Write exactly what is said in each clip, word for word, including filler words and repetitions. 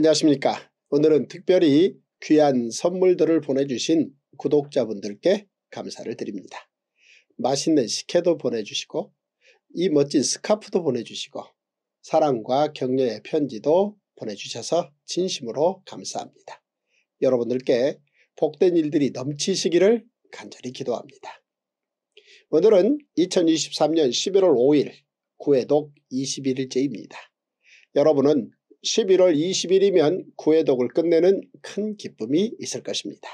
안녕하십니까. 오늘은 특별히 귀한 선물들을 보내주신 구독자분들께 감사를 드립니다. 맛있는 식혜도 보내주시고 이 멋진 스카프도 보내주시고 사랑과 격려의 편지도 보내주셔서 진심으로 감사합니다. 여러분들께 복된 일들이 넘치시기를 간절히 기도합니다. 오늘은 이천이십삼년 십일월 오일 구회독 이십일일째입니다. 여러분은 십일월 이십일이면 구회독을 끝내는 큰 기쁨이 있을 것입니다.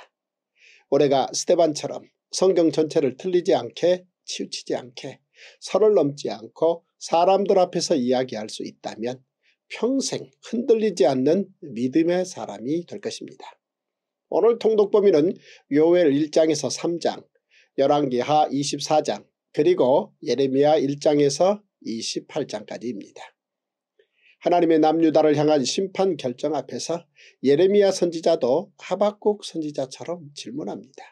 올해가 스데반처럼 성경 전체를 틀리지 않게 치우치지 않게 선을 넘지 않고 사람들 앞에서 이야기할 수 있다면 평생 흔들리지 않는 믿음의 사람이 될 것입니다. 오늘 통독범위는 요엘 일장에서 삼장, 열왕기하 이십사장, 그리고 예레미야 일장에서 이십팔장까지입니다. 하나님의 남유다를 향한 심판 결정 앞에서 예레미야 선지자도 하박국 선지자처럼 질문합니다.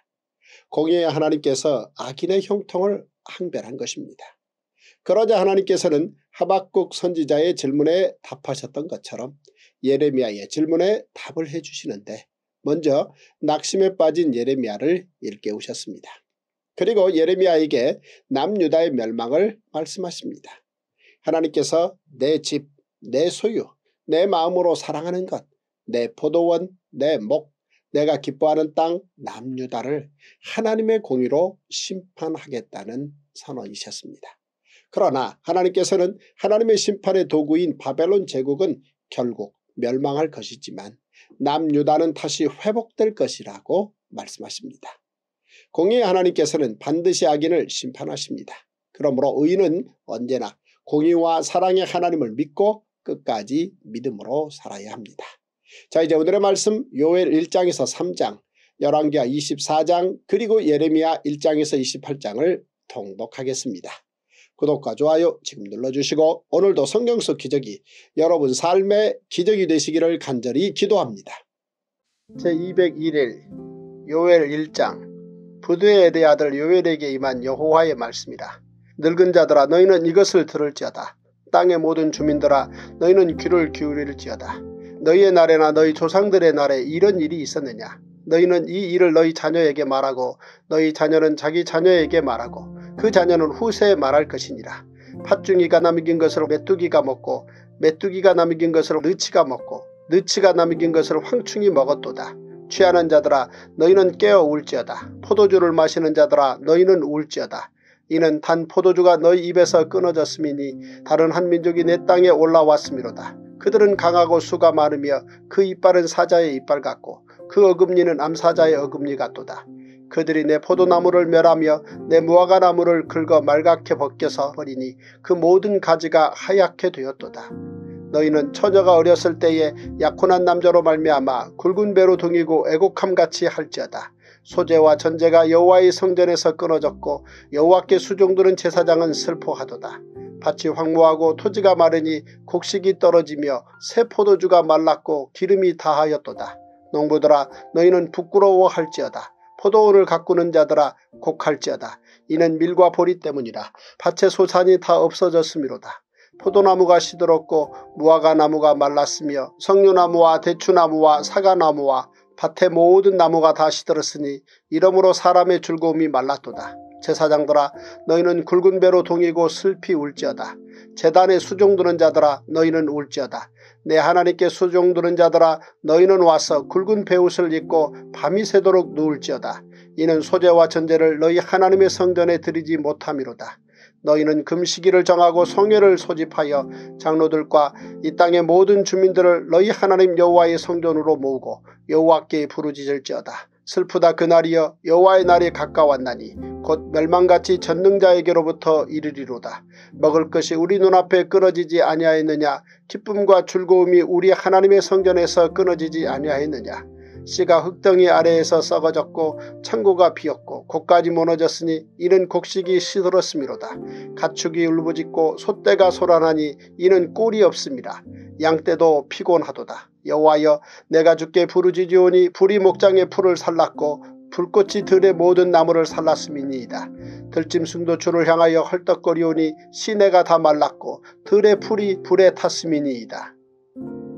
공의의 하나님께서 악인의 형통을 항변한 것입니다. 그러자 하나님께서는 하박국 선지자의 질문에 답하셨던 것처럼 예레미야의 질문에 답을 해주시는데 먼저 낙심에 빠진 예레미야를 일깨우셨습니다. 그리고 예레미야에게 남유다의 멸망을 말씀하십니다. 하나님께서 내 집, 내 소유, 내 마음으로 사랑하는 것, 내 포도원, 내 목, 내가 기뻐하는 땅 남유다를 하나님의 공의로 심판하겠다는 선언이셨습니다. 그러나 하나님께서는 하나님의 심판의 도구인 바벨론 제국은 결국 멸망할 것이지만 남유다는 다시 회복될 것이라고 말씀하십니다. 공의의 하나님께서는 반드시 악인을 심판하십니다. 그러므로 의인은 언제나 공의와 사랑의 하나님을 믿고 끝까지 믿음으로 살아야 합니다. 자, 이제 오늘의 말씀 요엘 일장에서 삼장, 열왕기하 이십사장, 그리고 예레미야 일장에서 이십팔장을 통독하겠습니다. 구독과 좋아요 지금 눌러주시고 오늘도 성경 속 기적이 여러분 삶의 기적이 되시기를 간절히 기도합니다. 제이백일일 요엘 일장. 부두의 에대 아들 요엘에게 임한 여호와의 말씀이라. 늙은 자들아 너희는 이것을 들을지어다. 땅의 모든 주민들아 너희는 귀를 기울일지어다. 너희의 날에나 너희 조상들의 날에 이런 일이 있었느냐. 너희는 이 일을 너희 자녀에게 말하고 너희 자녀는 자기 자녀에게 말하고 그 자녀는 후세에 말할 것이니라. 팥중이가 남긴 것을 메뚜기가 먹고 메뚜기가 남긴 것을 느치가 먹고 느치가 남긴 것을 황충이 먹었도다. 취하는 자들아 너희는 깨어 울지어다. 포도주를 마시는 자들아 너희는 울지어다. 이는 단 포도주가 너희 입에서 끊어졌음이니 다른 한 민족이 내 땅에 올라왔음이로다. 그들은 강하고 수가 많으며 그 이빨은 사자의 이빨 같고 그 어금니는 암사자의 어금니 같도다. 그들이 내 포도나무를 멸하며 내 무화과나무를 긁어 말갛게 벗겨서 버리니 그 모든 가지가 하얗게 되었도다. 너희는 처녀가 어렸을 때에 약혼한 남자로 말미암아 굵은 배로 동이고 애곡함같이 할지어다. 소재와 전제가 여호와의 성전에서 끊어졌고 여호와께 수종들은 제사장은 슬퍼하도다. 밭이 황무하고 토지가 마르니 곡식이 떨어지며 새 포도주가 말랐고 기름이 다하였도다. 농부들아 너희는 부끄러워할지어다. 포도원을 가꾸는 자들아 곡할지어다. 이는 밀과 보리 때문이라. 밭의 소산이 다 없어졌음이로다. 포도나무가 시들었고 무화과나무가 말랐으며 석류나무와 대추나무와 사과나무와 밭의 모든 나무가 다 시들었으니 이러므로 사람의 즐거움이 말랐도다. 제사장들아 너희는 굵은 배로 동이고 슬피 울지어다. 제단에 수종드는 자들아 너희는 울지어다. 내 하나님께 수종드는 자들아 너희는 와서 굵은 베옷을 입고 밤이 새도록 누울지어다. 이는 소재와 전제를 너희 하나님의 성전에 드리지 못함이로다. 너희는 금시기를 정하고 성회를 소집하여 장로들과 이 땅의 모든 주민들을 너희 하나님 여호와의 성전으로 모으고 여호와께 부르짖을지어다. 슬프다 그날이여 여호와의 날이 가까웠나니 곧 멸망같이 전능자에게로부터 이르리로다. 먹을 것이 우리 눈앞에 끊어지지 아니하였느냐. 기쁨과 즐거움이 우리 하나님의 성전에서 끊어지지 아니하였느냐. 씨가 흙덩이 아래에서 썩어졌고 창고가 비었고 곡까지 무너졌으니 이는 곡식이 시들었음이로다. 가축이 울부짖고 소떼가 소란하니 이는 꼴이 없음이라. 양떼도 피곤하도다. 여호와여 내가 주께 부르짖으오니 불이 목장의 풀을 살랐고 불꽃이 들의 모든 나무를 살랐음이니이다. 들짐승도 주를 향하여 헐떡거리오니 시내가 다 말랐고 들의 풀이 불에 탔음이니이다.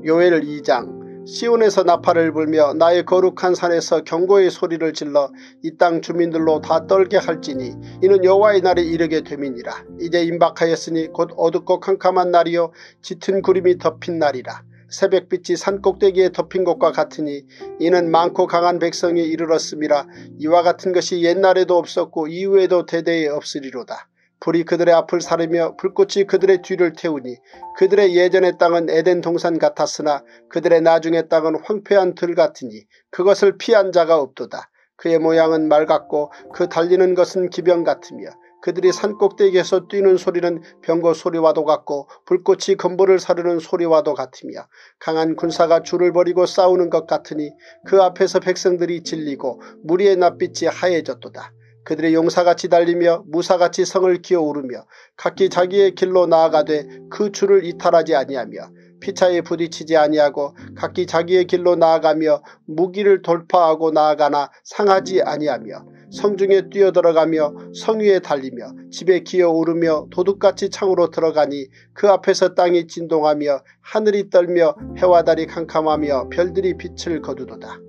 요엘 이장. 시온에서 나팔을 불며 나의 거룩한 산에서 경고의 소리를 질러 이 땅 주민들로 다 떨게 할지니 이는 여호와의 날이 이르게 됨이니라. 이제 임박하였으니 곧 어둡고 캄캄한 날이요 짙은 구름이 덮인 날이라. 새벽빛이 산꼭대기에 덮인 것과 같으니 이는 많고 강한 백성이 이르렀음이라. 이와 같은 것이 옛날에도 없었고 이후에도 대대에 없으리로다. 불이 그들의 앞을 사르며 불꽃이 그들의 뒤를 태우니 그들의 예전의 땅은 에덴 동산 같았으나 그들의 나중의 땅은 황폐한 들 같으니 그것을 피한 자가 없도다. 그의 모양은 말 같고 그 달리는 것은 기병 같으며 그들이 산꼭대기에서 뛰는 소리는 병거 소리와도 같고 불꽃이 건보를 사르는 소리와도 같으며 강한 군사가 줄을 버리고 싸우는 것 같으니 그 앞에서 백성들이 질리고 무리의 낯빛이 하얘졌도다. 그들의 용사같이 달리며 무사같이 성을 기어오르며 각기 자기의 길로 나아가되 그 줄을 이탈하지 아니하며 피차에 부딪히지 아니하고 각기 자기의 길로 나아가며 무기를 돌파하고 나아가나 상하지 아니하며 성중에 뛰어들어가며 성위에 달리며 집에 기어오르며 도둑같이 창으로 들어가니 그 앞에서 땅이 진동하며 하늘이 떨며 해와 달이 캄캄하며 별들이 빛을 거두도다.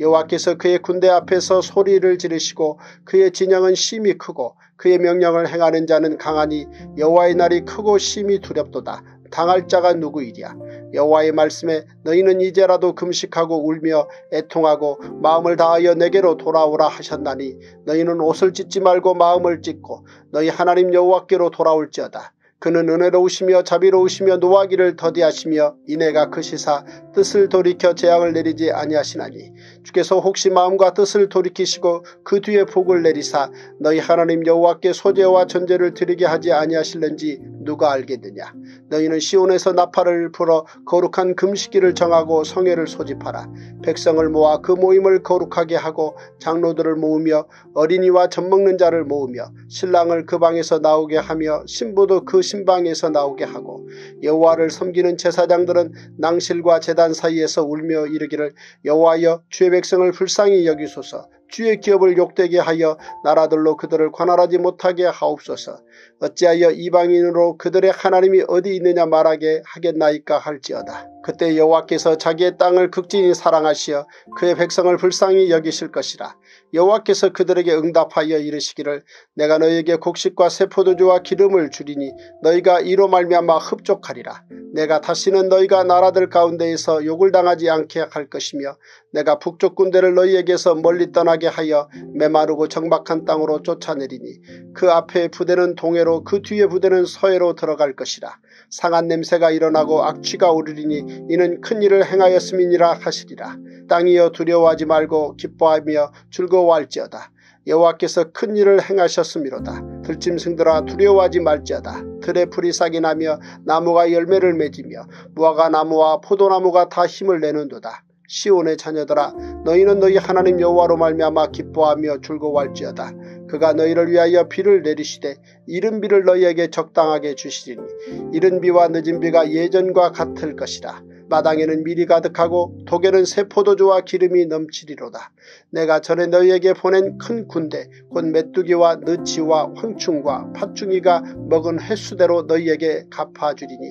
여호와께서 그의 군대 앞에서 소리를 지르시고 그의 진영은 심히 크고 그의 명령을 행하는 자는 강하니 여호와의 날이 크고 심히 두렵도다. 당할 자가 누구이랴. 여호와의 말씀에 너희는 이제라도 금식하고 울며 애통하고 마음을 다하여 내게로 돌아오라 하셨나니 너희는 옷을 찢지 말고 마음을 찢고 너희 하나님 여호와께로 돌아올지어다. 그는 은혜로우시며 자비로우시며 노하기를 더디하시며 인애가 크시사 뜻을 돌이켜 재앙을 내리지 아니하시나니 주께서 혹시 마음과 뜻을 돌이키시고 그 뒤에 복을 내리사 너희 하나님 여호와께 소제와 전제를 드리게 하지 아니하실는지 누가 알겠느냐. 너희는 시온에서 나팔을 불어 거룩한 금식기를 정하고 성회를 소집하라. 백성을 모아 그 모임을 거룩하게 하고 장로들을 모으며 어린이와 젖먹는 자를 모으며 신랑을 그 방에서 나오게 하며 신부도 그 신방에서 나오게 하고 여호와를 섬기는 제사장들은 낭실과 제단 사이에서 울며 이르기를 여호와여 주의 백성을 불쌍히 여기소서. 주의 기업을 욕되게 하여 나라들로 그들을 관할하지 못하게 하옵소서. 어찌하여 이방인으로 그들의 하나님이 어디 있느냐 말하게 하겠나이까 할지어다. 그때 여호와께서 자기의 땅을 극진히 사랑하시어 그의 백성을 불쌍히 여기실 것이라. 여호와께서 그들에게 응답하여 이르시기를 내가 너희에게 곡식과 새 포도주와 기름을 주리니 너희가 이로 말미암아 흡족하리라. 내가 다시는 너희가 나라들 가운데에서 욕을 당하지 않게 할 것이며 내가 북쪽 군대를 너희에게서 멀리 떠나게 하여 메마르고 정박한 땅으로 쫓아내리니 그 앞에 부대는 동해로 그 뒤에 부대는 서해로 들어갈 것이라. 상한 냄새가 일어나고 악취가 오르리니 이는 큰일을 행하였음이니라 하시리라. 땅이여 두려워하지 말고 기뻐하며 즐거워할지어다. 여호와께서 큰일을 행하셨음이로다. 들짐승들아 두려워하지 말지어다. 들의 풀이 싹이 나며 나무가 열매를 맺으며 무화과 나무와 포도나무가 다 힘을 내는도다. 시온의 자녀들아 너희는 너희 하나님 여호와로 말미암아 기뻐하며 즐거워할지어다. 그가 너희를 위하여 비를 내리시되 이른 비를 너희에게 적당하게 주시리니 이른 비와 늦은 비가 예전과 같을 것이라. 마당에는 밀이 가득하고 독에는 새 포도주와 기름이 넘치리로다. 내가 전에 너희에게 보낸 큰 군대 곧 메뚜기와 느치와 황충과 팥충이가 먹은 횟수대로 너희에게 갚아주리니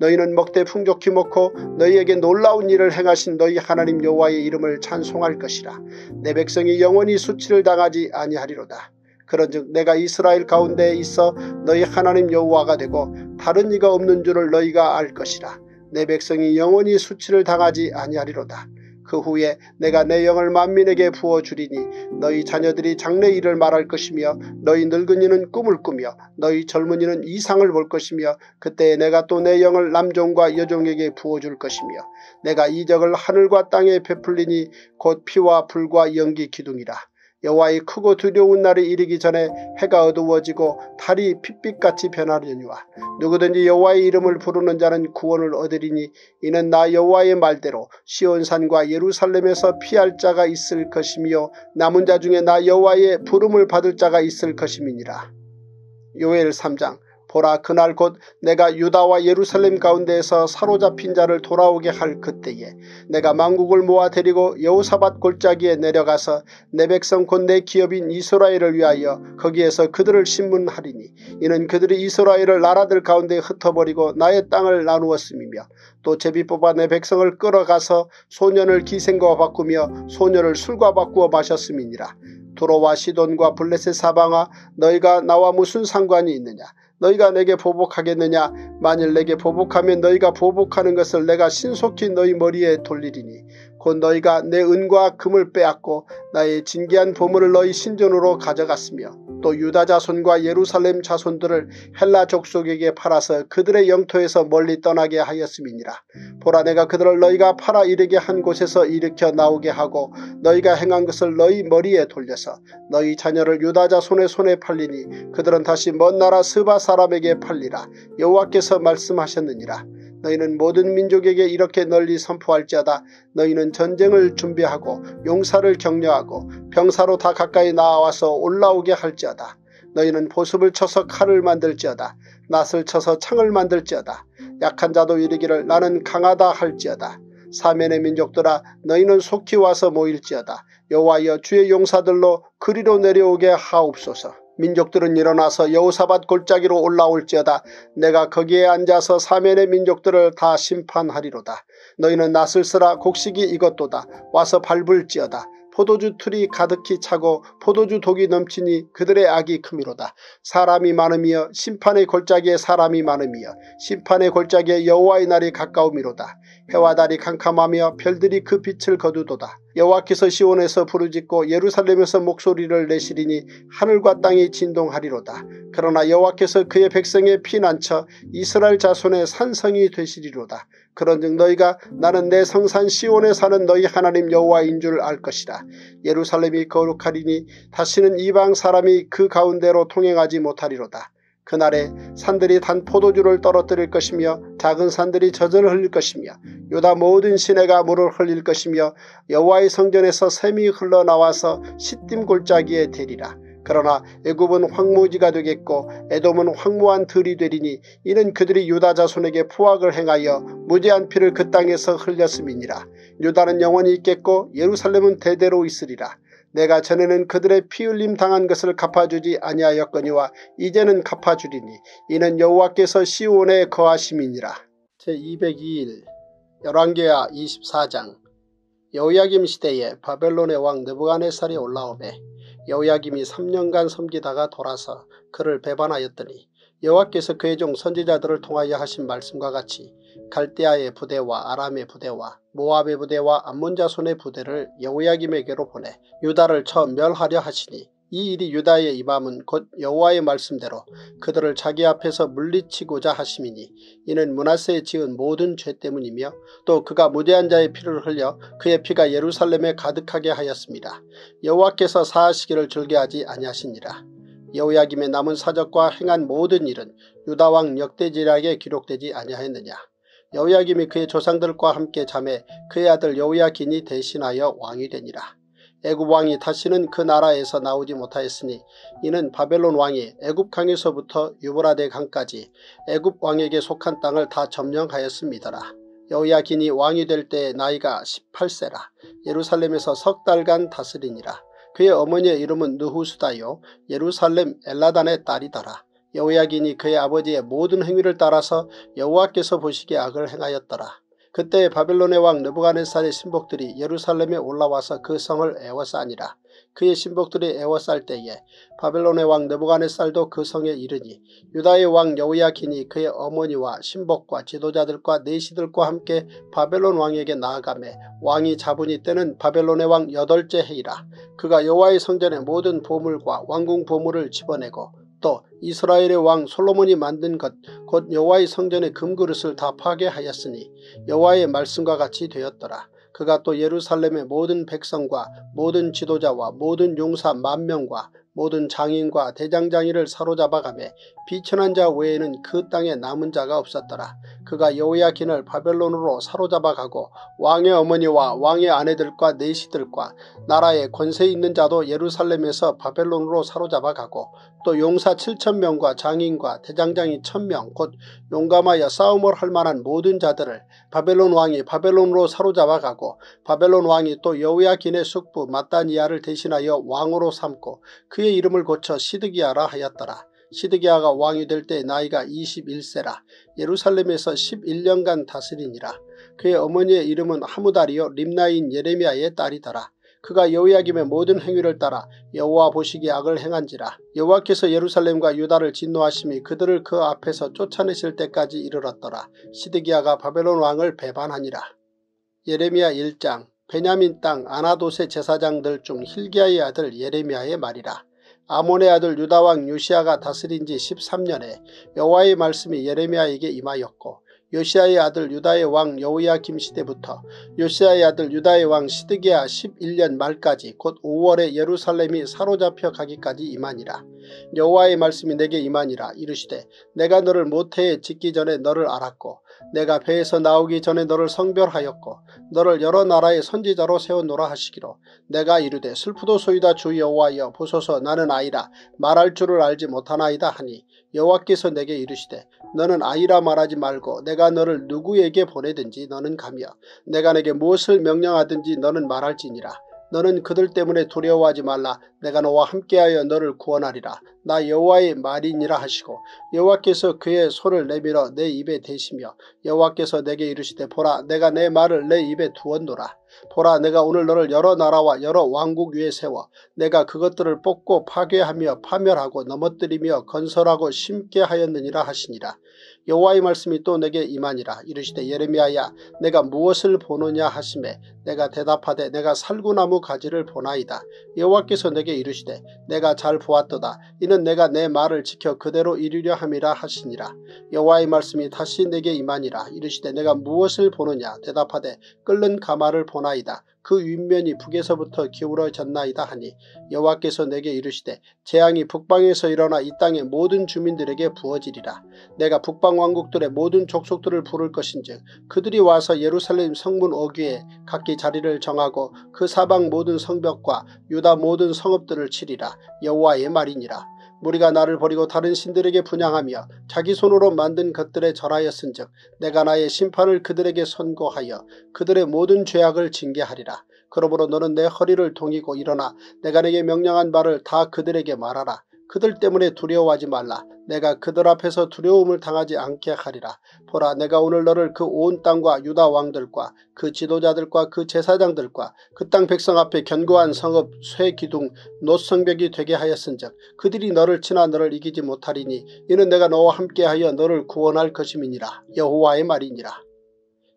너희는 먹되 풍족히 먹고 너희에게 놀라운 일을 행하신 너희 하나님 여호와의 이름을 찬송할 것이라. 내 백성이 영원히 수치를 당하지 아니하리로다. 그런즉 내가 이스라엘 가운데에 있어 너희 하나님 여호와가 되고 다른 이가 없는 줄을 너희가 알 것이라. 내 백성이 영원히 수치를 당하지 아니하리로다. 그 후에 내가 내 영을 만민에게 부어주리니 너희 자녀들이 장래 일을 말할 것이며 너희 늙은이는 꿈을 꾸며 너희 젊은이는 이상을 볼 것이며 그때에 내가 또 내 영을 남종과 여종에게 부어줄 것이며 내가 이적을 하늘과 땅에 베풀리니 곧 피와 불과 연기 기둥이라. 여호와의 크고 두려운 날이 이르기 전에 해가 어두워지고 달이 핏빛같이 변하려니와 누구든지 여호와의 이름을 부르는 자는 구원을 얻으리니 이는 나 여호와의 말대로 시온산과 예루살렘에서 피할 자가 있을 것이며 남은 자 중에 나 여호와의 부름을 받을 자가 있을 것임이니라. 요엘 삼 장 보라 그날 곧 내가 유다와 예루살렘 가운데에서 사로잡힌 자를 돌아오게 할 그때에 내가 만국을 모아 데리고 여호사밧 골짜기에 내려가서 내 백성 곧 내 기업인 이스라엘을 위하여 거기에서 그들을 신문하리니 이는 그들이 이스라엘을 나라들 가운데 흩어버리고 나의 땅을 나누었음이며 또 제비 뽑아 내 백성을 끌어가서 소년을 기생과 바꾸며 소녀를 술과 바꾸어 마셨음이니라. 두로와 시돈과 블레셋 사방아 너희가 나와 무슨 상관이 있느냐. 너희가 내게 보복하겠느냐. 만일 내게 보복하면 너희가 보복하는 것을 내가 신속히 너희 머리에 돌리리니 곧 너희가 내 은과 금을 빼앗고 나의 진귀한 보물을 너희 신전으로 가져갔으며 또 유다 자손과 예루살렘 자손들을 헬라 족속에게 팔아서 그들의 영토에서 멀리 떠나게 하였음이니라. 보라 내가 그들을 너희가 팔아 이르게 한 곳에서 일으켜 나오게 하고 너희가 행한 것을 너희 머리에 돌려서 너희 자녀를 유다 자손의 손에 팔리니 그들은 다시 먼 나라 스바 사람에게 팔리라. 여호와께서 말씀하셨느니라. 너희는 모든 민족에게 이렇게 널리 선포할지어다. 너희는 전쟁을 준비하고 용사를 격려하고 병사로 다 가까이 나와서 올라오게 할지어다. 너희는 보습을 쳐서 칼을 만들지어다. 낫을 쳐서 창을 만들지어다. 약한 자도 이르기를 나는 강하다 할지어다. 사면의 민족들아 너희는 속히 와서 모일지어다. 여호와여 주의 용사들로 그리로 내려오게 하옵소서. 민족들은 일어나서 여호사밧 골짜기로 올라올지어다. 내가 거기에 앉아서 사면의 민족들을 다 심판하리로다. 너희는 낫을 쓰라. 곡식이 이것도다. 와서 밟을지어다. 포도주 틀이 가득히 차고 포도주 독이 넘치니 그들의 악이 크미로다. 사람이 많으며 심판의 골짜기에 사람이 많으며 심판의 골짜기에 여호와의 날이 가까움이로다. 해와 달이 캄캄하며 별들이 그 빛을 거두도다. 여호와께서 시온에서 부르짖고 예루살렘에서 목소리를 내시리니 하늘과 땅이 진동하리로다. 그러나 여호와께서 그의 백성의 피난처 이스라엘 자손의 산성이 되시리로다. 그런즉 너희가 나는 내 성산 시온에 사는 너희 하나님 여호와인 줄 알 것이라. 예루살렘이 거룩하리니 다시는 이방 사람이 그 가운데로 통행하지 못하리로다. 그날에 산들이 단 포도주를 떨어뜨릴 것이며 작은 산들이 젖을 흘릴 것이며 유다 모든 시내가 물을 흘릴 것이며 여호와의 성전에서 샘이 흘러나와서 시딤 골짜기에 대리라. 그러나 애굽은 황무지가 되겠고 에돔은 황무한 들이 되리니 이는 그들이 유다 자손에게 포악을 행하여 무죄한 피를 그 땅에서 흘렸음이니라. 유다는 영원히 있겠고 예루살렘은 대대로 있으리라. 내가 전에는 그들의 피 흘림 당한 것을 갚아주지 아니하였거니와 이제는 갚아주리니 이는 여호와께서 시온에 거하심이니라. 제이백이 일 열왕기하 이십사 장 여호야김 시대에 바벨론의 왕 느부갓네살이 올라오매 여호야김이 삼 년간 섬기다가 돌아서 그를 배반하였더니 여호와께서 그의 종 선지자들을 통하여 하신 말씀과 같이 갈대아의 부대와 아람의 부대와 모압의 부대와 암몬 자손의 부대를 여호야김에게로 보내 유다를 처음 멸하려 하시니 이 일이 유다의 임함은 곧 여호와의 말씀대로 그들을 자기 앞에서 물리치고자 하심이니 이는 므낫세에 지은 모든 죄 때문이며 또 그가 무죄한 자의 피를 흘려 그의 피가 예루살렘에 가득하게 하였습니다. 여호와께서 사하시기를 즐겨하지 아니하시니라. 여호야김의 남은 사적과 행한 모든 일은 유다왕 역대지략에 기록되지 아니하였느냐. 여호야김이 그의 조상들과 함께 자매 그의 아들 여호야긴이 대신하여 왕이 되니라. 애굽 왕이 다시는 그 나라에서 나오지 못하였으니 이는 바벨론 왕이 애굽 강에서부터 유브라데 강까지 애굽 왕에게 속한 땅을 다 점령하였음이더라. 여호야긴이 왕이 될 때의 나이가 십팔 세라 예루살렘에서 석 달간 다스리니라. 그의 어머니의 이름은 느후수다요 예루살렘 엘라단의 딸이더라. 여호야긴이 그의 아버지의 모든 행위를 따라서 여호와께서 보시기에 악을 행하였더라. 그때 바벨론의 왕 느부갓네살의 신복들이 예루살렘에 올라와서 그 성을 에워싸니라. 그의 신복들이 에워쌀 때에 바벨론의 왕 느부갓네살도 그 성에 이르니 유다의 왕 여호야긴이 그의 어머니와 신복과 지도자들과 내시들과 함께 바벨론 왕에게 나아가매 왕이 잡은 이때는 바벨론의 왕 여덟째 해이라. 그가 여호와의 성전의 모든 보물과 왕궁 보물을 집어내고 또 이스라엘의 왕 솔로몬이 만든 것 곧 여호와의 성전의 금그릇을 다 파괴하였으니 여호와의 말씀과 같이 되었더라. 그가 또 예루살렘의 모든 백성과 모든 지도자와 모든 용사 만 명과 모든 장인과 대장장이를 사로잡아가며 비천한 자 외에는 그 땅에 남은 자가 없었더라. 그가 여호야긴을 바벨론으로 사로잡아가고 왕의 어머니와 왕의 아내들과 내시들과 나라의 권세 있는 자도 예루살렘에서 바벨론으로 사로잡아가고 또 용사 칠천 명과 장인과 대장장이 천 명 곧 용감하여 싸움을 할 만한 모든 자들을 바벨론 왕이 바벨론으로 사로잡아가고 바벨론 왕이 또 여호야긴의 숙부 마따니아를 대신하여 왕으로 삼고 그의 이름을 고쳐 시드기야라 하였더라. 시드기야가 왕이 될 때 나이가 이십일 세라 예루살렘에서 십일 년간 다스리니라. 그의 어머니의 이름은 하무다리요 림나인 예레미야의 딸이더라. 그가 여호야김의 모든 행위를 따라 여호와 보시기에 악을 행한지라. 여호와께서 예루살렘과 유다를 진노하심이 그들을 그 앞에서 쫓아내실 때까지 이르렀더라. 시드기야가 바벨론 왕을 배반하니라. 예레미야 일 장. 베냐민 땅 아나돗의 제사장들 중 힐기야의 아들 예레미야의 말이라. 아몬의 아들 유다왕 요시야가 다스린 지 십삼 년에 여호와의 말씀이 예레미야에게 임하였고 요시야의 아들 유다의 왕 여호야김 시대부터 요시야의 아들 유다의 왕 시드기야 십일 년 말까지 곧 오월에 예루살렘이 사로잡혀 가기까지 임하니라. 여호와의 말씀이 내게 임하니라. 이르시되 내가 너를 모태에 짓기 전에 너를 알았고 내가 배에서 나오기 전에 너를 성별하였고 너를 여러 나라의 선지자로 세워노라 하시기로 내가 이르되 슬프도소이다 주 여호와여 보소서 나는 아이라 말할 줄을 알지 못하나이다 하니 여호와께서 내게 이르시되 너는 아이라 말하지 말고 내가 너를 누구에게 보내든지 너는 가며 내가 내게 무엇을 명령하든지 너는 말할지니라. 너는 그들 때문에 두려워하지 말라. 내가 너와 함께하여 너를 구원하리라. 나 여호와의 말이니라 하시고 여호와께서 그의 손을 내밀어 내 입에 대시며 여호와께서 내게 이르시되 보라 내가 내 말을 내 입에 두었노라. 보라 내가 오늘 너를 여러 나라와 여러 왕국 위에 세워 내가 그것들을 뽑고 파괴하며 파멸하고 넘어뜨리며 건설하고 심게 하였느니라 하시니라. 여호와의 말씀이 또 내게 임하니라. 이르시되 예레미야야 내가 무엇을 보느냐 하시매 내가 대답하되 내가 살구나무 가지를 보나이다. 여호와께서 내게 이르시되 내가 잘 보았도다. 이는 내가 내 말을 지켜 그대로 이루려 함이라 하시니라. 여호와의 말씀이 다시 내게 임하니라. 이르시되 내가 무엇을 보느냐 대답하되 끓는 가마를 보나이다. 그 윗면이 북에서부터 기울어졌나이다 하니 여호와께서 내게 이르시되 재앙이 북방에서 일어나 이 땅의 모든 주민들에게 부어지리라. 내가 북방 왕국들의 모든 족속들을 부를 것인즉 그들이 와서 예루살렘 성문 어귀에 각기 자리를 정하고 그 사방 모든 성벽과 유다 모든 성읍들을 치리라. 여호와의 말이니라. 무리가 나를 버리고 다른 신들에게 분향하며 자기 손으로 만든 것들에 절하였은즉 내가 나의 심판을 그들에게 선고하여 그들의 모든 죄악을 징계하리라. 그러므로 너는 내 허리를 동이고 일어나 내가 내게 명령한 말을 다 그들에게 말하라. 그들 때문에 두려워하지 말라. 내가 그들 앞에서 두려움을 당하지 않게 하리라. 보라 내가 오늘 너를 그 온 땅과 유다 왕들과 그 지도자들과 그 제사장들과 그 땅 백성 앞에 견고한 성읍 쇠기둥 놋성벽이 되게 하였은즉 그들이 너를 치나 너를 이기지 못하리니 이는 내가 너와 함께하여 너를 구원할 것임이니라. 여호와의 말이니라.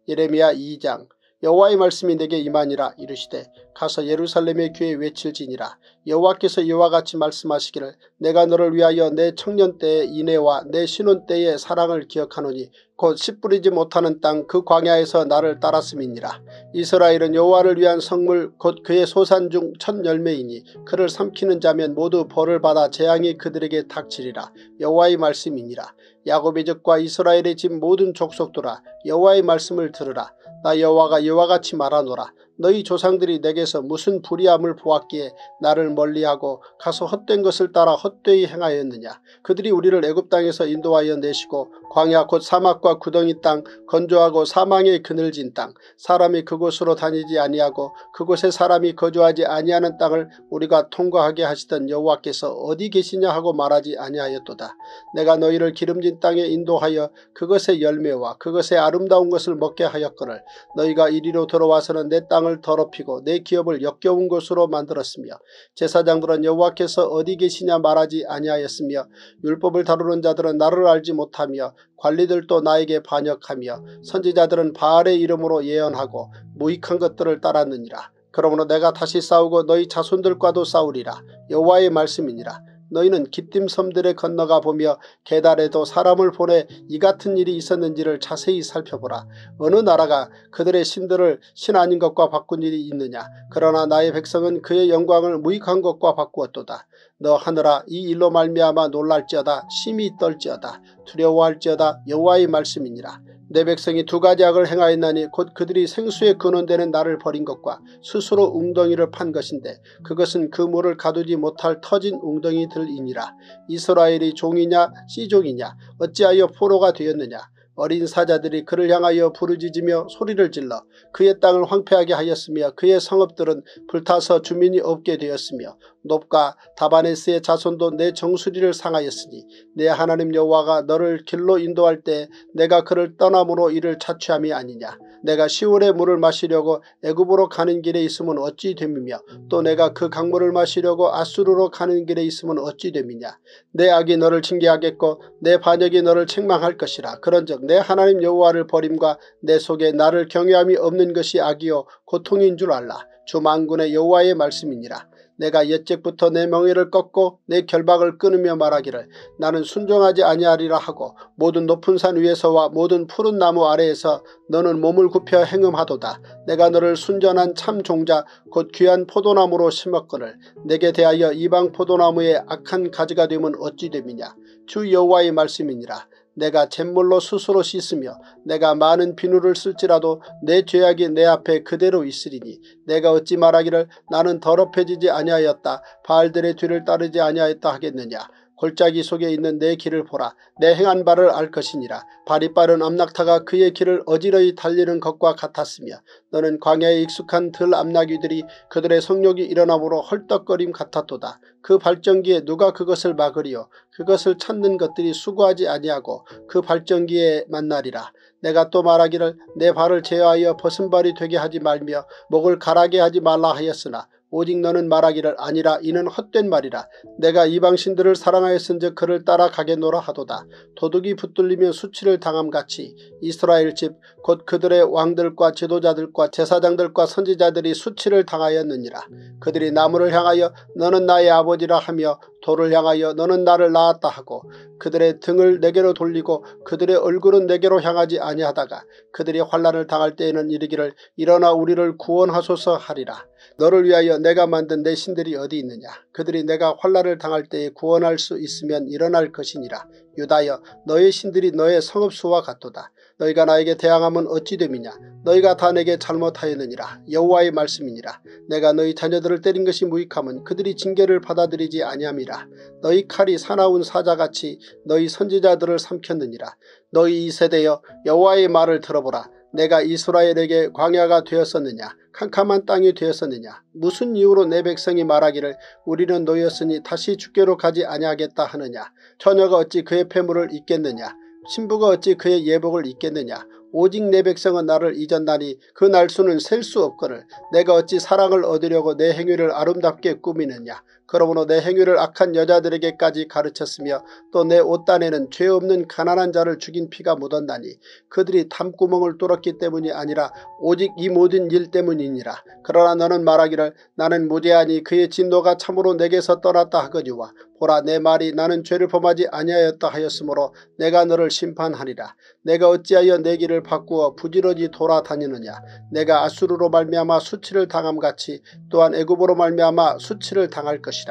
예레미야 이 장. 여호와의 말씀이 내게 임하니라. 이르시되 가서 예루살렘의 귀에 외칠지니라. 여호와께서 이와 같이 말씀하시기를 내가 너를 위하여 내 청년 때의 인애와 내 신혼 때의 사랑을 기억하노니 곧 씨 뿌리지 못하는 땅 그 광야에서 나를 따랐음이니라. 이스라엘은 여호와를 위한 성물 곧 그의 소산 중 첫 열매이니 그를 삼키는 자면 모두 벌을 받아 재앙이 그들에게 닥치리라. 여호와의 말씀이니라. 야곱의 집과 이스라엘의 집 모든 족속들아 여호와의 말씀을 들으라. 나 여호와가 이와 같이 말하노라. 너희 조상들이 내게서 무슨 불의함을 보았기에 나를 멀리하고 가서 헛된 것을 따라 헛되이 행하였느냐. 그들이 우리를 애굽 땅에서 인도하여 내시고 광야 곧 사막과 구덩이 땅 건조하고 사망의 그늘진 땅 사람이 그곳으로 다니지 아니하고 그곳에 사람이 거주하지 아니하는 땅을 우리가 통과하게 하시던 여호와께서 어디 계시냐 하고 말하지 아니하였도다. 내가 너희를 기름진 땅에 인도하여 그것의 열매와 그것의 아름다운 것을 먹게 하였거늘 너희가 이리로 들어와서는 내 땅을 더럽히고 내 기업을 역겨운 곳으로 만들었으며 제사장들은 여호와께서 어디 계시냐 말하지 아니하였으며 율법을 다루는 자들은 나를 알지 못하며 관리들도 나에게 반역하며 선지자들은 바알의 이름으로 예언하고 무익한 것들을 따랐느니라. 그러므로 내가 다시 싸우고 너희 자손들과도 싸우리라. 여호와의 말씀이니라. 너희는 깃딤 섬들에 건너가 보며 게달에도 사람을 보내 이 같은 일이 있었는지를 자세히 살펴보라. 어느 나라가 그들의 신들을 신 아닌 것과 바꾼 일이 있느냐. 그러나 나의 백성은 그의 영광을 무익한 것과 바꾸었도다. 너 하늘아 이 일로 말미암아 놀랄지어다. 심히 떨지어다. 두려워할지어다. 여호와의 말씀이니라. 내 백성이 두 가지 악을 행하였나니 곧 그들이 생수의 근원되는 나를 버린 것과 스스로 웅덩이를 판 것인데 그것은 그 물을 가두지 못할 터진 웅덩이들이니라. 이스라엘이 종이냐 씨족이냐 어찌하여 포로가 되었느냐. 어린 사자들이 그를 향하여 부르짖으며 소리를 질러 그의 땅을 황폐하게 하였으며 그의 성읍들은 불타서 주민이 없게 되었으며 놉과 다바네스의 자손도 내 정수리를 상하였으니 내 하나님 여호와가 너를 길로 인도할 때 내가 그를 떠남으로 이를 자취함이 아니냐. 내가 시온의 물을 마시려고 애굽으로 가는 길에 있으면 어찌 됨이며 또 내가 그 강물을 마시려고 아수르로 가는 길에 있으면 어찌 됨이냐. 내 악이 너를 징계하겠고 내 반역이 너를 책망할 것이라. 그런즉 내 하나님 여호와를 버림과 내 속에 나를 경외함이 없는 것이 악이요 고통인 줄 알라. 주 만군의 여호와의 말씀이니라. 내가 옛적부터 내 명예를 꺾고 내 결박을 끊으며 말하기를 나는 순종하지 아니하리라 하고 모든 높은 산 위에서와 모든 푸른 나무 아래에서 너는 몸을 굽혀 행음하도다. 내가 너를 순전한 참 종자 곧 귀한 포도나무로 심었거늘 내게 대하여 이방 포도나무의 악한 가지가 되면 어찌 됨이냐. 주 여호와의 말씀이니라. 내가 잿물로 스스로 씻으며 내가 많은 비누를 쓸지라도 내 죄악이 내 앞에 그대로 있으리니 내가 어찌 말하기를 나는 더럽혀지지 아니하였다 바알들의 뒤를 따르지 아니하였다 하겠느냐. 골짜기 속에 있는 내 길을 보라. 내 행한 바를 알 것이니라. 발이 빠른 암낙타가 그의 길을 어지러이 달리는 것과 같았으며 너는 광야에 익숙한 들암낙이들이 그들의 성욕이 일어남으로 헐떡거림 같았도다. 그 발전기에 누가 그것을 막으리요. 그것을 찾는 것들이 수고하지 아니하고 그 발전기에 만나리라. 내가 또 말하기를 내 발을 제어하여 벗은발이 되게 하지 말며 목을 가라게 하지 말라 하였으나 오직 너는 말하기를 아니라 이는 헛된 말이라. 내가 이방신들을 사랑하였은즉 그를 따라가겠노라 하도다. 도둑이 붙들리며 수치를 담함같이 이스라엘 집 곧 그들의 왕들과 지도자들과 제사장들과 선지자들이 수치를 당하였느니라. 그들이 나무를 향하여 너는 나의 아버지라 하며 돌을 향하여 너는 나를 낳았다 하고 그들의 등을 내게로 돌리고 그들의 얼굴은 내게로 향하지 아니하다가 그들이 환난을 당할 때에는 이르기를 일어나 우리를 구원하소서 하리라. 너를 위하여 내가 만든 내 신들이 어디 있느냐. 그들이 내가 환난을 당할 때에 구원할 수 있으면 일어날 것이니라. 유다여 너의 신들이 너의 성읍수와 같도다. 너희가 나에게 대항하면 어찌 됨이냐. 너희가 다 내게 잘못하였느니라. 여호와의 말씀이니라. 내가 너희 자녀들을 때린 것이 무익함은 그들이 징계를 받아들이지 아니함이라. 너희 칼이 사나운 사자같이 너희 선지자들을 삼켰느니라. 너희 이 세대여 여호와의 말을 들어보라. 내가 이스라엘에게 광야가 되었었느냐. 캄캄한 땅이 되었었느냐. 무슨 이유로 내 백성이 말하기를 우리는 노였으니 다시 주께로 가지 아니하겠다 하느냐. 처녀가 어찌 그의 폐물을 잊겠느냐. 신부가 어찌 그의 예복을 잊겠느냐. 오직 내 백성은 나를 잊었나니 그 날수는 셀 수 없거늘 내가 어찌 사랑을 얻으려고 내 행위를 아름답게 꾸미느냐. 그러므로 내 행위를 악한 여자들에게까지 가르쳤으며 또 내 옷단에는 죄 없는 가난한 자를 죽인 피가 묻었나니 그들이 담구멍을 뚫었기 때문이 아니라 오직 이 모든 일 때문이니라. 그러나 너는 말하기를 나는 무죄하니 그의 진노가 참으로 내게서 떠났다 하거니와 보라 내 말이 나는 죄를 범하지 아니하였다 하였으므로 내가 너를 심판하리라. 내가 어찌하여 내 길을 바꾸어 부지런히 돌아다니느냐. 내가 아수르로 말미암아 수치를 당함같이 또한 애굽으로 말미암아 수치를 당할 것이라.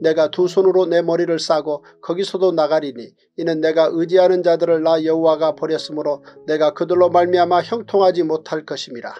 내가 두 손으로 내 머리를 싸고 거기서도 나가리니 이는 내가 의지하는 자들을 나 여호와가 버렸으므로 내가 그들로 말미암아 형통하지 못할 것임이라.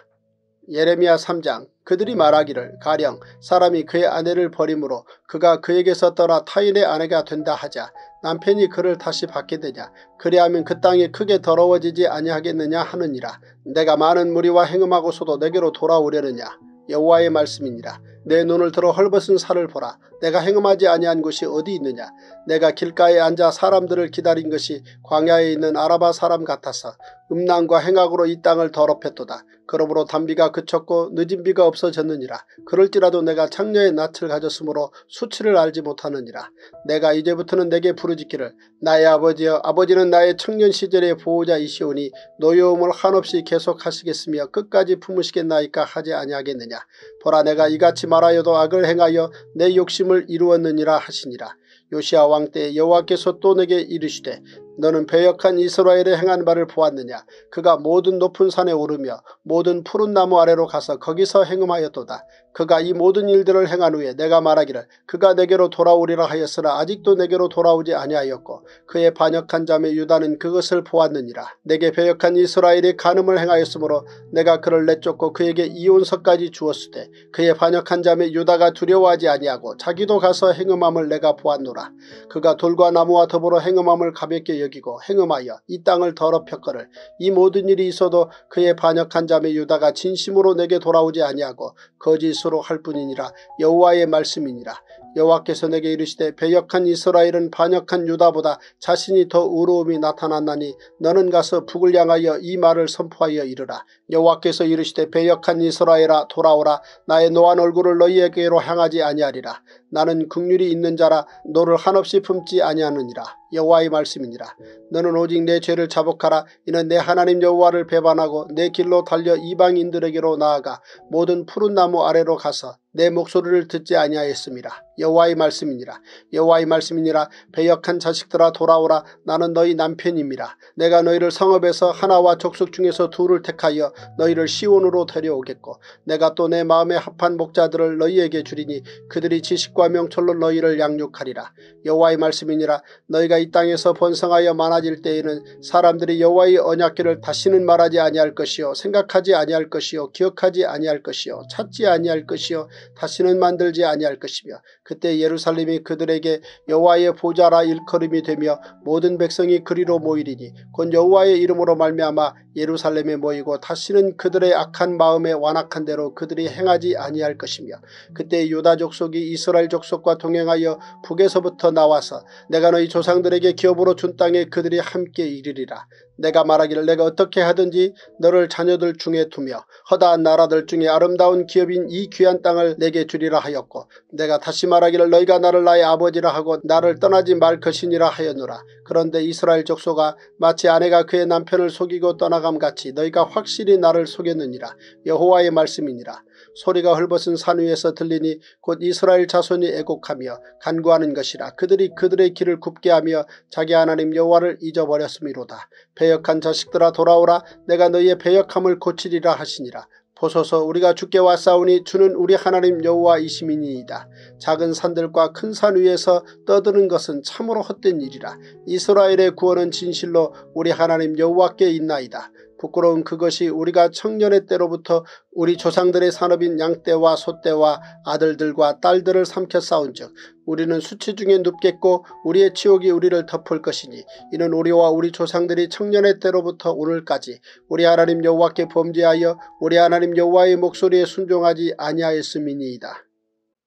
예레미야 삼 장. 그들이 말하기를 가령 사람이 그의 아내를 버림으로 그가 그에게서 떠나 타인의 아내가 된다 하자 남편이 그를 다시 받게 되냐. 그리하면 그 땅이 크게 더러워지지 아니하겠느냐 하느니라. 내가 많은 무리와 행음하고서도 내게로 돌아오려느냐. 여호와의 말씀이니라. 내 눈을 들어 헐벗은 산을 보라. 내가 행음하지 아니한 곳이 어디 있느냐. 내가 길가에 앉아 사람들을 기다린 것이 광야에 있는 아라바 사람 같아서 음란과 행악으로 이 땅을 더럽혔도다. 그러므로 단비가 그쳤고 늦은 비가 없어졌느니라. 그럴지라도 내가 창녀의 낯을 가졌으므로 수치를 알지 못하느니라. 내가 이제부터는 내게 부르짖기를 나의 아버지여 아버지는 나의 청년 시절의 보호자이시오니 노여움을 한없이 계속하시겠으며 끝까지 품으시겠나이까 하지 아니하겠느냐. 보라 내가 이같이 말하여도 악을 행하여 내 욕심을 이루었느니라 하시니라. 요시야 왕 때에 여호와께서 또 내게 이르시되 너는 배역한 이스라엘의 행한 바를 보았느냐. 그가 모든 높은 산에 오르며 모든 푸른 나무 아래로 가서 거기서 행음하였도다. 그가 이 모든 일들을 행한 후에 내가 말하기를 그가 내게로 돌아오리라 하였으나 아직도 내게로 돌아오지 아니하였고 그의 반역한 자매 유다는 그것을 보았느니라. 내게 배역한 이스라엘이 간음을 행하였으므로 내가 그를 내쫓고 그에게 이혼서까지 주었으되 그의 반역한 자매 유다가 두려워하지 아니하고 자기도 가서 행음함을 내가 보았노라. 그가 돌과 나무와 더불어 행음함을 가볍게 여기고 행음하여 이 땅을 더럽혔거늘 이 모든 일이 있어도 그의 반역한 자매 유다가 진심으로 내게 돌아오지 아니하고 거짓 할 뿐이니라. 여호와의 말씀이니라. 여호와께서 내게 이르시되 배역한 이스라엘은 반역한 유다보다 자신이 더 의로움이 나타났나니 너는 가서 북을 향하여 이 말을 선포하여 이르라. 여호와께서 이르시되 배역한 이스라엘아 돌아오라. 나의 노한 얼굴을 너희에게로 향하지 아니하리라. 나는 긍휼이 있는 자라 너를 한없이 품지 아니하느니라. 여호와의 말씀이니라. 너는 오직 내 죄를 자복하라. 이는 내 하나님 여호와를 배반하고 내 길로 달려 이방인들에게로 나아가 모든 푸른 나무 아래로 가서 내 목소리를 듣지 아니하였음이라. 여호와의 말씀이니라. 여호와의 말씀이니라. 배역한 자식들아 돌아오라. 나는 너희 남편임이라. 내가 너희를 성읍에서 하나와 족속 중에서 둘을 택하여 너희를 시온으로 데려오겠고 내가 또 내 마음에 합한 목자들을 너희에게 주리니 그들이 지식과 명철로 너희를 양육하리라. 여호와의 말씀이니라. 너희가 이 땅에서 번성하여 많아질 때에는 사람들이 여호와의 언약궤를 다시는 말하지 아니할 것이요 생각하지 아니할 것이요 기억하지 아니할 것이요 찾지 아니할 것이요 다시는 만들지 아니할 것이며 그때 예루살렘이 그들에게 여호와의 보좌라 일컬음이 되며 모든 백성이 그리로 모이리니 곧 여호와의 이름으로 말미암아 예루살렘에 모이고 다시는 그들의 악한 마음에 완악한 대로 그들이 행하지 아니할 것이며 그때 유다 족속이 이스라엘 족속과 동행하여 북에서부터 나와서 내가 너희 조상들에게 기업으로 준 땅에 그들이 함께 이르리라. 내가 말하기를 내가 어떻게 하든지 너를 자녀들 중에 두며 허다한 나라들 중에 아름다운 기업인 이 귀한 땅을 내게 주리라 하였고 내가 다시 말하기를 너희가 나를 나의 아버지라 하고 나를 떠나지 말 것이니라 하였노라. 그런데 이스라엘 족속아 마치 아내가 그의 남편을 속이고 떠나감같이 너희가 확실히 나를 속였느니라. 여호와의 말씀이니라. 소리가 헐벗은 산 위에서 들리니 곧 이스라엘 자손이 애곡하며 간구하는 것이라. 그들이 그들의 길을 굽게 하며 자기 하나님 여호와를 잊어버렸음이로다. 배역한 자식들아 돌아오라. 내가 너희의 배역함을 고치리라 하시니라. 보소서 우리가 주께 왔사오니 주는 우리 하나님 여호와이심이니이다. 작은 산들과 큰 산 위에서 떠드는 것은 참으로 헛된 일이라. 이스라엘의 구원은 진실로 우리 하나님 여호와께 있나이다. 부끄러운 그것이 우리가 청년의 때로부터 우리 조상들의 산업인 양떼와 소떼와 아들들과 딸들을 삼켜 싸운 즉 우리는 수치 중에 눕겠고 우리의 치욕이 우리를 덮을 것이니 이는 우리와 우리 조상들이 청년의 때로부터 오늘까지 우리 하나님 여호와께 범죄하여 우리 하나님 여호와의 목소리에 순종하지 아니하였음이니이다.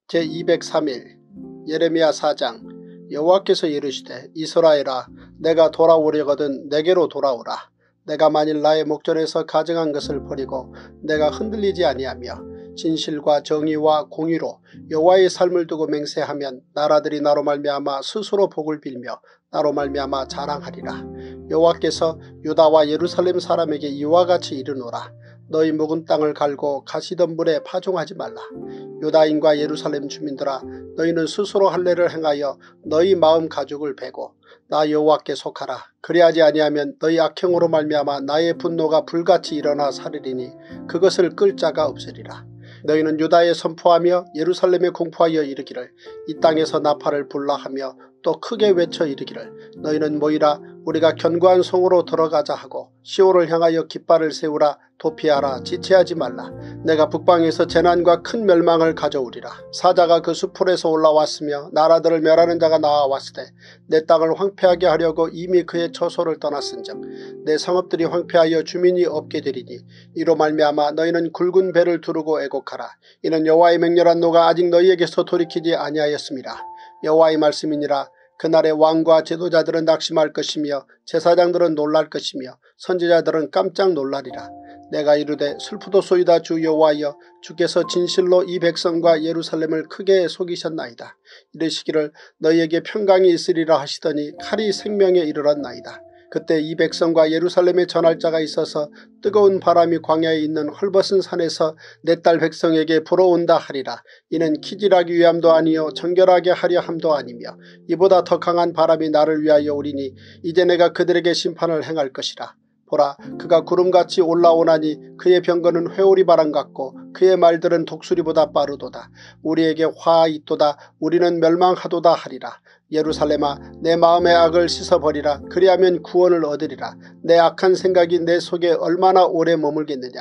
제 이백삼 일 예레미야 사 장 여호와께서 이르시되 이스라엘아 내가 돌아오려거든 내게로 돌아오라. 내가 만일 나의 목전에서 가증한 것을 버리고 내가 흔들리지 아니하며 진실과 정의와 공의로 여호와의 삶을 두고 맹세하면 나라들이 나로 말미암아 스스로 복을 빌며 나로 말미암아 자랑하리라. 여호와께서 유다와 예루살렘 사람에게 이와 같이 이르노라. 너희 묵은 땅을 갈고 가시덤불에 파종하지 말라. 유다인과 예루살렘 주민들아 너희는 스스로 할례를 행하여 너희 마음 가죽을 베고 나 여호와께 속하라. 그리하지 아니하면 너희 악행으로 말미암아 나의 분노가 불같이 일어나 사르리니 그것을 끌 자가 없으리라. 너희는 유다에 선포하며 예루살렘에 공포하여 이르기를 이 땅에서 나팔을 불라 하며 또 크게 외쳐 이르기를 너희는 모이라 우리가 견고한 성으로 들어가자 하고 시온을 향하여 깃발을 세우라 도피하라 지체하지 말라. 내가 북방에서 재난과 큰 멸망을 가져오리라. 사자가 그 수풀에서 올라왔으며 나라들을 멸하는 자가 나아왔으되 내 땅을 황폐하게 하려고 이미 그의 처소를 떠났은즉 내 성읍들이 황폐하여 주민이 없게 되리니 이로 말미암아 너희는 굵은 배를 두르고 애곡하라. 이는 여호와의 맹렬한 노가 아직 너희에게서 돌이키지 아니하였음이라. 여호와의 말씀이니라. 그날의 왕과 제도자들은 낙심할 것이며 제사장들은 놀랄 것이며 선지자들은 깜짝 놀라리라. 내가 이르되 슬프도소이다 주 여호와여 주께서 진실로 이 백성과 예루살렘을 크게 속이셨나이다. 이르시기를 너희에게 평강이 있으리라 하시더니 칼이 생명에 이르렀나이다. 그때 이 백성과 예루살렘에 전할 자가 있어서 뜨거운 바람이 광야에 있는 헐벗은 산에서 내 딸 백성에게 불어온다 하리라. 이는 키질하기 위함도 아니요 정결하게 하려 함도 아니며 이보다 더 강한 바람이 나를 위하여 오리니 이제 내가 그들에게 심판을 행할 것이라. 보라 그가 구름같이 올라오나니 그의 병거는 회오리 바람 같고 그의 말들은 독수리보다 빠르도다. 우리에게 화 있도다. 우리는 멸망하도다 하리라. 예루살렘아, 내 마음의 악을 씻어버리라. 그리하면 구원을 얻으리라. 내 악한 생각이 내 속에 얼마나 오래 머물겠느냐.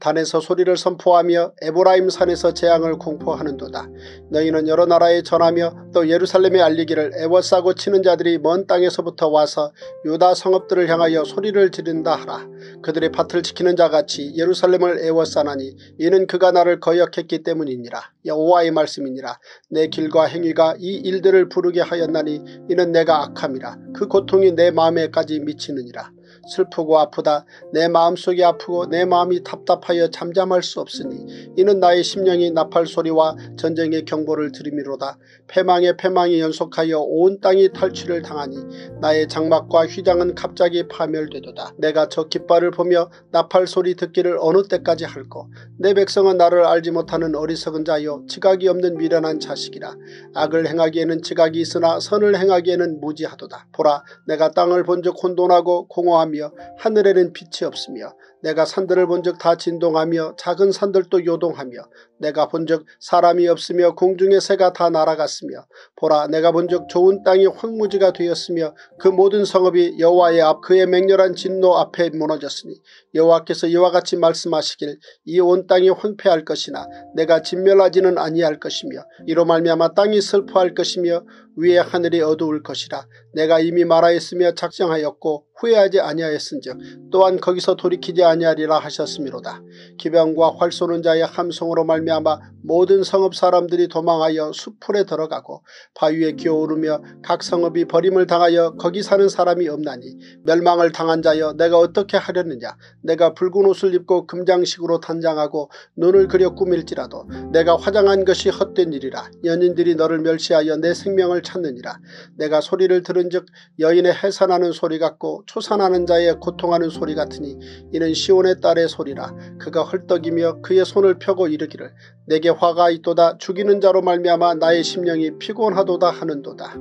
단에서 소리를 선포하며 에브라임 산에서 재앙을 공포하는도다. 너희는 여러 나라에 전하며 또 예루살렘에 알리기를 애워싸고 치는 자들이 먼 땅에서부터 와서 유다 성읍들을 향하여 소리를 지른다 하라. 그들의 밭을 지키는 자같이 예루살렘을 애워싸나니 이는 그가 나를 거역했기 때문이니라. 여호와의 말씀이니라. 내 길과 행위가 이 일들을 부르게 하여 나니 이는 내가 악함이라. 그 고통이 내 마음에까지 미치느니라. 슬프고 아프다. 내 마음속이 아프고 내 마음이 답답하여 잠잠할 수 없으니 이는 나의 심령이 나팔소리와 전쟁의 경보를 들음이로다. 패망에 패망이 연속하여 온 땅이 탈취를 당하니 나의 장막과 휘장은 갑자기 파멸되도다. 내가 저 깃발을 보며 나팔소리 듣기를 어느 때까지 할꼬. 내 백성은 나를 알지 못하는 어리석은 자여 지각이 없는 미련한 자식이라. 악을 행하기에는 지각이 있으나 선을 행하기에는 무지하도다. 보라, 내가 땅을 본즉 혼돈하고 공허하며 하늘에는 빛이 없으며 내가 산들을 본즉 다 진동하며 작은 산들도 요동하며 내가 본즉 사람이 없으며 공중의 새가 다 날아갔으며 보라, 내가 본즉 좋은 땅이 황무지가 되었으며 그 모든 성읍이 여호와의 앞 그의 맹렬한 진노 앞에 무너졌으니 여호와께서 이와 같이 말씀하시길 이 온 땅이 황폐할 것이나 내가 진멸하지는 아니할 것이며 이로 말미암아 땅이 슬퍼할 것이며 위에 하늘이 어두울 것이라. 내가 이미 말하였으며 작정하였고 후회하지 아니하였은즉 또한 거기서 돌이키지 아니하리라 하셨음이로다. 기병과 활 쏘는 자의 함성으로 말미암아 모든 성읍 사람들이 도망하여 수풀에 들어가고 바위에 기어오르며 각 성읍이 버림을 당하여 거기 사는 사람이 없나니 멸망을 당한 자여 내가 어떻게 하려느냐. 내가 붉은 옷을 입고 금장식으로 단장하고 눈을 그려 꾸밀지라도 내가 화장한 것이 헛된 일이라. 연인들이 너를 멸시하여 내 생명을 찾느니라. 내가 소리를 들은즉 여인의 해산하는 소리 같고 초산하는 자의 고통하는 소리 같으니 이는 시온의 딸의 소리라. 그가 헐떡이며 그의 손을 펴고 이르기를 내게 화가 있도다. 죽이는 자로 말미암아 나의 심령이 피곤하도다 하는도다.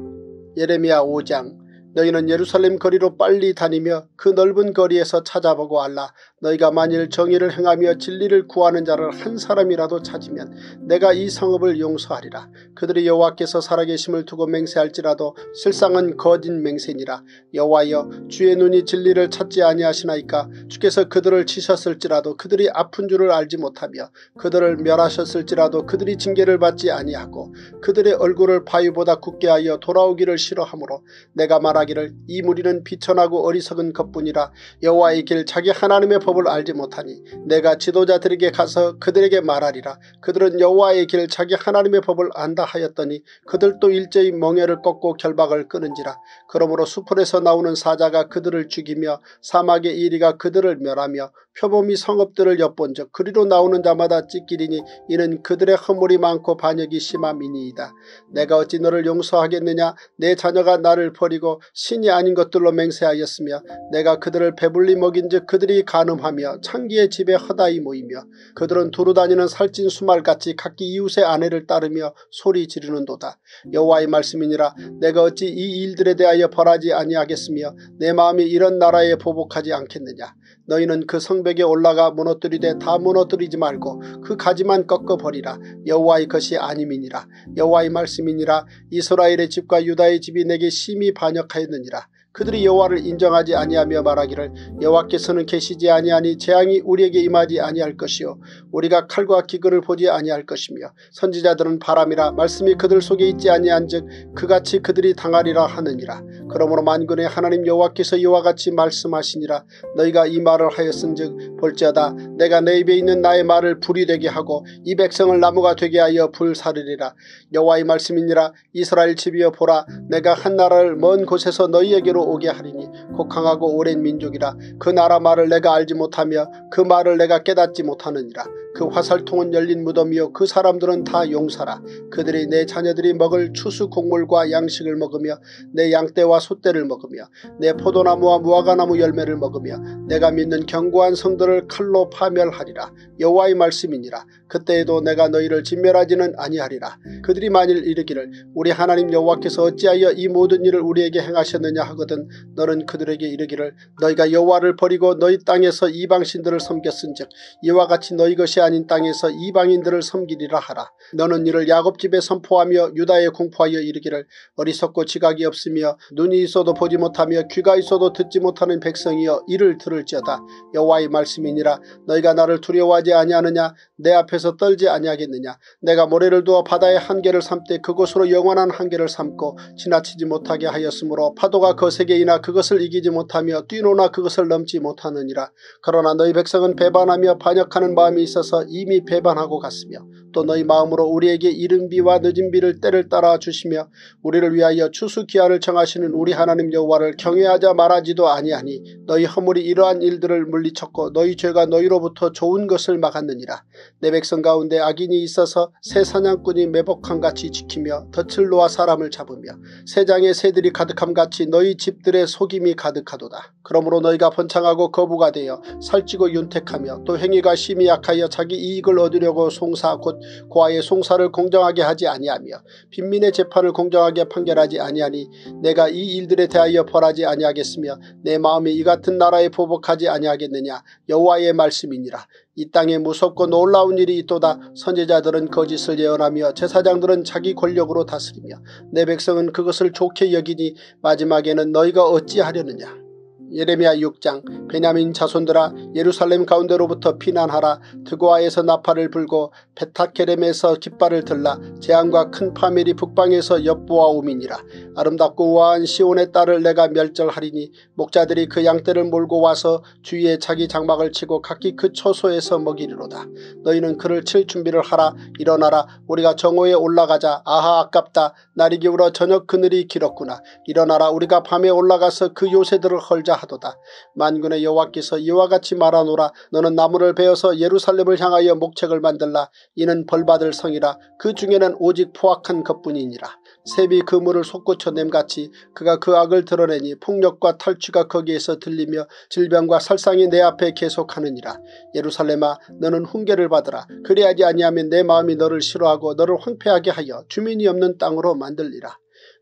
예레미야 오 장. 너희는 예루살렘 거리로 빨리 다니며 그 넓은 거리에서 찾아보고 알라. 너희가 만일 정의를 행하며 진리를 구하는 자를 한 사람이라도 찾으면 내가 이 성읍을 용서하리라. 그들이 여호와께서 살아계심을 두고 맹세할지라도 실상은 거짓 맹세니라. 여호와여, 주의 눈이 진리를 찾지 아니하시나이까. 주께서 그들을 치셨을지라도 그들이 아픈 줄을 알지 못하며 그들을 멸하셨을지라도 그들이 징계를 받지 아니하고 그들의 얼굴을 바위보다 굳게 하여 돌아오기를 싫어하므로 내가 말하기를 이 무리는 비천하고 어리석은 것뿐이라. 여호와의 길 자기 하나님의 법을 알지 못하니 내가 지도자들에게 가서 그들에게 말하리라. 그들은 여호와의 길 자기 하나님의 법을 안다 하였더니 그들도 일제히 멍에를 꺾고 결박을 끊은지라. 그러므로 수풀에서 나오는 사자가 그들을 죽이며 사막의 이리가 그들을 멸하며 표범이 성읍들을 엿본즉 그리로 나오는 자마다 찢기리니 이는 그들의 허물이 많고 반역이 심함이니이다. 내가 어찌 너를 용서하겠느냐. 내 자녀가 나를 버리고 신이 아닌 것들로 맹세하였으며 내가 그들을 배불리 먹인즉 그들이 간음하며 창기의 집에 허다히 모이며 그들은 두루 다니는 살찐 수말같이 각기 이웃의 아내를 따르며 소리 지르는도다. 여호와의 말씀이니라. 내가 어찌 이 일들에 대하여 벌하지 아니하겠으며 내 마음이 이런 나라에 보복하지 않겠느냐. 너희는 그 성벽에 올라가 무너뜨리되 다 무너뜨리지 말고 그 가지만 꺾어버리라. 여호와의 것이 아님이니라. 여호와의 말씀이니라. 이스라엘의 집과 유다의 집이 내게 심히 반역하였느니라. 그들이 여호와를 인정하지 아니하며 말하기를 여호와께서는 계시지 아니하니 재앙이 우리에게 임하지 아니할 것이요 우리가 칼과 기근을 보지 아니할 것이며 선지자들은 바람이라 말씀이 그들 속에 있지 아니한즉 그같이 그들이 당하리라 하느니라. 그러므로 만군의 하나님 여호와께서 이와 같이 말씀하시니라. 너희가 이 말을 하였은즉 볼지어다 내가 내 입에 있는 나의 말을 불이 되게 하고 이 백성을 나무가 되게 하여 불사르리라. 여호와의 말씀이니라. 이스라엘 집이여, 보라, 내가 한 나라를 먼 곳에서 너희에게로 오게 하리니 곧 강하고 오랜 민족이라. 그 나라 말을 내가 알지 못하며 그 말을 내가 깨닫지 못하느니라. 그 화살통은 열린 무덤이요 그 사람들은 다 용사라. 그들이 내 자녀들이 먹을 추수 곡물과 양식을 먹으며 내 양떼와 소떼를 먹으며 내 포도나무와 무화과나무 열매를 먹으며 내가 믿는 견고한 성들을 칼로 파멸하리라. 여호와의 말씀이니라. 그때에도 내가 너희를 진멸하지는 아니하리라. 그들이 만일 이르기를 우리 하나님 여호와께서 어찌하여 이 모든 일을 우리에게 행하셨느냐 하거든 하거든 너는 그들에게 이르기를 너희가 여호와를 버리고 너희 땅에서 이방신들을 섬겼은즉 이와 같이 너희 것이 아닌 땅에서 이방인들을 섬기리라 하라. 너는 이를 야곱집에 선포하며 유다에 공포하여 이르기를 어리석고 지각이 없으며 눈이 있어도 보지 못하며 귀가 있어도 듣지 못하는 백성이여 이를 들을지어다. 여호와의 말씀이니라. 너희가 나를 두려워하지 아니하느냐? 내 앞에서 떨지 아니하겠느냐? 내가 모래를 두어 바다의 한계를 삼되 그곳으로 영원한 한계를 삼고 지나치지 못하게 하였으므로 파도가 거세게이나 그것을 이기지 못하며 뛰노나 그것을 넘지 못하느니라. 그러나 너희 백성은 배반하며 반역하는 마음이 있어서 이미 배반하고 갔으며 또 너희 마음으로 우리에게 이른비와 늦은비를 때를 따라 주시며 우리를 위하여 추수기한을 정하시는 우리 하나님 여호와를 경외하자 말하지도 아니하니 너희 허물이 이러한 일들을 물리쳤고 너희 죄가 너희로부터 좋은 것을 막았느니라. 내 백성 가운데 악인이 있어서 새 사냥꾼이 매복함같이 지키며 덫을 놓아 사람을 잡으며 새 장에 새들이 가득함같이 너희 집들의 속임이 가득하도다. 그러므로 너희가 번창하고 거부가 되어 살찌고 윤택하며 또 행위가 심히 약하여 자기 이익을 얻으려고 송사 곧 고아의 송사를 공정하게 하지 아니하며 빈민의 재판을 공정하게 판결하지 아니하니 내가 이 일들에 대하여 벌하지 아니하겠으며 내 마음이 이 같은 나라에 보복하지 아니하겠느냐? 여호와의 말씀이니라. 이 땅에 무섭고 놀라운 일이 있도다. 선지자들은 거짓을 예언하며 제사장들은 자기 권력으로 다스리며 내 백성은 그것을 좋게 여기니 마지막에는 너희가 어찌하려느냐? 예레미야 육 장. 베냐민 자손들아 예루살렘 가운데로부터 피난하라. 드고아에서 나팔을 불고 베타케렘에서 깃발을 들라. 재앙과 큰 파멸이 북방에서 엿보아 오민이라. 아름답고 우아한 시온의 딸을 내가 멸절하리니 목자들이 그 양떼를 몰고 와서 주위에 자기 장막을 치고 각기 그 초소에서 먹이리로다. 너희는 그를 칠 준비를 하라. 일어나라. 우리가 정오에 올라가자. 아하, 아깝다. 날이 기울어 저녁 그늘이 길었구나. 일어나라. 우리가 밤에 올라가서 그 요새들을 헐자 하도다. 만군의 여호와께서 이와 같이 말하노라. 너는 나무를 베어서 예루살렘을 향하여 목책을 만들라. 이는 벌받을 성이라. 그 중에는 오직 포악한 것뿐이니라. 셉이 그 물을 솟구쳐 냄같이 그가 그 악을 드러내니 폭력과 탈취가 거기에서 들리며 질병과 살상이 내 앞에 계속하느니라. 예루살렘아 너는 훈계를 받으라. 그리하지 아니하면 내 마음이 너를 싫어하고 너를 황폐하게 하여 주민이 없는 땅으로 만들리라.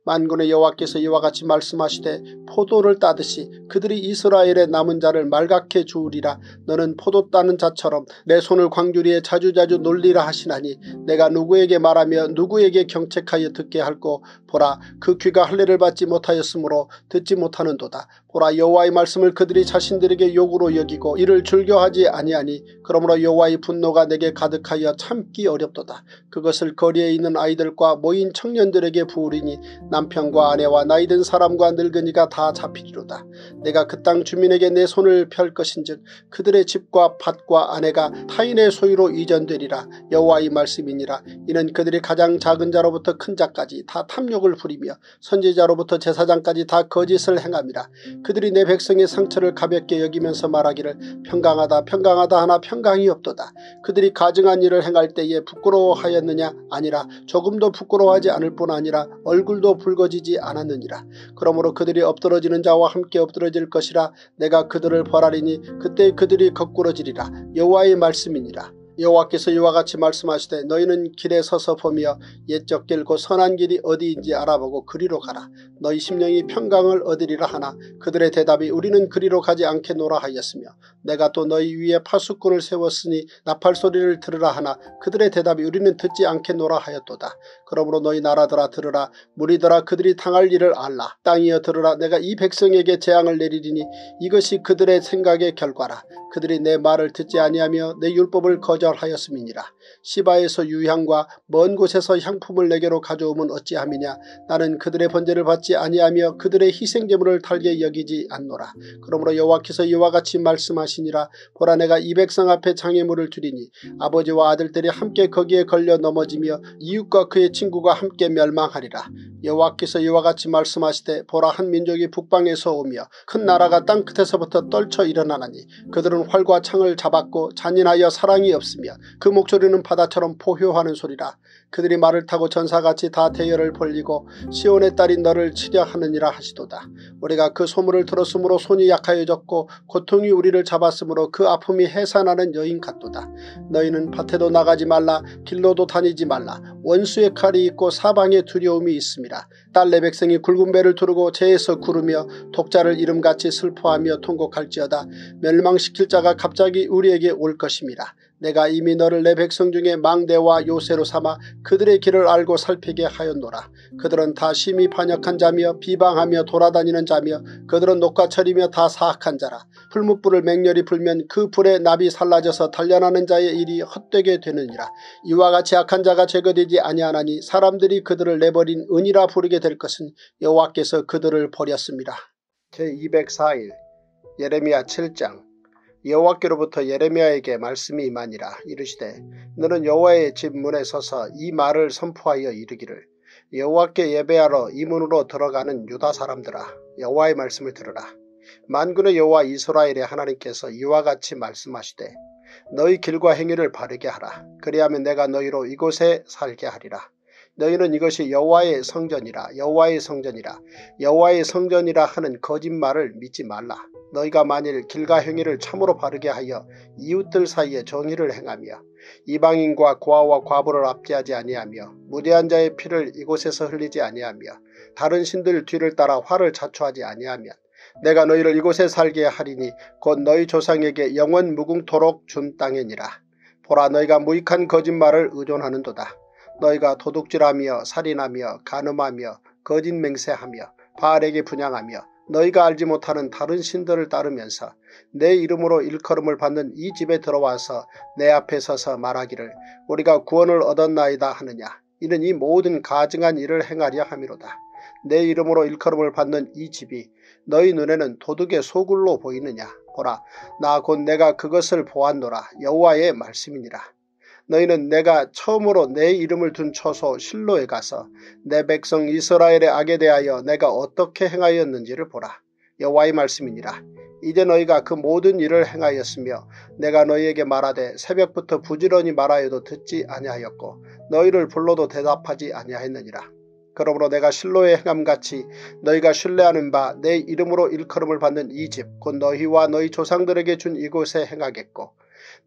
만군의 여호와께서 이와 같이 말씀하시되 포도를 따듯이 그들이 이스라엘의 남은 자를 말갛게 주우리라. 너는 포도 따는 자처럼 내 손을 광주리에 자주자주 놀리라 하시나니 내가 누구에게 말하며 누구에게 경책하여 듣게 할꼬. 보라, 그 귀가 할례를 받지 못하였으므로 듣지 못하는도다. 보라, 여호와의 말씀을 그들이 자신들에게 욕으로 여기고 이를 즐겨하지 아니하니 그러므로 여호와의 분노가 내게 가득하여 참기 어렵도다. 그것을 거리에 있는 아이들과 모인 청년들에게 부으리니 남편과 아내와 나이든 사람과 늙은이가 다 잡히리로다. 내가 그 땅 주민에게 내 손을 펼 것인즉 그들의 집과 밭과 아내가 타인의 소유로 이전되리라. 여호와의 말씀이니라. 이는 그들이 가장 작은 자로부터 큰 자까지 다 탐욕을 부리며 선지자로부터 제사장까지 다 거짓을 행함이라. 그들이 내 백성의 상처를 가볍게 여기면서 말하기를 평강하다 평강하다 하나 평강이 없도다. 그들이 가증한 일을 행할 때에 부끄러워하였느냐? 아니라. 조금도 부끄러워하지 않을 뿐 아니라 얼굴도 붉어지지 않았느니라. 그러므로 그들이 엎드러지는 자와 함께 엎드러질 것이라. 내가 그들을 벌하리니 그때 그들이 거꾸러지리라. 여호와의 말씀이니라. 여호와께서 이와 같이 말씀하시되 너희는 길에 서서 보며 옛적 길고 선한 길이 어디인지 알아보고 그리로 가라. 너희 심령이 평강을 얻으리라 하나 그들의 대답이 우리는 그리로 가지 않겠노라 하였으며 내가 또 너희 위에 파수꾼을 세웠으니 나팔 소리를 들으라 하나 그들의 대답이 우리는 듣지 않겠노라 하였도다. 그러므로 너희 나라들아 들으라. 무리들아 그들이 당할 일을 알라. 땅이여 들으라. 내가 이 백성에게 재앙을 내리리니 이것이 그들의 생각의 결과라. 그들이 내 말을 듣지 아니하며 내 율법을 거절하였음이니라. 시바에서 유향과 먼 곳에서 향품을 내게로 가져오면 어찌함이냐? 나는 그들의 번제를 받지 아니하며 그들의 희생제물을 달게 여기지 않노라. 그러므로 여호와께서 이와 같이 말씀하시니라. 보라, 내가 이 백성 앞에 장애물을 두리니 아버지와 아들들이 함께 거기에 걸려 넘어지며 이웃과 그의 친구가 함께 멸망하리라. 여호와께서 이와 같이 말씀하시되 보라, 한 민족이 북방에서 오며 큰 나라가 땅끝에서부터 떨쳐 일어나나니 그들은 활과 창을 잡았고 잔인하여 사랑이 없으며 그 목소리는 흐르는 바다처럼 포효하는 소리라. 그들이 말을 타고 전사같이 다 대열을 벌리고 시온의 딸이 너를 치려 하느니라 하시도다. 우리가 그 소문을 들었으므로 손이 약하여졌고 고통이 우리를 잡았으므로 그 아픔이 해산하는 여인 같도다. 너희는 밭에도 나가지 말라, 길로도 다니지 말라. 원수의 칼이 있고 사방의 두려움이 있음이라. 딸내 백성이 굵은 배를 두르고 재에서 구르며 독자를 이름같이 슬퍼하며 통곡할지어다. 멸망시킬 자가 갑자기 우리에게 올 것임이라. 내가 이미 너를 내 백성 중에 망대와 요새로 삼아 그들의 길을 알고 살피게 하였노라. 그들은 다 심히 반역한 자며 비방하며 돌아다니는 자며 그들은 녹과철이며 다 사악한 자라. 풀무불을 맹렬히 불면 그 불에 납이 살라져서 단련하는 자의 일이 헛되게 되느니라. 이와 같이 악한 자가 제거되지 아니하나니 사람들이 그들을 내버린 은이라 부르게 될 것은 여호와께서 그들을 버렸습니다. 제이백사 일 예레미야 칠 장. 여호와께로부터 예레미야에게 말씀이 임하니라. 이르시되 너는 여호와의 집 문에 서서 이 말을 선포하여 이르기를 여호와께 예배하러 이 문으로 들어가는 유다 사람들아, 여호와의 말씀을 들으라. 만군의 여호와 이스라엘의 하나님께서 이와 같이 말씀하시되 너희 길과 행위를 바르게 하라. 그리하면 내가 너희로 이곳에 살게 하리라. 너희는 이것이 여호와의 성전이라 여호와의 성전이라 여호와의 성전이라 하는 거짓말을 믿지 말라. 너희가 만일 길과 행위를 참으로 바르게 하여 이웃들 사이에 정의를 행하며 이방인과 고아와 과부를 압제하지 아니하며 무대한 자의 피를 이곳에서 흘리지 아니하며 다른 신들 뒤를 따라 화를 자초하지 아니하면 내가 너희를 이곳에 살게 하리니 곧 너희 조상에게 영원 무궁토록 준 땅이니라. 보라, 너희가 무익한 거짓말을 의존하는도다. 너희가 도둑질하며 살인하며 간음하며 거짓 맹세하며 바알에게 분향하며 너희가 알지 못하는 다른 신들을 따르면서 내 이름으로 일컬음을 받는 이 집에 들어와서 내 앞에 서서 말하기를 우리가 구원을 얻었나이다 하느냐. 이는 이 모든 가증한 일을 행하려 함이로다. 내 이름으로 일컬음을 받는 이 집이 너희 눈에는 도둑의 소굴로 보이느냐. 보라, 나 곧 내가 그것을 보았노라. 여호와의 말씀이니라. 너희는 내가 처음으로 내 이름을 둔 처소 실로에 가서 내 백성 이스라엘의 악에 대하여 내가 어떻게 행하였는지를 보라. 여호와의 말씀이니라. 이제 너희가 그 모든 일을 행하였으며 내가 너희에게 말하되 새벽부터 부지런히 말하여도 듣지 아니하였고 너희를 불러도 대답하지 아니하였느니라. 그러므로 내가 실로의 행함같이 너희가 신뢰하는 바 내 이름으로 일컬음을 받는 이 집 곧 너희와 너희 조상들에게 준 이곳에 행하겠고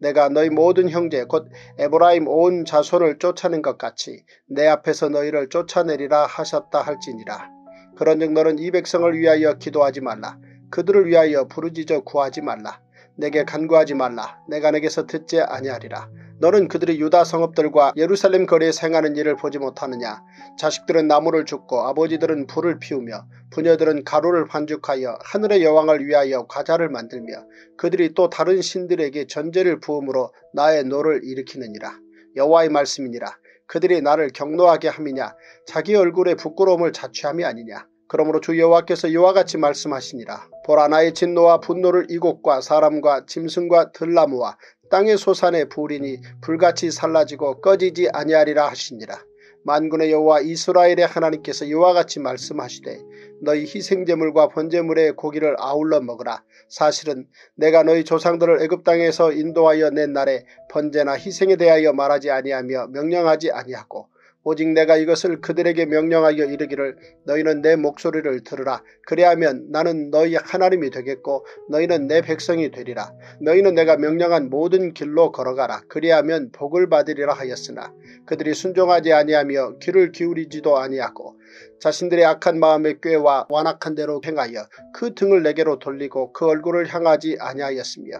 내가 너희 모든 형제 곧 에브라임 온 자손을 쫓아낸 것 같이 내 앞에서 너희를 쫓아내리라 하셨다 할지니라. 그런즉 너는 이 백성을 위하여 기도하지 말라. 그들을 위하여 부르짖어 구하지 말라. 내게 간구하지 말라. 내가 내게서 듣지 아니하리라. 너는 그들이 유다 성읍들과 예루살렘 거리에서 행하는 일을 보지 못하느냐. 자식들은 나무를 줍고 아버지들은 불을 피우며 부녀들은 가루를 반죽하여 하늘의 여왕을 위하여 과자를 만들며 그들이 또 다른 신들에게 전제를 부음으로 나의 노를 일으키느니라. 여호와의 말씀이니라. 그들이 나를 경노하게 함이냐 자기 얼굴에 부끄러움을 자취함이 아니냐. 그러므로 주 여호와께서 이와 같이 말씀하시니라. 보라, 나의 진노와 분노를 이곳과 사람과 짐승과 들나무와 땅의 소산에 부으리니 불같이 살라지고 꺼지지 아니하리라 하시니라. 만군의 여호와 이스라엘의 하나님께서 이와 같이 말씀하시되 너희 희생제물과 번제물의 고기를 아울러 먹으라. 사실은 내가 너희 조상들을 애굽 땅에서 인도하여 낸 날에 번제나 희생에 대하여 말하지 아니하며 명령하지 아니하고 오직 내가 이것을 그들에게 명령하여 이르기를 너희는 내 목소리를 들으라. 그래하면 나는 너희 하나님이 되겠고 너희는 내 백성이 되리라. 너희는 내가 명령한 모든 길로 걸어가라. 그래하면 복을 받으리라 하였으나 그들이 순종하지 아니하며 귀를 기울이지도 아니하고 자신들의 악한 마음의 꾀와 완악한 대로 행하여 그 등을 내게로 돌리고 그 얼굴을 향하지 아니하였으며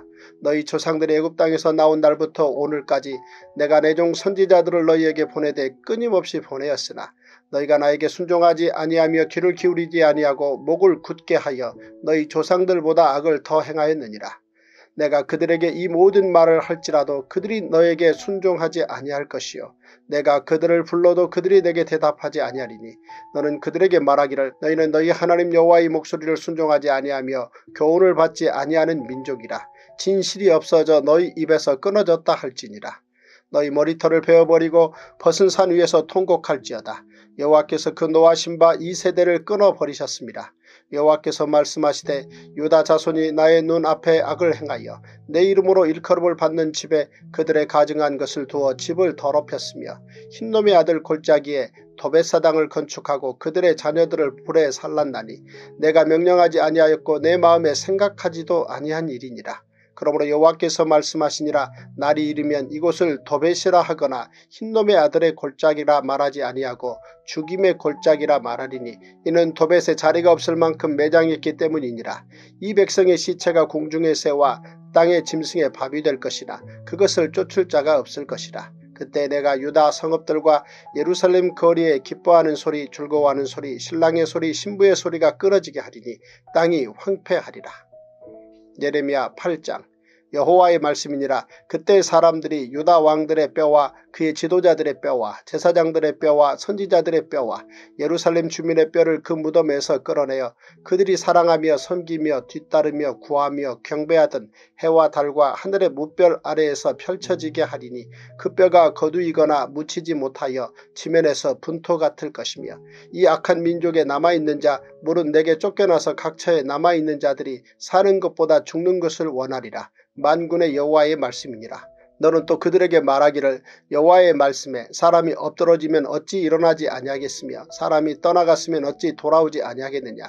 너희 조상들의 애굽 땅에서 나온 날부터 오늘까지 내가 내 종 선지자들을 너희에게 보내되 끊임없이 보내었으나 너희가 나에게 순종하지 아니하며 귀를 기울이지 아니하고 목을 굳게 하여 너희 조상들보다 악을 더 행하였느니라. 내가 그들에게 이 모든 말을 할지라도 그들이 너에게 순종하지 아니할 것이요 내가 그들을 불러도 그들이 내게 대답하지 아니하리니 너는 그들에게 말하기를 너희는 너희 하나님 여호와의 목소리를 순종하지 아니하며 교훈을 받지 아니하는 민족이라. 진실이 없어져 너희 입에서 끊어졌다 할지니라. 너희 머리털을 베어버리고 벗은 산 위에서 통곡할지어다. 여호와께서 그 노하신 바 이 세대를 끊어버리셨습니다. 여호와께서 말씀하시되 유다 자손이 나의 눈앞에 악을 행하여 내 이름으로 일컬음을 받는 집에 그들의 가증한 것을 두어 집을 더럽혔으며 흰놈의 아들 골짜기에 도벳 사당을 건축하고 그들의 자녀들을 불에 살랐나니 내가 명령하지 아니하였고 내 마음에 생각하지도 아니한 일이니라. 그러므로 여호와께서 말씀하시니라 날이 이르면 이곳을 도벳이라 하거나 흰놈의 아들의 골짜기라 말하지 아니하고 죽임의 골짜기라 말하리니 이는 도벳에 자리가 없을 만큼 매장했기 때문이니라. 이 백성의 시체가 공중의 새와 땅의 짐승의 밥이 될 것이라 그것을 쫓을 자가 없을 것이라. 그때 내가 유다 성읍들과 예루살렘 거리에 기뻐하는 소리 즐거워하는 소리 신랑의 소리 신부의 소리가 끊어지게 하리니 땅이 황폐하리라. 예레미야 팔 장. 여호와의 말씀이니라. 그때 사람들이 유다 왕들의 뼈와 그의 지도자들의 뼈와 제사장들의 뼈와 선지자들의 뼈와 예루살렘 주민의 뼈를 그 무덤에서 끌어내어 그들이 사랑하며 섬기며 뒤따르며 구하며 경배하던 해와 달과 하늘의 무별 아래에서 펼쳐지게 하리니 그 뼈가 거두이거나 묻히지 못하여 지면에서 분토 같을 것이며 이 악한 민족에 남아있는 자 물은 내게 쫓겨나서 각처에 남아있는 자들이 사는 것보다 죽는 것을 원하리라. 만군의 여호와의 말씀이니라. 너는 또 그들에게 말하기를 여호와의 말씀에 사람이 엎드러지면 어찌 일어나지 아니하겠으며 사람이 떠나갔으면 어찌 돌아오지 아니하겠느냐.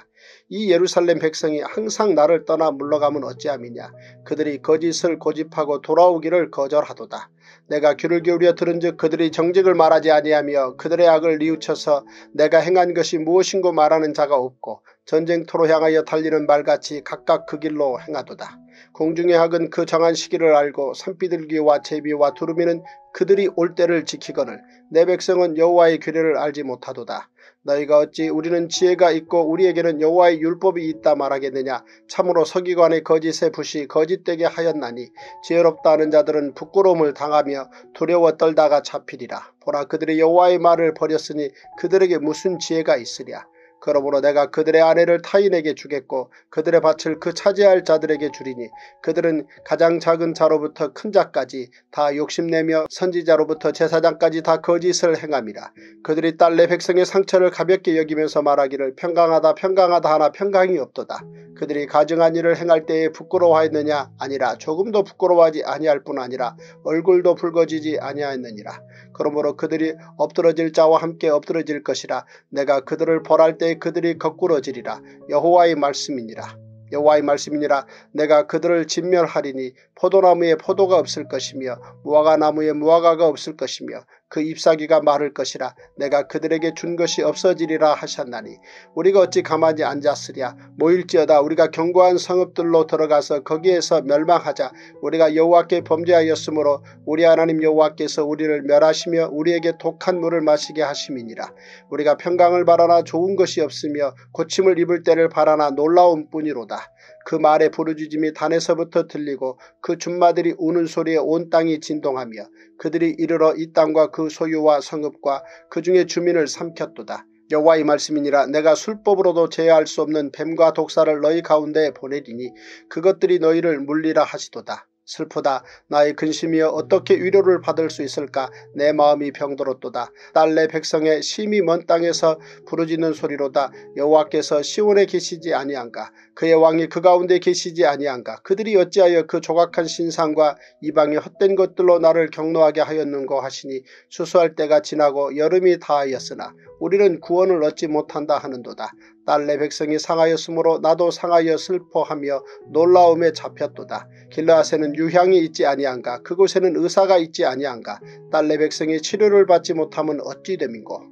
이 예루살렘 백성이 항상 나를 떠나 물러가면 어찌함이냐. 그들이 거짓을 고집하고 돌아오기를 거절하도다. 내가 귀를 기울여 들은즉 그들이 정직을 말하지 아니하며 그들의 악을 뉘우쳐서 내가 행한 것이 무엇인고 말하는 자가 없고 전쟁터로 향하여 달리는 말같이 각각 그 길로 행하도다. 공중의 학은 그 정한 시기를 알고 산비둘기와 제비와 두루미는 그들이 올 때를 지키거늘 내 백성은 여호와의 규례를 알지 못하도다. 너희가 어찌 우리는 지혜가 있고 우리에게는 여호와의 율법이 있다 말하겠느냐. 참으로 서기관의 거짓의 붓이 거짓되게 하였나니 지혜롭다 하는 자들은 부끄러움을 당하며 두려워 떨다가 잡히리라. 보라 그들이 여호와의 말을 버렸으니 그들에게 무슨 지혜가 있으랴. 그러므로 내가 그들의 아내를 타인에게 주겠고 그들의 밭을 그 차지할 자들에게 주리니 그들은 가장 작은 자로부터 큰 자까지 다 욕심내며 선지자로부터 제사장까지 다 거짓을 행함이라. 그들이 딸 내 백성의 상처를 가볍게 여기면서 말하기를 평강하다 평강하다 하나 평강이 없도다. 그들이 가증한 일을 행할 때에 부끄러워하였느냐. 아니라 조금도 부끄러워하지 아니할 뿐 아니라 얼굴도 붉어지지 아니하였느니라. 그러므로 그들이 엎드러질 자와 함께 엎드러질 것이라. 내가 그들을 벌할 때 그들이 거꾸러지리라. 여호와의 말씀이니라. 여호와의 말씀이니라. 내가 그들을 진멸하리니 포도나무에 포도가 없을 것이며 무화과나무에 무화과가 없을 것이며 그 잎사귀가 마를 것이라. 내가 그들에게 준 것이 없어지리라 하셨나니 우리가 어찌 가만히 앉았으랴. 모일지어다 우리가 견고한 성읍들로 들어가서 거기에서 멸망하자. 우리가 여호와께 범죄하였으므로 우리 하나님 여호와께서 우리를 멸하시며 우리에게 독한 물을 마시게 하심이니라. 우리가 평강을 바라나 좋은 것이 없으며 고침을 입을 때를 바라나 놀라움뿐이로다. 그 말의 부르짖음이 단에서부터 들리고 그 줌마들이 우는 소리에 온 땅이 진동하며 그들이 이르러 이 땅과 그 소유와 성읍과 그 중에 주민을 삼켰도다. 여호와의 말씀이니라. 내가 술법으로도 제어할 수 없는 뱀과 독사를 너희 가운데에 보내리니 그것들이 너희를 물리라 하시도다. 슬프다. 나의 근심이여 어떻게 위로를 받을 수 있을까. 내 마음이 병들었도다. 딸 내 백성의 심이 먼 땅에서 부르짖는 소리로다. 여호와께서 시온에 계시지 아니한가. 그의 왕이 그 가운데 계시지 아니한가. 그들이 어찌하여 그 조각한 신상과 이방의 헛된 것들로 나를 격노하게 하였는고 하시니 수수할 때가 지나고 여름이 다하였으나 우리는 구원을 얻지 못한다 하는도다. 딸 내 백성이 상하였으므로 나도 상하여 슬퍼하며 놀라움에 잡혔도다. 길르앗에는 유향이 있지 아니한가. 그곳에는 의사가 있지 아니한가. 딸 내 백성이 치료를 받지 못함은 어찌 됨인고.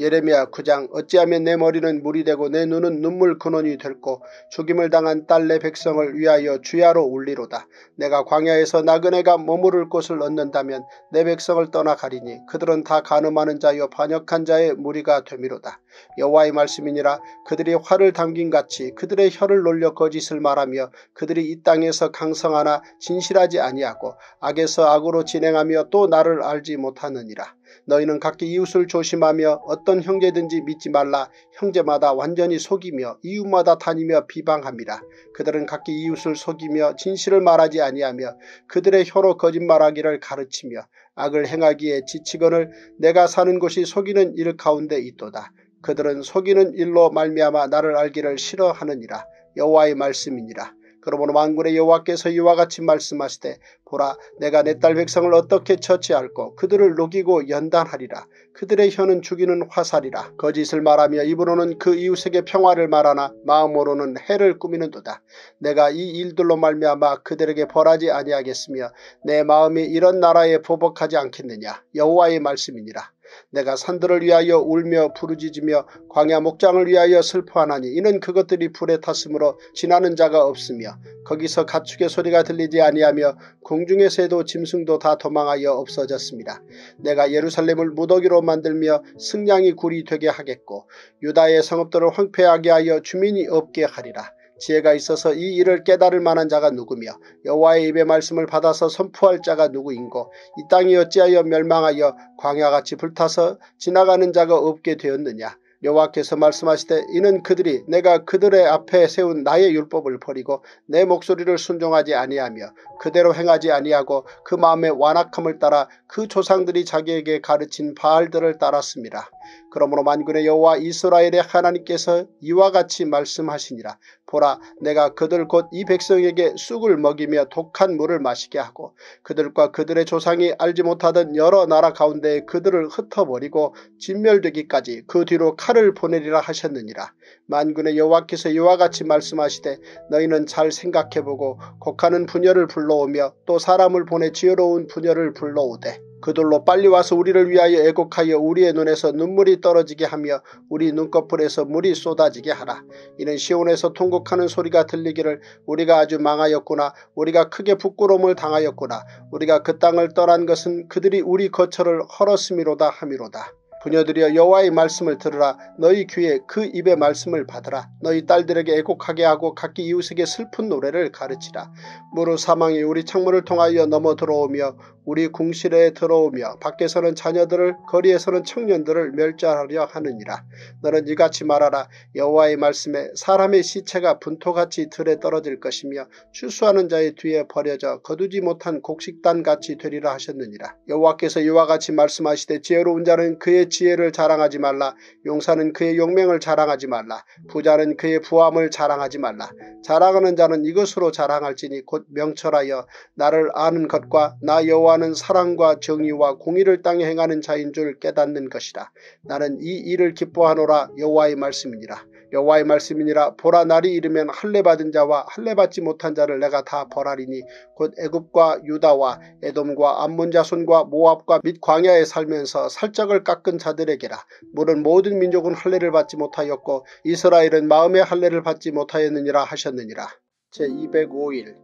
예레미야 구 장. 어찌하면 내 머리는 물이 되고 내 눈은 눈물 근원이 될고 죽임을 당한 딸 내 백성을 위하여 주야로 울리로다. 내가 광야에서 나그네가 머무를 곳을 얻는다면 내 백성을 떠나가리니 그들은 다 간음하는 자여 반역한 자의 무리가 되미로다. 여호와의 말씀이니라. 그들이 활을 담긴 같이 그들의 혀를 놀려 거짓을 말하며 그들이 이 땅에서 강성하나 진실하지 아니하고 악에서 악으로 진행하며 또 나를 알지 못하느니라. 너희는 각기 이웃을 조심하며 어떤 형제든지 믿지 말라. 형제마다 완전히 속이며 이웃마다 다니며 비방합니다. 그들은 각기 이웃을 속이며 진실을 말하지 아니하며 그들의 혀로 거짓말하기를 가르치며 악을 행하기에 지치거늘 내가 사는 곳이 속이는 일 가운데 있도다. 그들은 속이는 일로 말미암아 나를 알기를 싫어하느니라. 여호와의 말씀이니라. 그러므로 만군의 여호와께서 이와 같이 말씀하시되 보라 내가 내 딸 백성을 어떻게 처치할꼬 그들을 녹이고 연단하리라. 그들의 혀는 죽이는 화살이라. 거짓을 말하며 입으로는 그 이웃에게 평화를 말하나 마음으로는 해를 꾸미는도다. 내가 이 일들로 말미암아 그들에게 벌하지 아니하겠으며 내 마음이 이런 나라에 보복하지 않겠느냐. 여호와의 말씀이니라. 내가 산들을 위하여 울며 부르짖으며 광야 목장을 위하여 슬퍼하나니 이는 그것들이 불에 탔으므로 지나는 자가 없으며 거기서 가축의 소리가 들리지 아니하며 공중의 새도 짐승도 다 도망하여 없어졌습니다. 내가 예루살렘을 무더기로 만들며 승냥이 굴이 되게 하겠고 유다의 성읍들을 황폐하게 하여 주민이 없게 하리라. 지혜가 있어서 이 일을 깨달을 만한 자가 누구며 여호와의 입의 말씀을 받아서 선포할 자가 누구인고 이 땅이 어찌하여 멸망하여 광야같이 불타서 지나가는 자가 없게 되었느냐. 여호와께서 말씀하시되 이는 그들이 내가 그들의 앞에 세운 나의 율법을 버리고 내 목소리를 순종하지 아니하며 그대로 행하지 아니하고 그 마음의 완악함을 따라 그 조상들이 자기에게 가르친 바알들을 따랐습니다. 그러므로 만군의 여호와 이스라엘의 하나님께서 이와 같이 말씀하시니라. 보라 내가 그들 곧 이 백성에게 쑥을 먹이며 독한 물을 마시게 하고 그들과 그들의 조상이 알지 못하던 여러 나라 가운데 그들을 흩어버리고 진멸되기까지 그 뒤로 칼을 보내리라 하셨느니라. 만군의 여호와께서 이와 같이 말씀하시되 너희는 잘 생각해보고 곡하는 부녀를 불러오며 또 사람을 보내 지혜로운 부녀를 불러오되 그들로 빨리 와서 우리를 위하여 애곡하여 우리의 눈에서 눈물이 떨어지게 하며 우리 눈꺼풀에서 물이 쏟아지게 하라. 이는 시온에서 통곡하는 소리가 들리기를 우리가 아주 망하였구나. 우리가 크게 부끄러움을 당하였구나. 우리가 그 땅을 떠난 것은 그들이 우리 거처를 헐었음이로다 함이로다. 부녀들이여 여호와의 말씀을 들으라. 너희 귀에 그 입의 말씀을 받으라. 너희 딸들에게 애곡하게 하고 각기 이웃에게 슬픈 노래를 가르치라. 무르 사망이 우리 창문을 통하여 넘어 들어오며 우리 궁실에 들어오며 밖에서는 자녀들을 거리에서는 청년들을 멸절하려 하느니라. 너는 이같이 말하라. 여호와의 말씀에 사람의 시체가 분토같이 들에 떨어질 것이며 추수하는 자의 뒤에 버려져 거두지 못한 곡식단같이 되리라 하셨느니라. 여호와께서 이와 같이 말씀하시되 지혜로운 자는 그의 지혜를 자랑하지 말라. 용사는 그의 용맹을 자랑하지 말라. 부자는 그의 부함을 자랑하지 말라. 자랑하는 자는 이것으로 자랑할지니 곧 명철하여 나를 아는 것과 나 여호와는 사랑과 정의와 공의를 땅에 행하는 자인 줄 깨닫는 것이라. 나는 이 일을 기뻐하노라. 여호와의 말씀이니라. 여호와의 말씀이니라. 보라 날이 이르면 할례받은 자와 할례받지 못한 자를 내가 다 벌하리니 곧 애굽과 유다와 에돔과 암몬 자손과 모압과 및 광야에 살면서 살짝을 깎은 자들에게라. 물론 모든 민족은 할례를 받지 못하였고 이스라엘은 마음의 할례를 받지 못하였느니라 하셨느니라. 제이백오일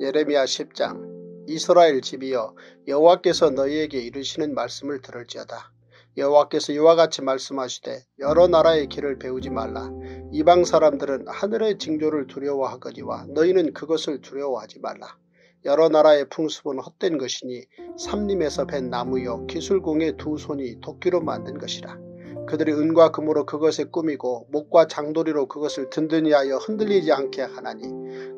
예레미야 십 장. 이스라엘 집이여 여호와께서 너희에게 이르시는 말씀을 들을지어다. 여호와께서 이와 같이 말씀하시되 여러 나라의 길을 배우지 말라. 이방 사람들은 하늘의 징조를 두려워하거니와 너희는 그것을 두려워하지 말라. 여러 나라의 풍습은 헛된 것이니 삼림에서 밴 나무요 기술공의 두 손이 도끼로 만든 것이라. 그들이 은과 금으로 그것에 꾸미고 목과 장도리로 그것을 든든히 하여 흔들리지 않게 하나니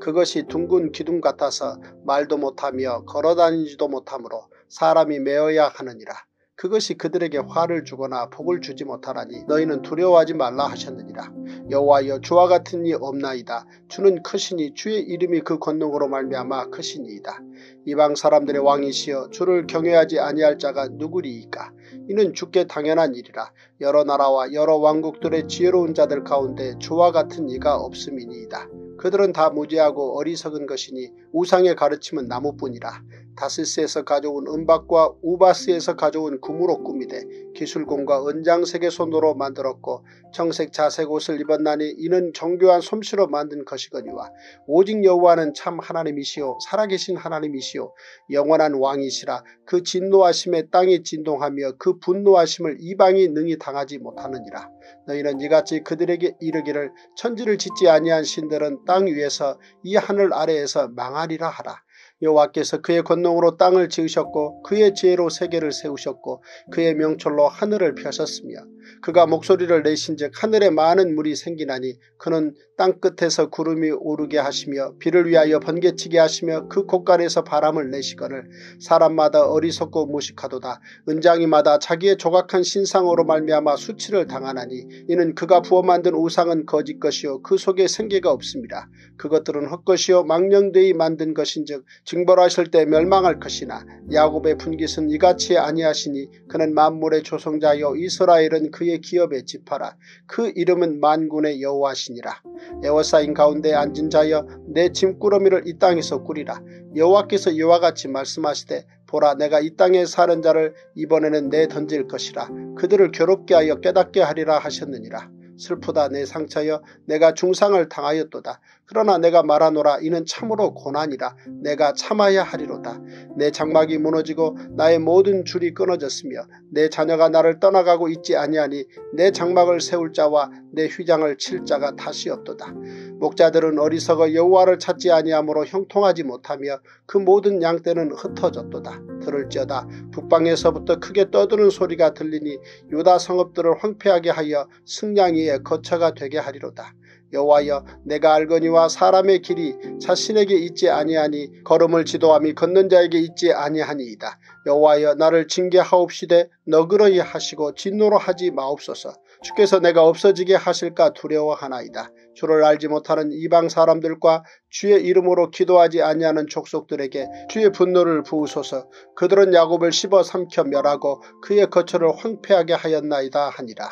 그것이 둥근 기둥 같아서 말도 못하며 걸어다니지도 못하므로 사람이 메어야 하느니라. 그것이 그들에게 화를 주거나 복을 주지 못하라니 너희는 두려워하지 말라 하셨느니라. 여호와여 주와 같은 이 없나이다. 주는 크시니 주의 이름이 그 권능으로 말미암아 크시니이다. 이방 사람들의 왕이시여 주를 경외하지 아니할 자가 누구리이까. 이는 주께 당연한 일이라. 여러 나라와 여러 왕국들의 지혜로운 자들 가운데 주와 같은 이가 없음이니이다. 그들은 다 무지하고 어리석은 것이니 우상의 가르침은 나무뿐이라. 다스스에서 가져온 은박과 우바스에서 가져온 금으로 꾸미되 기술공과 은장색의 손으로 만들었고 청색 자색 옷을 입었나니 이는 정교한 솜씨로 만든 것이거니와 오직 여호와는 참 하나님이시오 살아계신 하나님이시오 영원한 왕이시라. 그 진노하심에 땅이 진동하며 그 분노하심을 이방이 능히 당하지 못하느니라. 너희는 이같이 그들에게 이르기를 천지를 짓지 아니한 신들은 땅 위에서 이 하늘 아래에서 망하리라 하라. 여호와께서 그의 권능으로 땅을 지으셨고 그의 지혜로 세계를 세우셨고 그의 명철로 하늘을 펴셨으며 그가 목소리를 내신즉 하늘에 많은 물이 생기나니 그는 땅끝에서 구름이 오르게 하시며 비를 위하여 번개치게 하시며 그 곳간에서 바람을 내시거늘 사람마다 어리석고 무식하도다. 은장이마다 자기의 조각한 신상으로 말미암아 수치를 당하나니 이는 그가 부어 만든 우상은 거짓 것이요 그 속에 생기가 없습니다. 그것들은 헛것이요 망령되이 만든 것인즉 징벌하실 때 멸망할 것이나 야곱의 분깃은 이같이 아니하시니 그는 만물의 조성자여 이스라엘은 그의 기업에 집하라. 그 이름은 만군의 여호와시니라. 에워싸인 가운데 앉은 자여 내 짐꾸러미를 이 땅에서 꾸리라. 여호와께서 이와 같이 말씀하시되 보라 내가 이 땅에 사는 자를 이번에는 내던질 것이라. 그들을 괴롭게 하여 깨닫게 하리라 하셨느니라. 슬프다 내 상처여 내가 중상을 당하였도다. 그러나 내가 말하노라 이는 참으로 고난이라. 내가 참아야 하리로다. 내 장막이 무너지고 나의 모든 줄이 끊어졌으며 내 자녀가 나를 떠나가고 있지 아니하니 내 장막을 세울 자와 내 휘장을 칠 자가 다시 없도다. 목자들은 어리석어 여호와를 찾지 아니하므로 형통하지 못하며 그 모든 양떼는 흩어졌도다. 들을지어다 북방에서부터 크게 떠드는 소리가 들리니 유다 성읍들을 황폐하게 하여 승냥이의 거처가 되게 하리로다. 여호와여 내가 알거니와 사람의 길이 자신에게 있지 아니하니 걸음을 지도함이 걷는 자에게 있지 아니하니이다. 여호와여 나를 징계하옵시되 너그러이 하시고 진노로 하지 마옵소서. 주께서 내가 없어지게 하실까 두려워하나이다. 주를 알지 못하는 이방 사람들과 주의 이름으로 기도하지 아니하는 족속들에게 주의 분노를 부으소서. 그들은 야곱을 씹어 삼켜 멸하고 그의 거처를 황폐하게 하였나이다 하니라.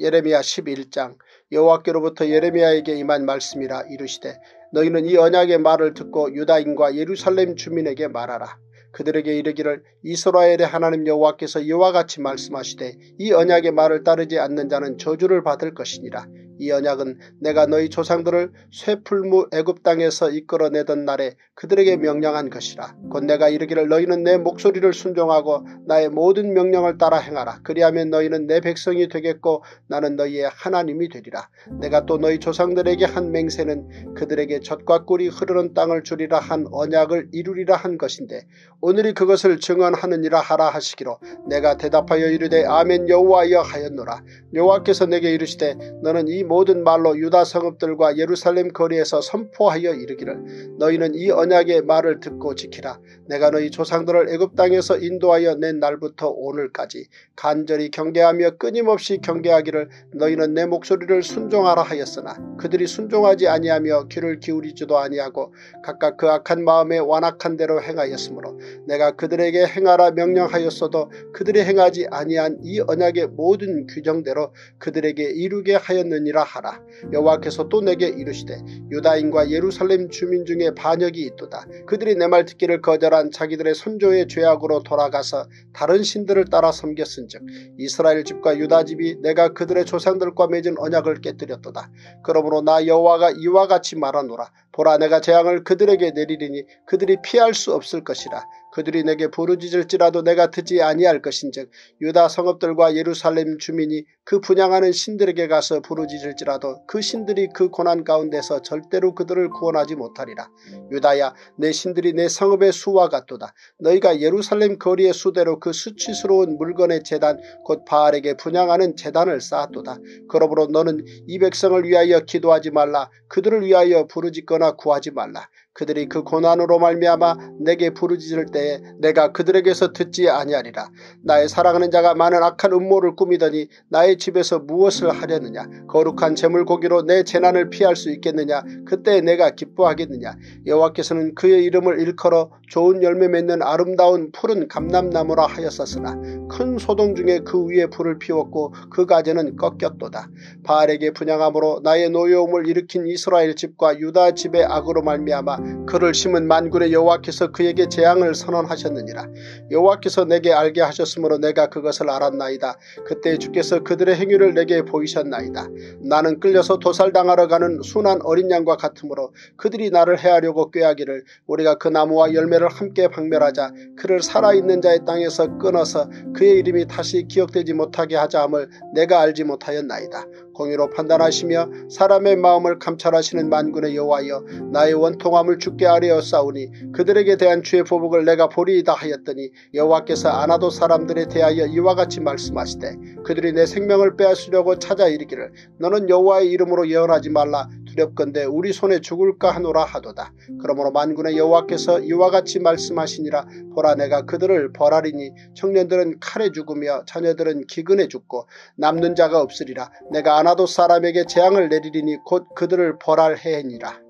예레미야 십일 장. 여호와께로부터 예레미야에게 임한 말씀이라. 이르시되 너희는 이 언약의 말을 듣고 유다인과 예루살렘 주민에게 말하라. 그들에게 이르기를 이스라엘의 하나님 여호와께서 이와 같이 말씀하시되 이 언약의 말을 따르지 않는 자는 저주를 받을 것이니라. 이 언약은 내가 너희 조상들을 쇠풀무 애굽 땅에서 이끌어내던 날에 그들에게 명령한 것이라. 곧 내가 이르기를 너희는 내 목소리를 순종하고 나의 모든 명령을 따라 행하라. 그리하면 너희는 내 백성이 되겠고 나는 너희의 하나님이 되리라. 내가 또 너희 조상들에게 한 맹세는 그들에게 젖과 꿀이 흐르는 땅을 주리라 한 언약을 이루리라 한 것인데 오늘이 그것을 증언하느니라 하라 하시기로 내가 대답하여 이르되 아멘 여호와여 하였노라. 여호와께서 내게 이르시되 너는 이 모든 말로 유다 성읍들과 예루살렘 거리에서 선포하여 이르기를 너희는 이 언약의 말을 듣고 지키라. 내가 너희 조상들을 애굽 땅에서 인도하여 낸 날부터 오늘까지 간절히 경계하며 끊임없이 경계하기를 너희는 내 목소리를 순종하라 하였으나 그들이 순종하지 아니하며 귀를 기울이지도 아니하고 각각 그 악한 마음에 완악한 대로 행하였으므로 내가 그들에게 행하라 명령하였어도 그들이 행하지 아니한 이 언약의 모든 규정대로 그들에게 이루게 하였느니라 하라. 여호와께서 또 내게 이르시되 유다인과 예루살렘 주민 중에 반역이 있도다. 그들이 내 말 듣기를 거절한 자기들의 선조의 죄악으로 돌아가서 다른 신들을 따라 섬겼은즉 이스라엘 집과 유다 집이 내가 그들의 조상들과 맺은 언약을 깨뜨렸도다. 그러므로 나 여호와가 이와 같이 말하노라. 보라 내가 재앙을 그들에게 내리리니 그들이 피할 수 없을 것이라. 그들이 내게 부르짖을지라도 내가 듣지 아니할 것인즉 유다 성읍들과 예루살렘 주민이 그 분향하는 신들에게 가서 부르짖을지라도 그 신들이 그 고난 가운데서 절대로 그들을 구원하지 못하리라. 유다야 내 신들이 내 성읍의 수와 같도다. 너희가 예루살렘 거리의 수대로 그 수치스러운 물건의 제단 곧 바알에게 분향하는 제단을 쌓았도다. 그러므로 너는 이 백성을 위하여 기도하지 말라. 그들을 위하여 부르짖거나 구하지 말라. 그들이 그 고난으로 말미암아 내게 부르짖을 때에 내가 그들에게서 듣지 아니하리라. 나의 사랑하는 자가 많은 악한 음모를 꾸미더니 나의 집에서 무엇을 하려느냐. 거룩한 제물 고기로 내 재난을 피할 수 있겠느냐. 그때 내가 기뻐하겠느냐. 여호와께서는 그의 이름을 일컬어 좋은 열매 맺는 아름다운 푸른 감람나무라 하였었으나 큰 소동 중에 그 위에 불을 피웠고 그 가지는 꺾였도다. 바알에게 분향함으로 나의 노여움을 일으킨 이스라엘 집과 유다 집의 악으로 말미암아 그를 심은 만군의 여호와께서 그에게 재앙을 선언하셨느니라. 여호와께서 내게 알게 하셨으므로 내가 그것을 알았나이다. 그때 주께서 그들의 행위를 내게 보이셨나이다. 나는 끌려서 도살당하러 가는 순한 어린 양과 같으므로 그들이 나를 해하려고 꾀하기를 우리가 그 나무와 열매를 함께 박멸하자. 그를 살아있는 자의 땅에서 끊어서 그의 이름이 다시 기억되지 못하게 하자 함을 내가 알지 못하였나이다. 공의로 판단하시며 사람의 마음을 감찰하시는 만군의 여호와여, 나의 원통함을 주께 아뢰었사오니 그들에게 대한 주의 보복을 내가 보리이다 하였더니, 여호와께서 아나도 사람들에 대하여 이와 같이 말씀하시되 그들이 내 생명을 빼앗으려고 찾아 이르기를 너는 여호와의 이름으로 예언하지 말라, 두렵건대 우리 손에 죽을까 하노라 하도다. 그러므로 만군의 여호와께서 이와 같이 말씀하시니라, 보라 내가 그들을 벌하리니 청년들은 칼에 죽으며 자녀들은 기근에 죽고 남는 자가 없으리라. 내가 아나돗 사람에게 재앙을 내리리니 곧 그들을 벌할 해니라.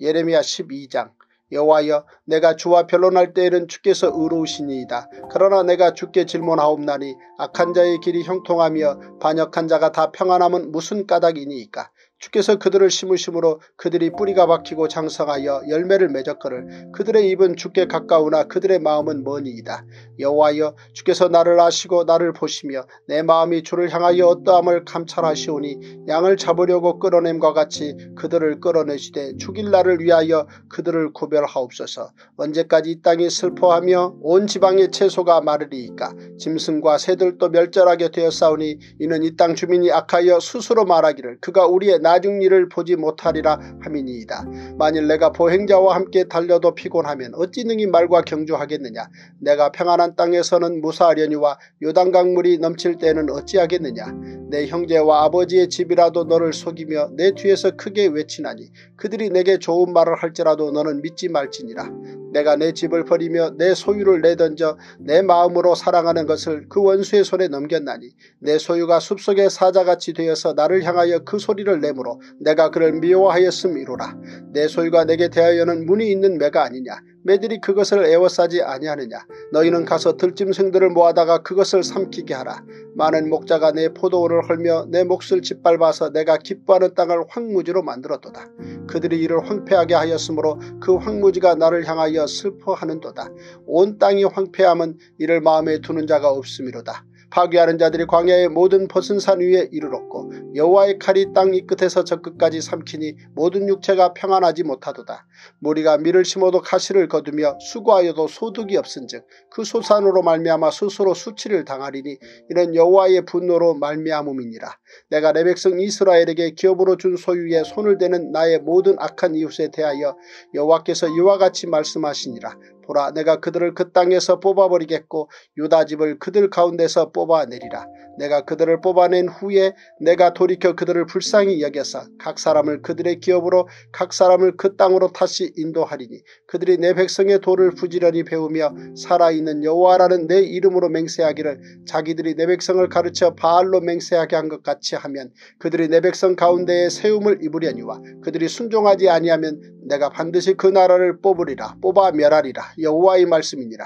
예레미야 십이 장. 여호와여, 내가 주와 변론할 때에는 주께서 의로우시니이다. 그러나 내가 주께 질문하옵나니 악한 자의 길이 형통하며 반역한 자가 다 평안함은 무슨 까닭이니이까? 주께서 그들을 심으심으로 그들이 뿌리가 박히고 장성하여 열매를 맺었거늘 그들의 입은 주께 가까우나 그들의 마음은 머니이다. 여호와여, 주께서 나를 아시고 나를 보시며 내 마음이 주를 향하여 어떠함을 감찰하시오니, 양을 잡으려고 끌어냄과 같이 그들을 끌어내시되 죽일 날을 위하여 그들을 구별하옵소서. 언제까지 이 땅이 슬퍼하며 온 지방의 채소가 마르리이까? 짐승과 새들도 멸절하게 되었사오니 이는 이 땅 주민이 악하여 스스로 말하기를 그가 우리의 나중 일을 보지 못하리라 함이니이다. 만일 내가 보행자와 함께 달려도 피곤하면 어찌 능히 말과 경주하겠느냐? 내가 평안한 땅에서는 무사하려니와 요단강물이 넘칠 때는 어찌하겠느냐? 내 형제와 아버지의 집이라도 너를 속이며 내 뒤에서 크게 외치나니 그들이 내게 좋은 말을 할지라도 너는 믿지 말지니라. 내가 내 집을 버리며 내 소유를 내던져 내 마음으로 사랑하는 것을 그 원수의 손에 넘겼나니, 내 소유가 숲속의 사자같이 되어서 나를 향하여 그 소리를 내므로 내가 그를 미워하였음이로라. 내 소유가 내게 대하여는 문이 있는 매가 아니냐? 매들이 그것을 애워싸지 아니하느냐? 너희는 가서 들짐승들을 모아다가 그것을 삼키게 하라. 많은 목자가 내 포도원을 헐며 내 몫을 짓밟아서 내가 기뻐하는 땅을 황무지로 만들었도다. 그들이 이를 황폐하게 하였으므로 그 황무지가 나를 향하여 슬퍼하는도다. 온 땅이 황폐함은 이를 마음에 두는 자가 없음이로다. 파괴하는 자들이 광야의 모든 벗은 산 위에 이르렀고 여호와의 칼이 땅 이 끝에서 저 끝까지 삼키니 모든 육체가 평안하지 못하도다. 무리가 밀을 심어도 가시를 거두며 수고하여도 소득이 없은즉 그 소산으로 말미암아 스스로 수치를 당하리니 이는 여호와의 분노로 말미암음이니라. 내가 내 백성 이스라엘에게 기업으로 준 소유에 손을 대는 나의 모든 악한 이웃에 대하여 여호와께서 이와 같이 말씀하시니라. 보라, 내가 그들을 그 땅에서 뽑아버리겠고 유다 집을 그들 가운데서 뽑아내리라. 내가 그들을 뽑아낸 후에 내가 돌이켜 그들을 불쌍히 여겨서 각 사람을 그들의 기업으로 각 사람을 그 땅으로 다시 인도하리니 그들이 내 백성의 도를 부지런히 배우며 살아있는 여호와라는 내 이름으로 맹세하기를 자기들이 내 백성을 가르쳐 바알로 맹세하게 한 것 같이 하면 그들이 내 백성 가운데에 세움을 입으려니와 그들이 순종하지 아니하면 내가 반드시 그 나라를 뽑으리라, 뽑아 멸하리라. 여호와의 말씀이니라.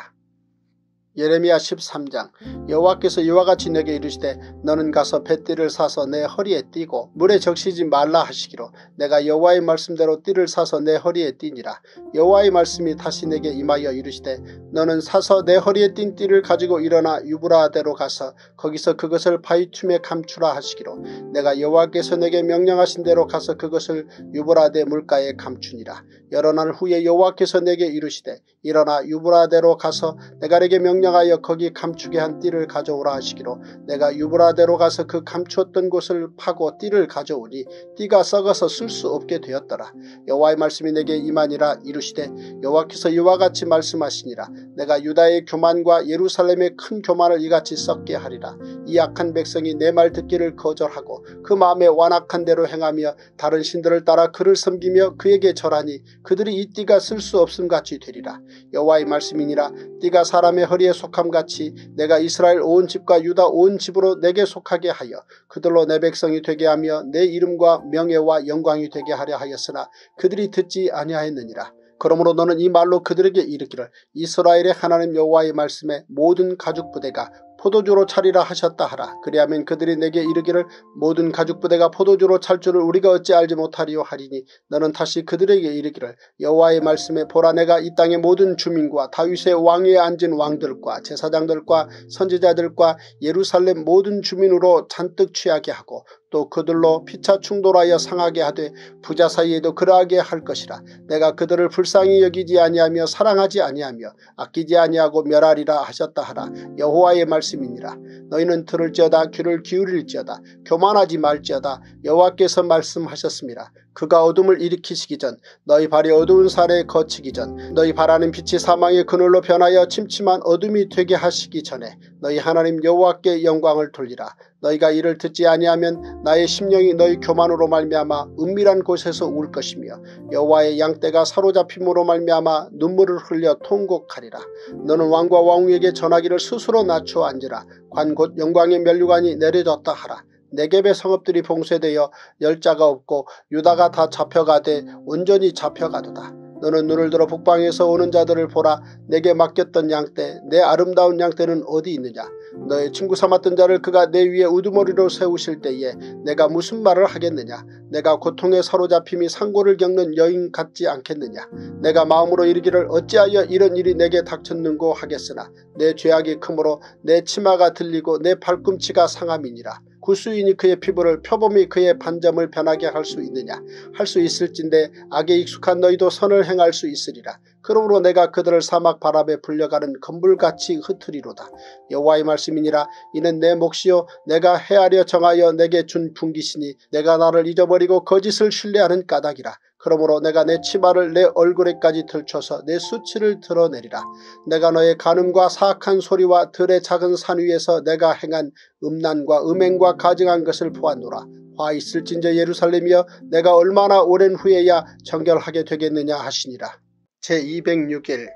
예레미야 십삼 장. 여호와께서 이와 같이 내게 이르시되 너는 가서 뱃띠를 사서 내 허리에 띠고 물에 적시지 말라 하시기로 내가 여호와의 말씀대로 띠를 사서 내 허리에 띠니라. 여호와의 말씀이 다시 내게 임하여 이르시되 너는 사서 내 허리에 띤 띠를 가지고 일어나 유브라대로 가서 거기서 그것을 바위춤에 감추라 하시기로 내가 여호와께서 내게 명령하신 대로 가서 그것을 유브라대 물가에 감추니라. 여러 날 후에 여호와께서 내게 이르시되 일어나 유브라대로 가서 내가 내게 명령하여 거기 감추게 한 띠를 가져오라 하시기로 내가 유브라대로 가서 그 감추었던 곳을 파고 띠를 가져오니 띠가 썩어서 쓸 수 없게 되었더라. 여호와의 말씀이 내게 임하니라. 이르시되 여호와께서 이와 같이 말씀하시니라. 내가 유다의 교만과 예루살렘의 큰 교만을 이같이 썩게 하리라. 이 악한 백성이 내 말 듣기를 거절하고 그 마음에 완악한 대로 행하며 다른 신들을 따라 그를 섬기며 그에게 절하니 그들이 이 띠가 쓸 수 없음같이 되리라. 여호와의 말씀이니라. 띠가 사람의 허리에 속함같이 내가 이스라엘 온 집과 유다 온 집으로 내게 속하게 하여 그들로 내 백성이 되게 하며 내 이름과 명예와 영광이 되게 하려 하였으나 그들이 듣지 아니하였느니라. 그러므로 너는 이 말로 그들에게 이르기를 이스라엘의 하나님 여호와의 말씀에 모든 가죽 부대가 포도주로 차리라 하셨다 하라. 그리하면 그들이 내게 이르기를 모든 가죽부대가 포도주로 찰 줄을 우리가 어찌 알지 못하리요 하리니 너는 다시 그들에게 이르기를 여호와의 말씀에 보라 내가 이 땅의 모든 주민과 다윗의 왕위에 앉은 왕들과 제사장들과 선지자들과 예루살렘 모든 주민으로 잔뜩 취하게 하고 또 그들로 피차 충돌하여 상하게 하되 부자 사이에도 그러하게 할 것이라. 내가 그들을 불쌍히 여기지 아니하며 사랑하지 아니하며 아끼지 아니하고 멸하리라 하셨다 하라. 여호와의 말씀이니라. 너희는 들을지어다 귀를 기울일지어다 교만하지 말지어다 여호와께서 말씀하셨습니다. 그가 어둠을 일으키시기 전 너희 발이 어두운 산에 거치기 전 너희 바라는 빛이 사망의 그늘로 변하여 침침한 어둠이 되게 하시기 전에 너희 하나님 여호와께 영광을 돌리라. 너희가 이를 듣지 아니하면 나의 심령이 너희 교만으로 말미암아 은밀한 곳에서 울 것이며 여호와의 양떼가 사로잡힘으로 말미암아 눈물을 흘려 통곡하리라. 너는 왕과 왕후에게 전화기를 스스로 낮추어 앉으라. 관곧 영광의 면류관이 내려졌다 하라. 네겝의 성읍들이 봉쇄되어 열자가 없고 유다가 다 잡혀가되 온전히 잡혀가도다. 너는 눈을 들어 북방에서 오는 자들을 보라. 내게 맡겼던 양떼 내 아름다운 양떼는 어디 있느냐. 너의 친구 삼았던 자를 그가 내 위에 우두머리로 세우실 때에 내가 무슨 말을 하겠느냐. 내가 고통에 사로잡힘이 상고를 겪는 여인 같지 않겠느냐. 내가 마음으로 이르기를 어찌하여 이런 일이 내게 닥쳤는고 하겠으나 내 죄악이 크므로 내 치마가 들리고 내 발꿈치가 상함이니라. 구수인이 그의 피부를 표범이 그의 반점을 변하게 할 수 있느냐. 할 수 있을진데 악에 익숙한 너희도 선을 행할 수 있으리라. 그러므로 내가 그들을 사막 바람에 불려가는 건불같이 흩으리로다. 여호와의 말씀이니라. 이는 내 몫이요 내가 헤아려 정하여 내게 준 분깃이니 내가 나를 잊어버리고 거짓을 신뢰하는 까닭이라. 그러므로 내가 내 치마를 내 얼굴에까지 들춰서 내 수치를 드러내리라. 내가 너의 간음과 사악한 소리와 들의 작은 산 위에서 내가 행한 음란과 음행과 가증한 것을 보았노라. 화 있을진저 예루살렘이여 내가 얼마나 오랜 후에야 정결하게 되겠느냐 하시니라. 제이백육일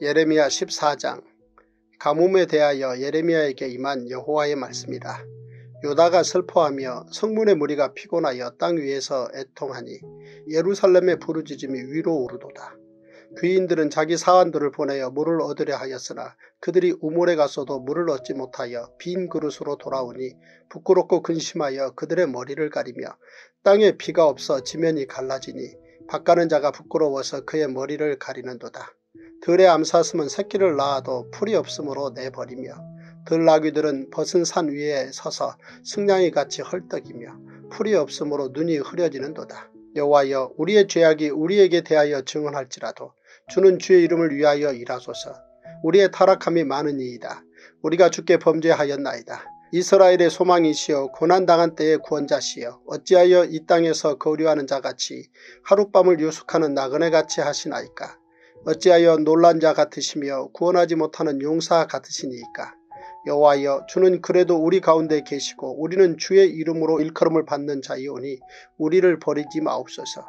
예레미야 십사장 가뭄에 대하여 예레미야에게 임한 여호와의 말씀이라. 유다가 슬퍼하며 성문의 무리가 피곤하여 땅 위에서 애통하니 예루살렘의 부르짖음이 위로 오르도다. 귀인들은 자기 사환들을 보내어 물을 얻으려 하였으나 그들이 우물에 갔어도 물을 얻지 못하여 빈 그릇으로 돌아오니 부끄럽고 근심하여 그들의 머리를 가리며 땅에 비가 없어 지면이 갈라지니 밭 가는 자가 부끄러워서 그의 머리를 가리는도다. 들의 암사슴은 새끼를 낳아도 풀이 없으므로 내버리며 들나귀들은 벗은 산 위에 서서 승냥이같이 헐떡이며 풀이 없으므로 눈이 흐려지는도다. 여호와여 우리의 죄악이 우리에게 대하여 증언할지라도 주는 주의 이름을 위하여 일하소서. 우리의 타락함이 많으니이다. 우리가 주께 범죄하였나이다. 이스라엘의 소망이시여 고난당한 때의 구원자시여 어찌하여 이 땅에서 거류하는 자같이 하룻밤을 유숙하는 나그네같이 하시나이까. 어찌하여 놀란 자 같으시며 구원하지 못하는 용사 같으시니이까. 여호와여 주는 그래도 우리 가운데 계시고 우리는 주의 이름으로 일컬음을 받는 자이오니 우리를 버리지 마옵소서.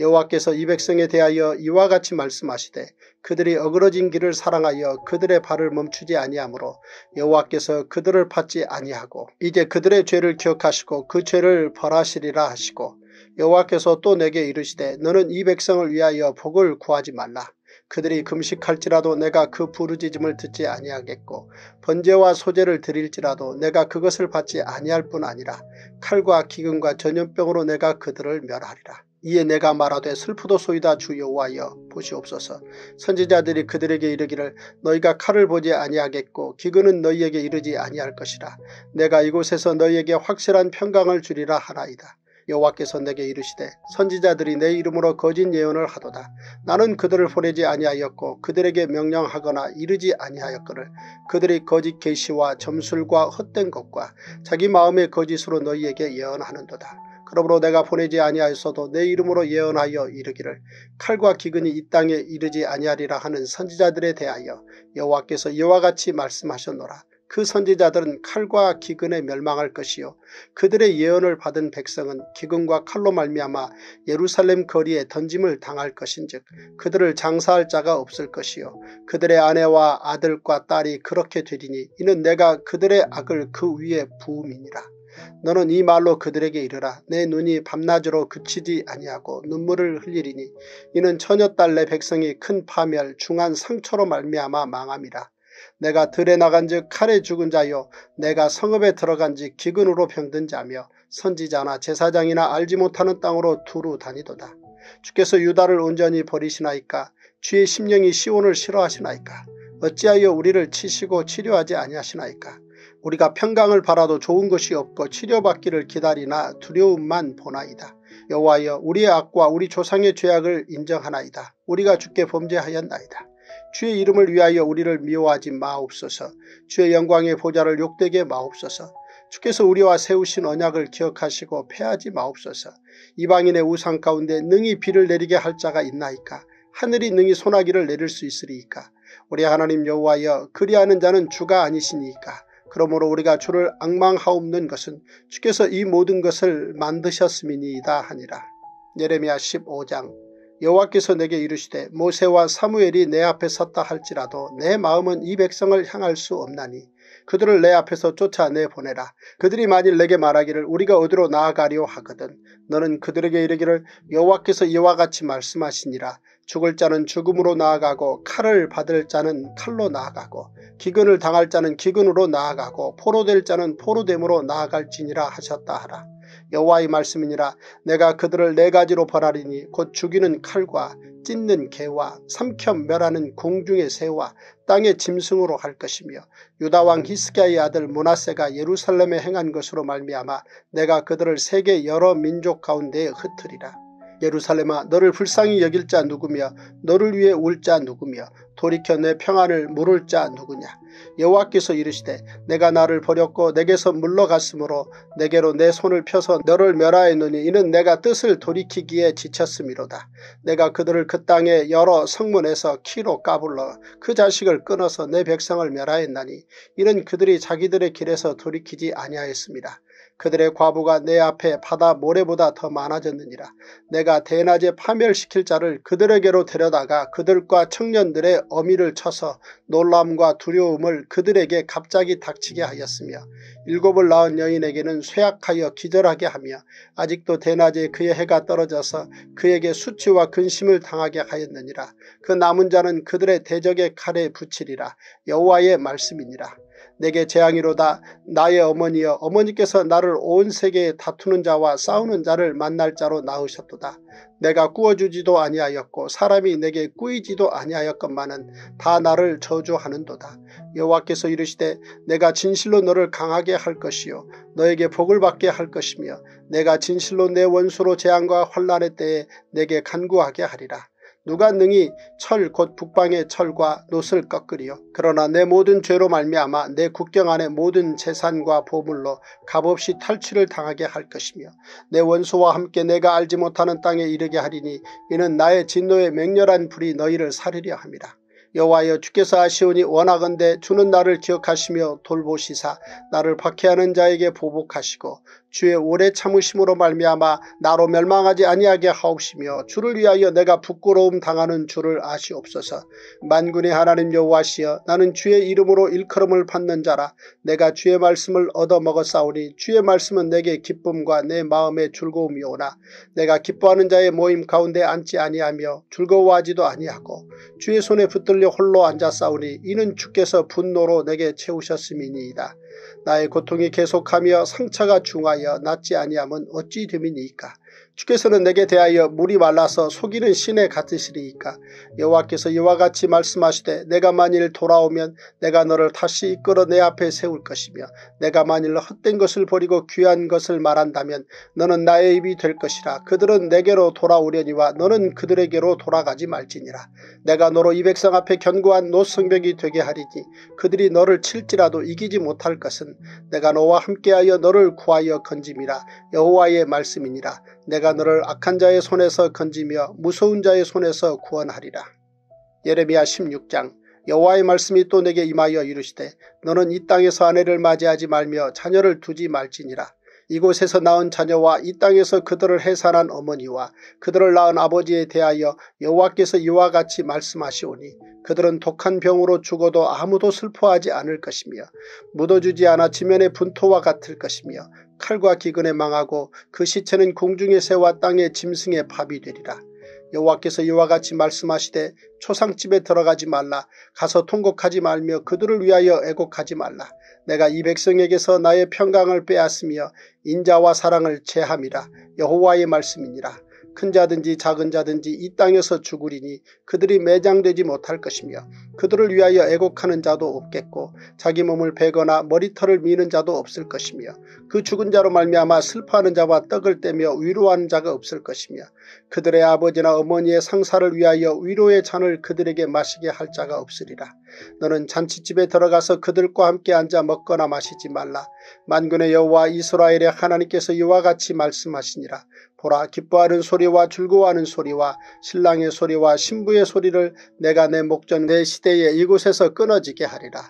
여호와께서 이 백성에 대하여 이와 같이 말씀하시되 그들이 어그러진 길을 사랑하여 그들의 발을 멈추지 아니하므로 여호와께서 그들을 받지 아니하고 이제 그들의 죄를 기억하시고 그 죄를 벌하시리라 하시고 여호와께서 또 내게 이르시되 너는 이 백성을 위하여 복을 구하지 말라. 그들이 금식할지라도 내가 그 부르짖음을 듣지 아니하겠고 번제와 소제를 드릴지라도 내가 그것을 받지 아니할 뿐 아니라 칼과 기근과 전염병으로 내가 그들을 멸하리라. 이에 내가 말하되 슬프도소이다 주 여호와여 보시옵소서. 선지자들이 그들에게 이르기를 너희가 칼을 보지 아니하겠고 기근은 너희에게 이르지 아니할 것이라. 내가 이곳에서 너희에게 확실한 평강을 주리라 하나이다. 여호와께서 내게 이르시되 선지자들이 내 이름으로 거짓 예언을 하도다. 나는 그들을 보내지 아니하였고 그들에게 명령하거나 이르지 아니하였거늘 그들이 거짓 계시와 점술과 헛된 것과 자기 마음의 거짓으로 너희에게 예언하는도다. 그러므로 내가 보내지 아니하였어도 내 이름으로 예언하여 이르기를 칼과 기근이 이 땅에 이르지 아니하리라 하는 선지자들에 대하여 여호와께서 이와 같이 말씀하셨노라. 그 선지자들은 칼과 기근에 멸망할 것이요 그들의 예언을 받은 백성은 기근과 칼로 말미암아 예루살렘 거리에 던짐을 당할 것인즉 그들을 장사할 자가 없을 것이요 그들의 아내와 아들과 딸이 그렇게 되리니 이는 내가 그들의 악을 그 위에 부음이니라. 너는 이 말로 그들에게 이르라. 내 눈이 밤낮으로 그치지 아니하고 눈물을 흘리리니 이는 처녀딸 내 백성이 큰 파멸 중한 상처로 말미암아 망함이라. 내가 들에 나간 즉 칼에 죽은 자요 내가 성읍에 들어간 즉 기근으로 병든 자며 선지자나 제사장이나 알지 못하는 땅으로 두루 다니도다. 주께서 유다를 온전히 버리시나이까. 주의 심령이 시온을 싫어하시나이까. 어찌하여 우리를 치시고 치료하지 아니하시나이까. 우리가 평강을 바라도 좋은 것이 없고 치료받기를 기다리나 두려움만 보나이다. 여호와여, 우리의 악과 우리 조상의 죄악을 인정하나이다. 우리가 주께 범죄하였나이다. 주의 이름을 위하여 우리를 미워하지 마옵소서. 주의 영광의 보좌를 욕되게 마옵소서. 주께서 우리와 세우신 언약을 기억하시고 패하지 마옵소서. 이방인의 우상 가운데 능히 비를 내리게 할 자가 있나이까? 하늘이 능히 소나기를 내릴 수 있으리이까? 우리 하나님 여호와여, 그리하는 자는 주가 아니시니이까? 그러므로 우리가 주를 앙망하옵는 것은 주께서 이 모든 것을 만드셨음이니이다 하니라. 예레미야 십오 장. 여호와께서 내게 이르시되 모세와 사무엘이 내 앞에 섰다 할지라도 내 마음은 이 백성을 향할 수 없나니 그들을 내 앞에서 쫓아내보내라. 그들이 만일 내게 말하기를 우리가 어디로 나아가려 하거든 너는 그들에게 이르기를 여호와께서 이와 같이 말씀하시니라. 죽을 자는 죽음으로 나아가고 칼을 받을 자는 칼로 나아가고 기근을 당할 자는 기근으로 나아가고 포로될 자는 포로됨으로 나아갈지니라 하셨다 하라. 여호와의 말씀이니라. 내가 그들을 네 가지로 벌하리니 곧 죽이는 칼과 찢는 개와 삼켜 멸하는 공중의 새와 땅의 짐승으로 할 것이며 유다왕 히스기야의 아들 므낫세가 예루살렘에 행한 것으로 말미암아 내가 그들을 세계 여러 민족 가운데에 흩으리라. 예루살렘아, 너를 불쌍히 여길 자 누구며 너를 위해 울 자 누구며 돌이켜 내 평안을 물을 자 누구냐? 여호와께서 이르시되 내가 나를 버렸고 내게서 물러갔으므로 내게로 내 손을 펴서 너를 멸하였노니 이는 내가 뜻을 돌이키기에 지쳤음이로다. 내가 그들을 그 땅의 여러 성문에서 키로 까불러 그 자식을 끊어서 내 백성을 멸하였나니 이는 그들이 자기들의 길에서 돌이키지 아니하였습니다. 그들의 과부가 내 앞에 바다 모래보다 더 많아졌느니라. 내가 대낮에 파멸시킬 자를 그들에게로 데려다가 그들과 청년들의 어미를 쳐서 놀람과 두려움을 그들에게 갑자기 닥치게 하였으며 일곱을 낳은 여인에게는 쇠약하여 기절하게 하며 아직도 대낮에 그의 해가 떨어져서 그에게 수치와 근심을 당하게 하였느니라. 그 남은 자는 그들의 대적의 칼에 붙이리라. 여호와의 말씀이니라. 내게 재앙이로다. 나의 어머니여, 어머니께서 나를 온 세계에 다투는 자와 싸우는 자를 만날 자로 낳으셨도다. 내가 꾸어주지도 아니하였고 사람이 내게 꾸이지도 아니하였건만은 다 나를 저주하는도다. 여호와께서 이르시되 내가 진실로 너를 강하게 할 것이요 너에게 복을 받게 할 것이며 내가 진실로 내 원수로 재앙과 환난의 때에 내게 간구하게 하리라. 누가 능히 철 곧 북방의 철과 놋을 꺾으리요? 그러나 내 모든 죄로 말미암아 내 국경 안에 모든 재산과 보물로 값없이 탈취를 당하게 할 것이며 내 원수와 함께 내가 알지 못하는 땅에 이르게 하리니 이는 나의 진노의 맹렬한 불이 너희를 사르려 함이라. 여호와여, 주께서 아시오니 원하건대 주는 나를 기억하시며 돌보시사 나를 박해하는 자에게 보복하시고 주의 오래 참으심으로 말미암아 나로 멸망하지 아니하게 하옵시며 주를 위하여 내가 부끄러움 당하는 주를 아시옵소서. 만군의 하나님 여호와시여, 나는 주의 이름으로 일컬음을 받는 자라. 내가 주의 말씀을 얻어먹었사오니 주의 말씀은 내게 기쁨과 내 마음의 즐거움이 오나 내가 기뻐하는 자의 모임 가운데 앉지 아니하며 즐거워하지도 아니하고 주의 손에 붙들려 홀로 앉았사오니 이는 주께서 분노로 내게 채우셨음이니이다. 나의 고통이 계속하며 상처가 중하여 낫지 아니함은 어찌 됨이니이까? 주께서는 내게 대하여 물이 말라서 속이는 시내 같으시리이까? 여호와께서 이와 같이 말씀하시되 내가 만일 돌아오면 내가 너를 다시 이끌어 내 앞에 세울 것이며 내가 만일 헛된 것을 버리고 귀한 것을 말한다면 너는 나의 입이 될 것이라. 그들은 내게로 돌아오려니와 너는 그들에게로 돌아가지 말지니라. 내가 너로 이 백성 앞에 견고한 놋성벽이 되게 하리니 그들이 너를 칠지라도 이기지 못할 것은 내가 너와 함께하여 너를 구하여 건짐이라. 여호와의 말씀이니라. 내가 너를 악한 자의 손에서 건지며 무서운 자의 손에서 구원하리라. 예레미야 십육 장. 여호와의 말씀이 또 내게 임하여 이르시되 너는 이 땅에서 아내를 맞이하지 말며 자녀를 두지 말지니라. 이곳에서 낳은 자녀와 이 땅에서 그들을 해산한 어머니와 그들을 낳은 아버지에 대하여 여호와께서 이와 같이 말씀하시오니 그들은 독한 병으로 죽어도 아무도 슬퍼하지 않을 것이며 묻어주지 않아 지면의 분토와 같을 것이며 칼과 기근에 망하고 그 시체는 공중의 새와 땅의 짐승의 밥이 되리라. 여호와께서 이와 같이 말씀하시되 초상집에 들어가지 말라. 가서 통곡하지 말며 그들을 위하여 애곡하지 말라. 내가 이 백성에게서 나의 평강을 빼앗으며 인자와 사랑을 제함이라. 여호와의 말씀이니라. 큰 자든지 작은 자든지 이 땅에서 죽으리니 그들이 매장되지 못할 것이며 그들을 위하여 애곡하는 자도 없겠고 자기 몸을 베거나 머리털을 미는 자도 없을 것이며 그 죽은 자로 말미암아 슬퍼하는 자와 떡을 떼며 위로하는 자가 없을 것이며 그들의 아버지나 어머니의 상사를 위하여 위로의 잔을 그들에게 마시게 할 자가 없으리라. 너는 잔치집에 들어가서 그들과 함께 앉아 먹거나 마시지 말라. 만군의 여호와 이스라엘의 하나님께서 이와 같이 말씀하시니라. 보라, 기뻐하는 소리와 즐거워하는 소리와 신랑의 소리와 신부의 소리를 내가 내 목전 내 시대에 이곳에서 끊어지게 하리라.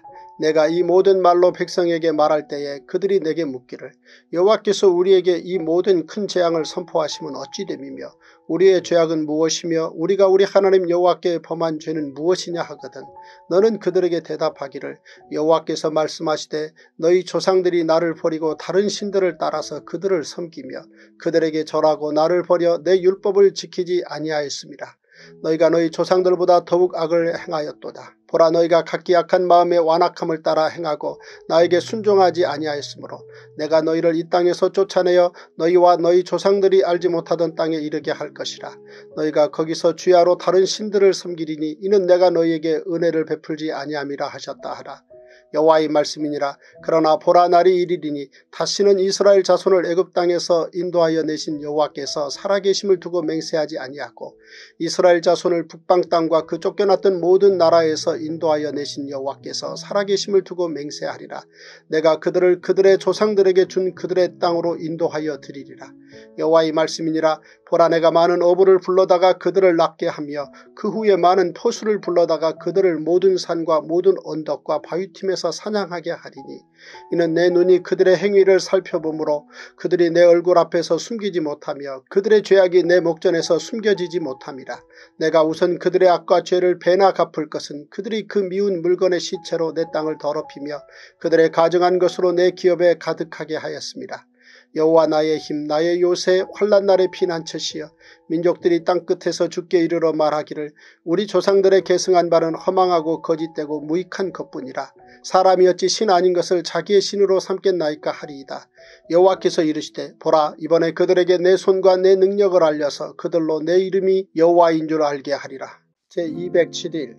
내가 이 모든 말로 백성에게 말할 때에 그들이 내게 묻기를 여호와께서 우리에게 이 모든 큰 재앙을 선포하심은 어찌 됨이며 우리의 죄악은 무엇이며 우리가 우리 하나님 여호와께 범한 죄는 무엇이냐 하거든. 너는 그들에게 대답하기를 여호와께서 말씀하시되 너희 조상들이 나를 버리고 다른 신들을 따라서 그들을 섬기며 그들에게 절하고 나를 버려 내 율법을 지키지 아니하였습니다. 너희가 너희 조상들보다 더욱 악을 행하였도다. 보라, 너희가 각기 약한 마음의 완악함을 따라 행하고 나에게 순종하지 아니하였으므로 내가 너희를 이 땅에서 쫓아내어 너희와 너희 조상들이 알지 못하던 땅에 이르게 할 것이라. 너희가 거기서 주야로 다른 신들을 섬기리니 이는 내가 너희에게 은혜를 베풀지 아니함이라 하셨다 하라. 여호와의 말씀이니라. 그러나 보라, 날이 이르리니 다시는 이스라엘 자손을 애굽 땅에서 인도하여 내신 여호와께서 살아계심을 두고 맹세하지 아니하고 이스라엘 자손을 북방 땅과 그 쫓겨났던 모든 나라에서 인도하여 내신 여호와께서 살아계심을 두고 맹세하리라. 내가 그들을 그들의 조상들에게 준 그들의 땅으로 인도하여 드리리라. 여호와의 말씀이니라. 보라, 내가 많은 어부를 불러다가 그들을 낚게 하며 그 후에 많은 포수를 불러다가 그들을 모든 산과 모든 언덕과 바위틈에서 사냥하게 하리니 이는 내 눈이 그들의 행위를 살펴보므로 그들이 내 얼굴 앞에서 숨기지 못하며 그들의 죄악이 내 목전에서 숨겨지지 못함이라. 내가 우선 그들의 악과 죄를 배나 갚을 것은 그들이 그 미운 물건의 시체로 내 땅을 더럽히며 그들의 가증한 것으로 내 기업에 가득하게 하였습니다. 여호와 나의 힘, 나의 요새, 환난 날의 피난처시여. 민족들이 땅끝에서 죽게 이르러 말하기를 우리 조상들의 계승한 바는 허망하고 거짓되고 무익한 것뿐이라. 사람이 어찌 신 아닌 것을 자기의 신으로 삼겠나이까 하리이다. 여호와께서 이르시되 보라, 이번에 그들에게 내 손과 내 능력을 알려서 그들로 내 이름이 여호와인 줄 알게 하리라. 제이백칠 일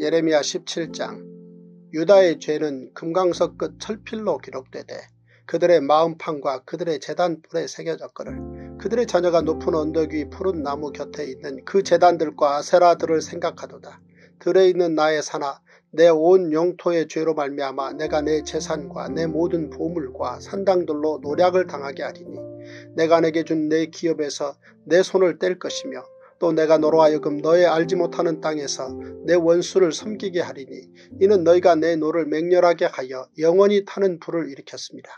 예레미야 십칠 장. 유다의 죄는 금강석 끝 철필로 기록되되 그들의 마음판과 그들의 제단불에 새겨졌거늘 그들의 자녀가 높은 언덕 위 푸른 나무 곁에 있는 그 제단들과 아세라들을 생각하도다. 들에 있는 나의 산아, 내 온 영토의 죄로 말미암아 내가 내 재산과 내 모든 보물과 산당들로 노략을 당하게 하리니 내가 내게 준 내 기업에서 내 손을 뗄 것이며 또 내가 너로 하여금 너의 알지 못하는 땅에서 내 원수를 섬기게 하리니 이는 너희가 내 노를 맹렬하게 하여 영원히 타는 불을 일으켰습니다.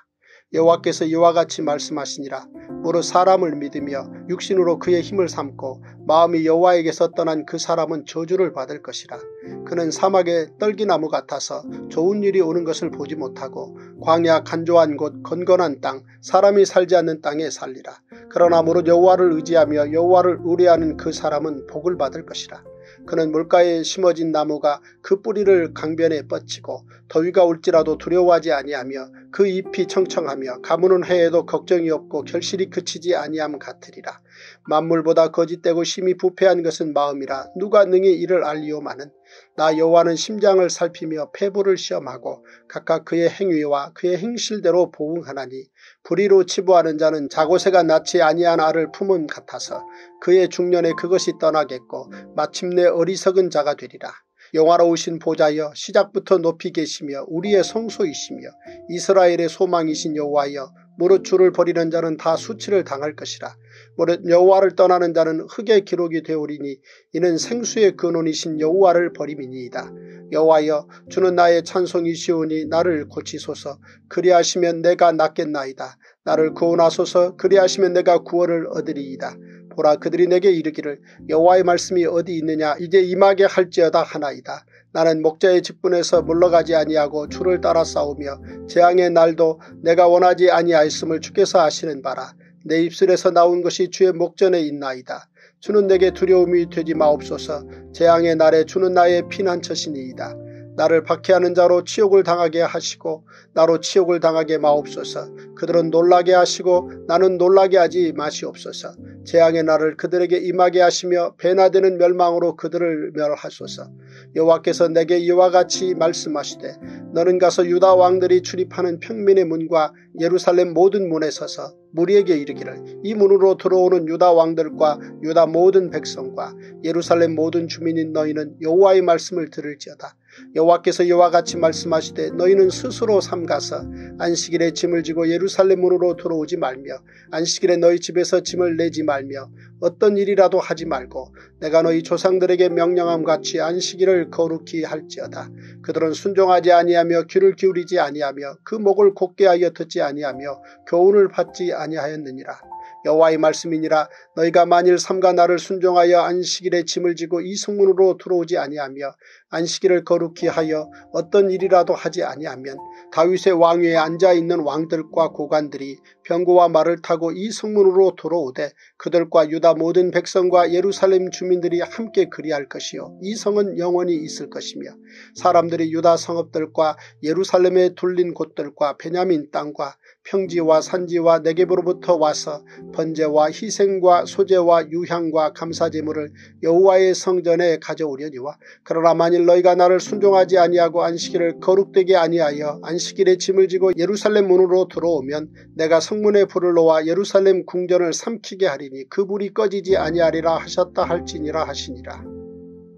여호와께서 이와 같이 말씀하시니라. 무릇 사람을 믿으며 육신으로 그의 힘을 삼고 마음이 여호와에게서 떠난 그 사람은 저주를 받을 것이라. 그는 사막의 떨기나무 같아서 좋은 일이 오는 것을 보지 못하고 광야 간조한 곳 건건한 땅 사람이 살지 않는 땅에 살리라. 그러나 무릇 여호와를 의지하며 여호와를 의뢰하는 그 사람은 복을 받을 것이라. 그는 물가에 심어진 나무가 그 뿌리를 강변에 뻗치고 더위가 올지라도 두려워하지 아니하며 그 잎이 청청하며 가무는 해에도 걱정이 없고 결실이 그치지 아니함 같으리라. 만물보다 거짓되고 심히 부패한 것은 마음이라 누가 능히 이를 알리오마는 나 여호와는 심장을 살피며 폐부를 시험하고 각각 그의 행위와 그의 행실대로 보응하나니 불의로 치부하는 자는 자고새가 낳지 아니한 알을 품은 같아서 그의 중년에 그것이 떠나겠고 마침내 어리석은 자가 되리라. 영화로우신 보좌여, 시작부터 높이 계시며 우리의 성소이시며 이스라엘의 소망이신 여호와여, 무릇 주를 버리는 자는 다 수치를 당할 것이라. 무릇 여호와를 떠나는 자는 흙의 기록이 되오리니 이는 생수의 근원이신 여호와를 버림이니이다. 여호와여, 주는 나의 찬송이시오니 나를 고치소서. 그리하시면 내가 낫겠나이다. 나를 구원하소서. 그리하시면 내가 구원을 얻으리이다. 보라, 그들이 내게 이르기를 여호와의 말씀이 어디 있느냐. 이제 임하게 할지어다 하나이다. 나는 목자의 직분에서 물러가지 아니하고 주를 따라 싸우며 재앙의 날도 내가 원하지 아니하였음을 주께서 아시는 바라. 내 입술에서 나온 것이 주의 목전에 있나이다. 주는 내게 두려움이 되지 마옵소서. 재앙의 날에 주는 나의 피난처시니이다. 나를 박해하는 자로 치욕을 당하게 하시고 나로 치욕을 당하게 마옵소서. 그들은 놀라게 하시고 나는 놀라게 하지 마시옵소서. 재앙의 날을 그들에게 임하게 하시며 배나 되는 멸망으로 그들을 멸하소서. 여호와께서 내게 이와 같이 말씀하시되 너는 가서 유다 왕들이 출입하는 평민의 문과 예루살렘 모든 문에 서서 무리에게 이르기를 이 문으로 들어오는 유다 왕들과 유다 모든 백성과 예루살렘 모든 주민인 너희는 여호와의 말씀을 들을지어다. 여호와께서 이와 같이 말씀하시되 너희는 스스로 삼가서 안식일에 짐을 지고 예루살렘 문으로 들어오지 말며 안식일에 너희 집에서 짐을 내지 말며 어떤 일이라도 하지 말고 내가 너희 조상들에게 명령함 같이 안식일을 거룩히 할지어다. 그들은 순종하지 아니하며 귀를 기울이지 아니하며 그 목을 곧게 하여 듣지 아니하며 교훈을 받지 아니하였느니라. 여호와의 말씀이니라. 너희가 만일 삼가 나를 순종하여 안식일에 짐을 지고 이 성문으로 들어오지 아니하며 안식일을 거룩히 하여 어떤 일이라도 하지 아니하면 다윗의 왕위에 앉아있는 왕들과 고관들이 병거와 말을 타고 이 성문으로 들어오되 그들과 유다 모든 백성과 예루살렘 주민들이 함께 그리할 것이요 이 성은 영원히 있을 것이며 사람들이 유다 성읍들과 예루살렘에 둘린 곳들과 베냐민 땅과 평지와 산지와 네겝으로부터 와서 번제와 희생과 소제와 유향과 감사제물을 여호와의 성전에 가져오려니와 그러나 만일 너희가 나를 순종하지 아니하고 안식일을 거룩되게 아니하여 안식일에 짐을 지고 예루살렘 문으로 들어오면 내가 성문에 불을 놓아 예루살렘 궁전을 삼키게 하리니 그 불이 꺼지지 아니하리라 하셨다 할지니라 하시니라.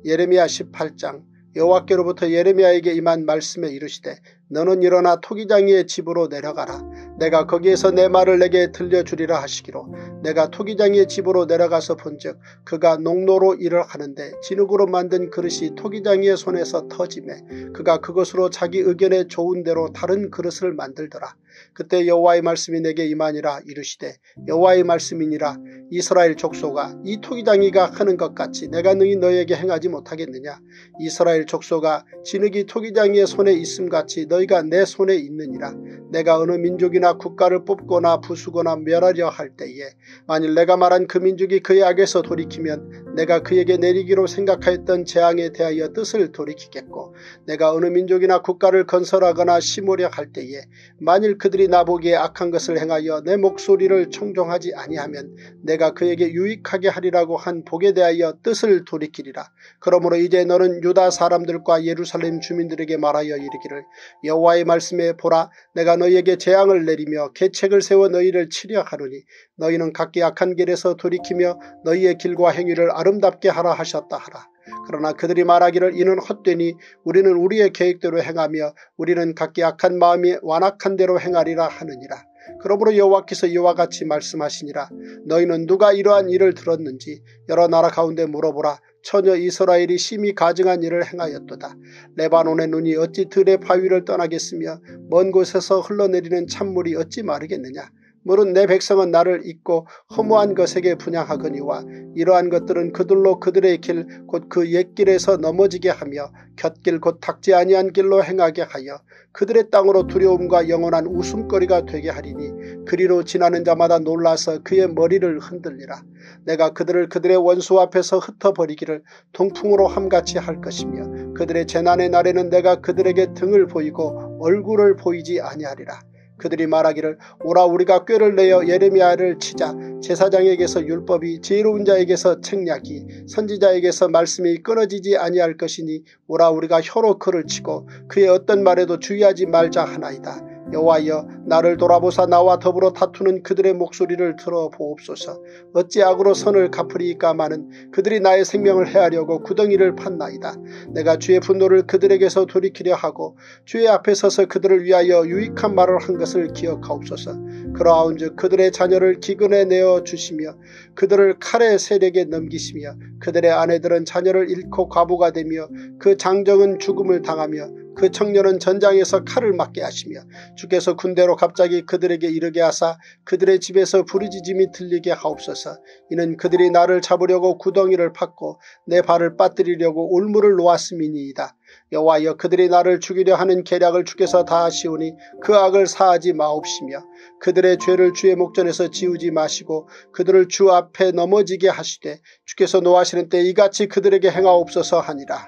예레미야 십팔 장. 여호와께로부터 예레미야에게 임한 말씀에 이르시되 너는 일어나 토기장이의 집으로 내려가라. 내가 거기에서 내 말을 내게 들려주리라 하시기로 내가 토기장이의 집으로 내려가서 본즉 그가 농노로 일을 하는데 진흙으로 만든 그릇이 토기장이의 손에서 터지매 그가 그것으로 자기 의견에 좋은 대로 다른 그릇을 만들더라. 그때 여호와의 말씀이 내게 임하니라. 이르시되 여호와의 말씀이니라. 이스라엘 족속아, 이 토기장이가 하는 것 같이 내가 능히 너에게 행하지 못하겠느냐. 이스라엘 족속아, 진흙이 토기장이의 손에 있음같이 너희가 내 손에 있느니라. 내가 어느 민족이나 국가를 뽑거나 부수거나 멸하려 할 때에 만일 내가 말한 그 민족이 그의 악에서 돌이키면 내가 그에게 내리기로 생각하였던 재앙에 대하여 뜻을 돌이키겠고 내가 어느 민족이나 국가를 건설하거나 심으려 할 때에 만일 그들이 나보기에 악한 것을 행하여 내 목소리를 청종하지 아니하면 내가 그에게 유익하게 하리라고 한 복에 대하여 뜻을 돌이키리라. 그러므로 이제 너는 유다 사람들과 예루살렘 주민들에게 말하여 이르기를 여호와의 말씀에 보라. 내가 너희에게 재앙을 내리며 계책을 세워 너희를 치려 하노니 너희는 각기 악한 길에서 돌이키며 너희의 길과 행위를 아름답게 하라 하셨다 하라. 그러나 그들이 말하기를 이는 헛되니 우리는 우리의 계획대로 행하며 우리는 각기 악한 마음이 완악한 대로 행하리라 하느니라. 그러므로 여호와께서 이와 같이 말씀하시니라. 너희는 누가 이러한 일을 들었는지 여러 나라 가운데 물어보라. 처녀 이스라엘이 심히 가증한 일을 행하였도다. 레바논의 눈이 어찌 들의 바위를 떠나겠으며 먼 곳에서 흘러내리는 찬물이 어찌 마르겠느냐. 물은 내 백성은 나를 잊고 허무한 것에게 분향하거니와 이러한 것들은 그들로 그들의 길 곧 그 옛길에서 넘어지게 하며 곁길 곧 닦지 아니한 길로 행하게 하여 그들의 땅으로 두려움과 영원한 웃음거리가 되게 하리니 그리로 지나는 자마다 놀라서 그의 머리를 흔들리라. 내가 그들을 그들의 원수 앞에서 흩어버리기를 동풍으로 함같이 할 것이며 그들의 재난의 날에는 내가 그들에게 등을 보이고 얼굴을 보이지 아니하리라. 그들이 말하기를 오라 우리가 꾀를 내어 예레미야를 치자. 제사장에게서 율법이 지혜로운 자에게서 책략이 선지자에게서 말씀이 끊어지지 아니할 것이니 오라 우리가 혀로 그를 치고 그의 어떤 말에도 주의하지 말자 하나이다. 여호와여, 나를 돌아보사 나와 더불어 다투는 그들의 목소리를 들어보옵소서. 어찌 악으로 선을 갚으리까마는 그들이 나의 생명을 해하려고 구덩이를 팠나이다. 내가 주의 분노를 그들에게서 돌이키려 하고 주의 앞에 서서 그들을 위하여 유익한 말을 한 것을 기억하옵소서. 그러하온즉 그들의 자녀를 기근에 내어주시며 그들을 칼의 세력에 넘기시며 그들의 아내들은 자녀를 잃고 과부가 되며 그 장정은 죽음을 당하며 그 청년은 전장에서 칼을 맞게 하시며 주께서 군대로 갑자기 그들에게 이르게 하사 그들의 집에서 부르짖음이 들리게 하옵소서. 이는 그들이 나를 잡으려고 구덩이를 팠고 내 발을 빠뜨리려고 올무를 놓았음이니이다. 여호와여, 그들이 나를 죽이려 하는 계략을 주께서 다 아시오니 그 악을 사하지 마옵시며 그들의 죄를 주의 목전에서 지우지 마시고 그들을 주 앞에 넘어지게 하시되 주께서 노하시는 때 이같이 그들에게 행하옵소서 하니라.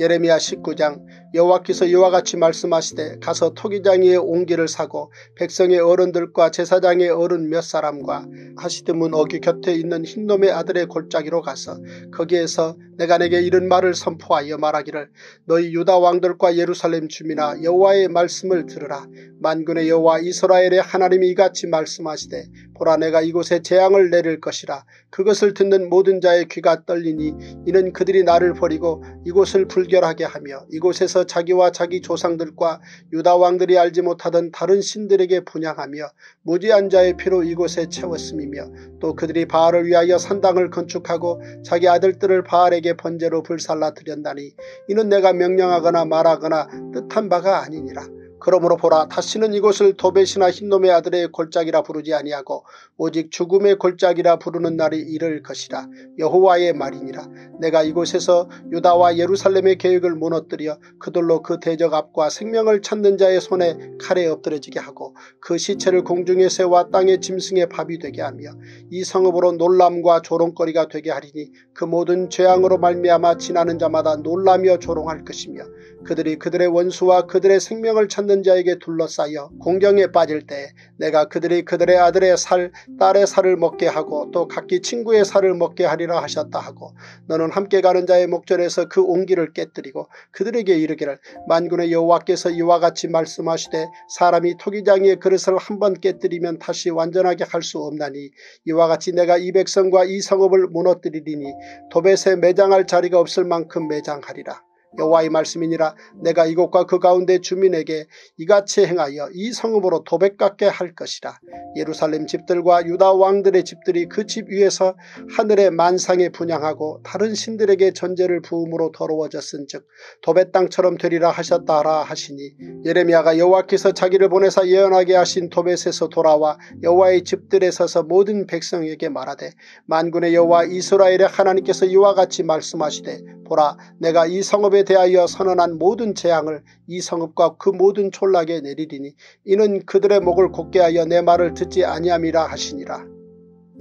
예레미야 십구 장. 여호와께서 이와 같이 말씀하시되 가서 토기장이의 옹기를 사고 백성의 어른들과 제사장의 어른 몇 사람과 하시드문 어귀 곁에 있는 흰놈의 아들의 골짜기로 가서 거기에서 내가 내게 이런 말을 선포하여 말하기를 너희 유다 왕들과 예루살렘 주민아 여호와의 말씀을 들으라. 만군의 여호와 이스라엘의 하나님이 이같이 말씀하시되 보라 내가 이곳에 재앙을 내릴 것이라. 그것을 듣는 모든 자의 귀가 떨리니 이는 그들이 나를 버리고 이곳을 불결하게 하며 이곳에서 자기와 자기 조상들과 유다 왕들이 알지 못하던 다른 신들에게 분향하며 무지한 자의 피로 이곳에 채웠음이며 또 그들이 바알을 위하여 산당을 건축하고 자기 아들들을 바알에게 번제로 불살라 드렸나니 이는 내가 명령하거나 말하거나 뜻한 바가 아니니라. 그러므로 보라 다시는 이곳을 도벳이나 흰놈의 아들의 골짜기라 부르지 아니하고 오직 죽음의 골짜기라 부르는 날이 이를 것이라. 여호와의 말이니라. 내가 이곳에서 유다와 예루살렘의 계획을 무너뜨려 그들로 그 대적 앞과 생명을 찾는 자의 손에 칼에 엎드려지게 하고 그 시체를 공중의 새와 땅의 짐승의 밥이 되게 하며 이 성읍으로 놀람과 조롱거리가 되게 하리니 그 모든 죄악으로 말미암아 지나는 자마다 놀라며 조롱할 것이며 그들이 그들의 원수와 그들의 생명을 찾는 자에게 둘러싸여 공경에 빠질 때 내가 그들이 그들의 아들의 살, 딸의 살을 먹게 하고 또 각기 친구의 살을 먹게 하리라 하셨다 하고 너는 함께 가는 자의 목전에서 그 옹기를 깨뜨리고 그들에게 이르기를 만군의 여호와께서 이와 같이 말씀하시되 사람이 토기장이의 그릇을 한번 깨뜨리면 다시 완전하게 할 수 없나니 이와 같이 내가 이 백성과 이 성읍을 무너뜨리리니 도벳에 매장할 자리가 없을 만큼 매장하리라. 여호와의 말씀이니라. 내가 이곳과 그 가운데 주민에게 이같이 행하여 이 성읍으로 도벳 같게 할 것이라. 예루살렘 집들과 유다 왕들의 집들이 그 집 위에서 하늘의 만상에 분향하고 다른 신들에게 전제를 부음으로 더러워졌은 즉 도벳 땅처럼 되리라 하셨다 하라 하시니 예레미야가 여호와께서 자기를 보내사 예언하게 하신 도벳에서 돌아와 여호와의 집들에 서서 모든 백성에게 말하되 만군의 여호와 이스라엘의 하나님께서 이와 같이 말씀하시되 보라 내가 이 성읍에 대하여 선언한 모든 재앙을 이 성읍과 그 모든 촌락에 내리리니 이는 그들의 목을 곧게 하여 내 말을 듣지 아니함이라 하시니라.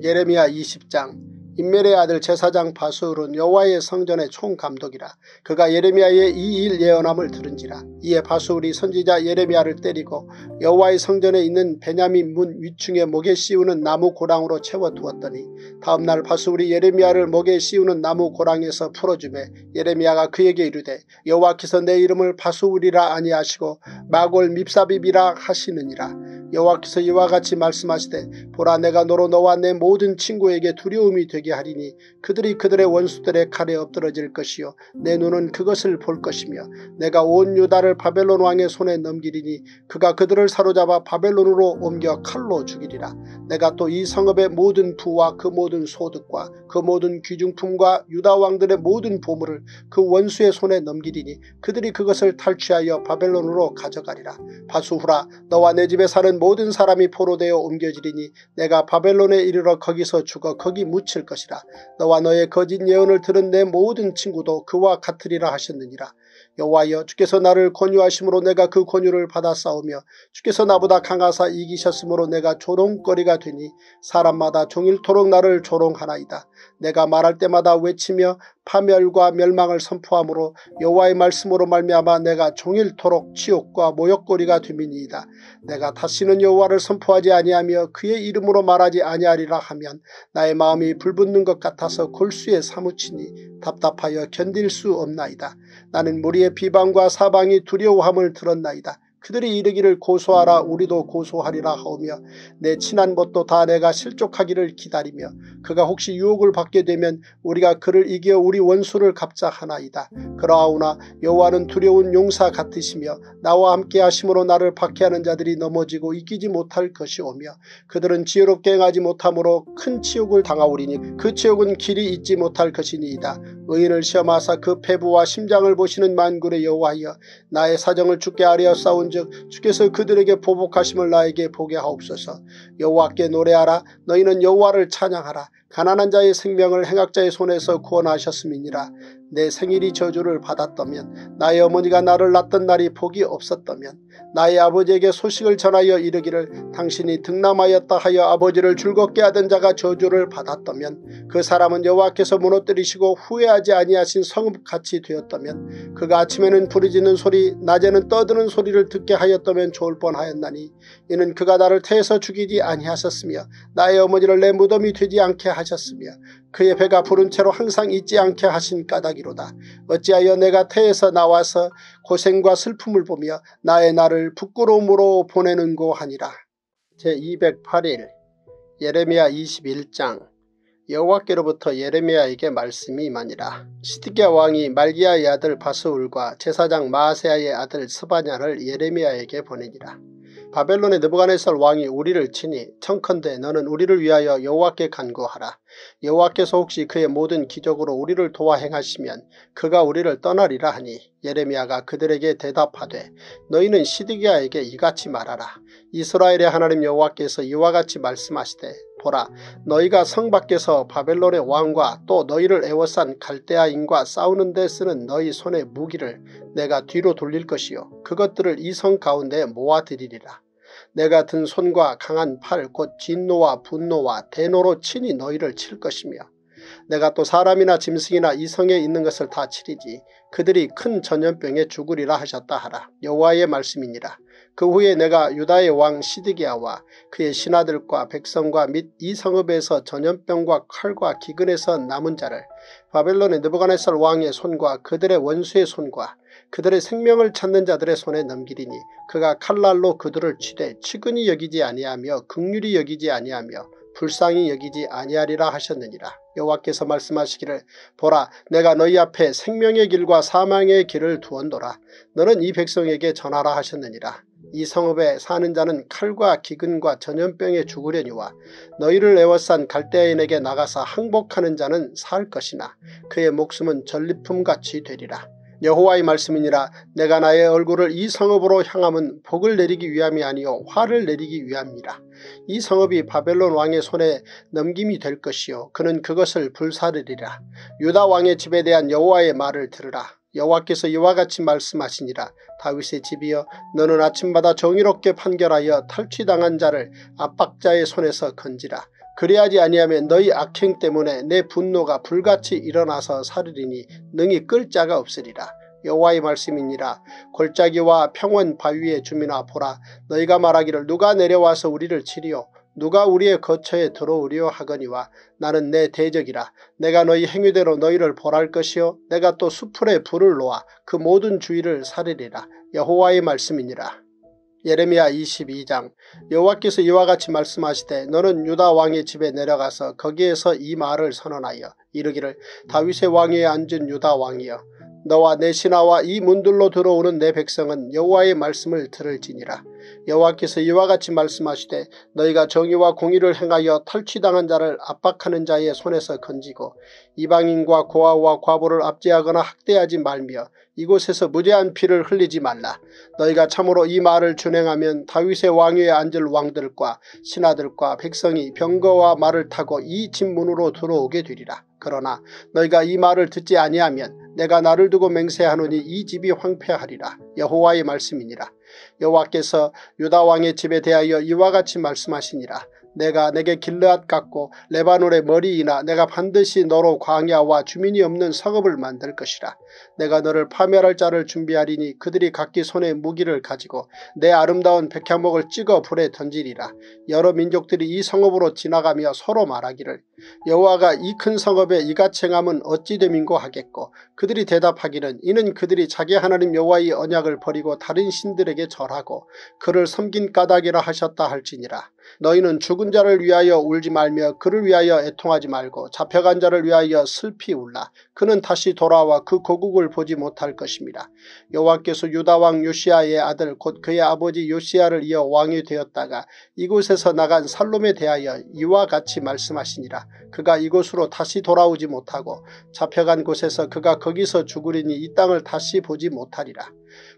예레미야 이십 장. 임멜의 아들 제사장 바스울은 여호와의 성전의 총감독이라. 그가 예레미야의 이 일 예언함을 들은지라. 이에 바스울이 선지자 예레미야를 때리고 여호와의 성전에 있는 베냐민 문 위층에 목에 씌우는 나무 고랑으로 채워두었더니 다음날 바스울이 예레미야를 목에 씌우는 나무 고랑에서 풀어주매 예레미야가 그에게 이르되 여호와께서 내 이름을 바스울이라 아니하시고 마골 밉사빕이라 하시느니라. 여호와께서 이와 같이 말씀하시되 보라 내가 너로 너와 내 모든 친구에게 두려움이 되게 하리니 그들이 그들의 원수들의 칼에 엎드러질 것이요 내 눈은 그것을 볼 것이며 내가 온 유다를 바벨론 왕의 손에 넘기리니 그가 그들을 사로잡아 바벨론으로 옮겨 칼로 죽이리라. 내가 또 이 성읍의 모든 부와 그 모든 소득과 그 모든 귀중품과 유다 왕들의 모든 보물을 그 원수의 손에 넘기리니 그들이 그것을 탈취하여 바벨론으로 가져가리라. 바스후라 너와 내 집에 사는 모든 사람이 포로되어 옮겨지리니 내가 바벨론에 이르러 거기서 죽어 거기 묻힐 것이라. 너와 너의 거짓 예언을 들은 내 모든 친구도 그와 같으리라 하셨느니라. 여호와여 주께서 나를 권유하심으로 내가 그 권유를 받아 싸우며 주께서 나보다 강하사 이기셨으므로 내가 조롱거리가 되니 사람마다 종일토록 나를 조롱하나이다. 내가 말할 때마다 외치며 파멸과 멸망을 선포함으로 여호와의 말씀으로 말미암아 내가 종일토록 치욕과 모욕거리가 됨이니이다. 내가 다시는 여호와를 선포하지 아니하며 그의 이름으로 말하지 아니하리라 하면 나의 마음이 불붙는 것 같아서 골수에 사무치니 답답하여 견딜 수 없나이다. 나는 무리의 비방과 사방이 두려워함을 들었나이다. 그들이 이르기를 고소하라 우리도 고소하리라 하오며 내 친한 벗도 다 내가 실족하기를 기다리며 그가 혹시 유혹을 받게 되면 우리가 그를 이겨 우리 원수를 갚자하나이다. 그러하오나 여호와는 두려운 용사 같으시며 나와 함께 하심으로 나를 박해하는 자들이 넘어지고 이기지 못할 것이오며 그들은 지혜롭게 행하지 못함으로 큰 치욕을 당하오리니 그 치욕은 길이 잊지 못할 것이니이다. 의인을 시험하사 그 폐부와 심장을 보시는 만군의 여호와여 나의 사정을 주께 아뢰어 싸운 주께서 그들에게 보복하심을 나에게 보게 하옵소서. 여호와께 노래하라. 너희는 여호와를 찬양하라. 가난한 자의 생명을 행악자의 손에서 구원하셨음이니라. 내 생일이 저주를 받았다면, 나의 어머니가 나를 낳던 날이 복이 없었다면, 나의 아버지에게 소식을 전하여 이르기를 당신이 득남하였다 하여 아버지를 즐겁게 하던 자가 저주를 받았다면, 그 사람은 여호와께서 무너뜨리시고 후회하지 아니하신 성읍같이 되었다면, 그가 아침에는 부르짖는 소리 낮에는 떠드는 소리를 듣게 하였다면 좋을 뻔하였나니, 이는 그가 나를 태에서 죽이지 아니하셨으며 나의 어머니를 내 무덤이 되지 않게 하셨으며 그의 배가 부른 채로 항상 잊지 않게 하신 까닭이로다. 어찌하여 내가 태에서 나와서 고생과 슬픔을 보며 나의 날을 부끄러움으로 보내는고 하니라. 제이백팔 일 예레미야 이십일 장. 여호와께로부터 예레미야에게 말씀이 임하니라. 시드기야 왕이 말기야의 아들 바스울과 제사장 마아세야의 아들 스바냐를 예레미야에게 보내니라. 바벨론의 느부갓네살 왕이 우리를 치니 청컨대 너는 우리를 위하여 여호와께 간구하라. 여호와께서 혹시 그의 모든 기적으로 우리를 도와 행하시면 그가 우리를 떠나리라 하니, 예레미야가 그들에게 대답하되 너희는 시드기야에게 이같이 말하라. 이스라엘의 하나님 여호와께서 이와 같이 말씀하시되, 보라, 너희가 성 밖에서 바벨론의 왕과 또 너희를 애워싼 갈대아인과 싸우는 데 쓰는 너희 손의 무기를 내가 뒤로 돌릴 것이요 그것들을 이 성 가운데 모아들이리라. 내가 든 손과 강한 팔 곧 진노와 분노와 대노로 친히 너희를 칠 것이며, 내가 또 사람이나 짐승이나 이 성에 있는 것을 다 치리지 그들이 큰 전염병에 죽으리라 하셨다 하라. 여호와의 말씀이니라. 그 후에 내가 유다의 왕 시드기야와 그의 신하들과 백성과 및 이 성읍에서 전염병과 칼과 기근에서 남은 자를 바벨론의 느부갓네살 왕의 손과 그들의 원수의 손과 그들의 생명을 찾는 자들의 손에 넘기리니, 그가 칼날로 그들을 치되 측은히 여기지 아니하며 긍휼히 여기지 아니하며 불쌍히 여기지 아니하리라 하셨느니라. 여호와께서 말씀하시기를, 보라, 내가 너희 앞에 생명의 길과 사망의 길을 두었노라. 너는 이 백성에게 전하라 하셨느니라. 이 성읍에 사는 자는 칼과 기근과 전염병에 죽으려니와, 너희를 애워싼 갈대아인에게 나가서 항복하는 자는 살 것이나 그의 목숨은 전리품같이 되리라. 여호와의 말씀이니라. 내가 나의 얼굴을 이 성읍으로 향함은 복을 내리기 위함이 아니요 화를 내리기 위함이라. 이 성읍이 바벨론 왕의 손에 넘김이 될 것이요 그는 그것을 불사르리라. 유다 왕의 집에 대한 여호와의 말을 들으라. 여호와께서 이와 같이 말씀하시니라. 다윗의 집이여, 너는 아침마다 정의롭게 판결하여 탈취당한 자를 압박자의 손에서 건지라. 그리하지 아니하면 너희 악행 때문에 내 분노가 불같이 일어나서 사르리니 능히 끌 자가 없으리라. 여호와의 말씀이니라. 골짜기와 평원 바위의 주민아, 보라, 너희가 말하기를 누가 내려와서 우리를 치리요 누가 우리의 거처에 들어오려 하거니와, 나는 내 대적이라. 내가 너희 행위대로 너희를 벌할 것이요 내가 또 수풀에 불을 놓아 그 모든 주위를 사르리라. 여호와의 말씀이니라. 예레미야 이십이 장. 여호와께서 이와 같이 말씀하시되, 너는 유다 왕의 집에 내려가서 거기에서 이 말을 선언하여 이르기를, 다윗의 왕위에 앉은 유다 왕이여, 너와 내 신하와 이 문들로 들어오는 내 백성은 여호와의 말씀을 들을지니라. 여호와께서 이와 같이 말씀하시되, 너희가 정의와 공의를 행하여 탈취당한 자를 압박하는 자의 손에서 건지고 이방인과 고아와 과부를 압제하거나 학대하지 말며 이곳에서 무죄한 피를 흘리지 말라. 너희가 참으로 이 말을 준행하면 다윗의 왕위에 앉을 왕들과 신하들과 백성이 병거와 말을 타고 이 집문으로 들어오게 되리라. 그러나 너희가 이 말을 듣지 아니하면 내가 나를 두고 맹세하노니 이 집이 황폐하리라. 여호와의 말씀이니라. 여호와께서 유다 왕의 집에 대하여 이와 같이 말씀하시니라. 내가 내게 길르앗 같고 레바논의 머리이나 내가 반드시 너로 광야와 주민이 없는 성읍을 만들 것이라. 내가 너를 파멸할 자를 준비하리니 그들이 각기 손에 무기를 가지고 내 아름다운 백향목을 찍어 불에 던지리라. 여러 민족들이 이 성읍으로 지나가며 서로 말하기를, 여호와가 이 큰 성읍에 이같이 행함은 어찌 됨인고 하겠고, 그들이 대답하기는, 이는 그들이 자기 하나님 여호와의 언약을 버리고 다른 신들에게 절하고 그를 섬긴 까닭이라 하셨다 할지니라. 너희는 죽은 자를 위하여 울지 말며 그를 위하여 애통하지 말고 잡혀간 자를 위하여 슬피 울라. 그는 다시 돌아와 그 고국을 보지 못할 것입니다. 여호와께서 유다 왕 요시아의 아들 곧 그의 아버지 요시아를 이어 왕이 되었다가 이곳에서 나간 살롬에 대하여 이와 같이 말씀하시니라. 그가 이곳으로 다시 돌아오지 못하고 잡혀간 곳에서 그가 거기서 죽으리니 이 땅을 다시 보지 못하리라.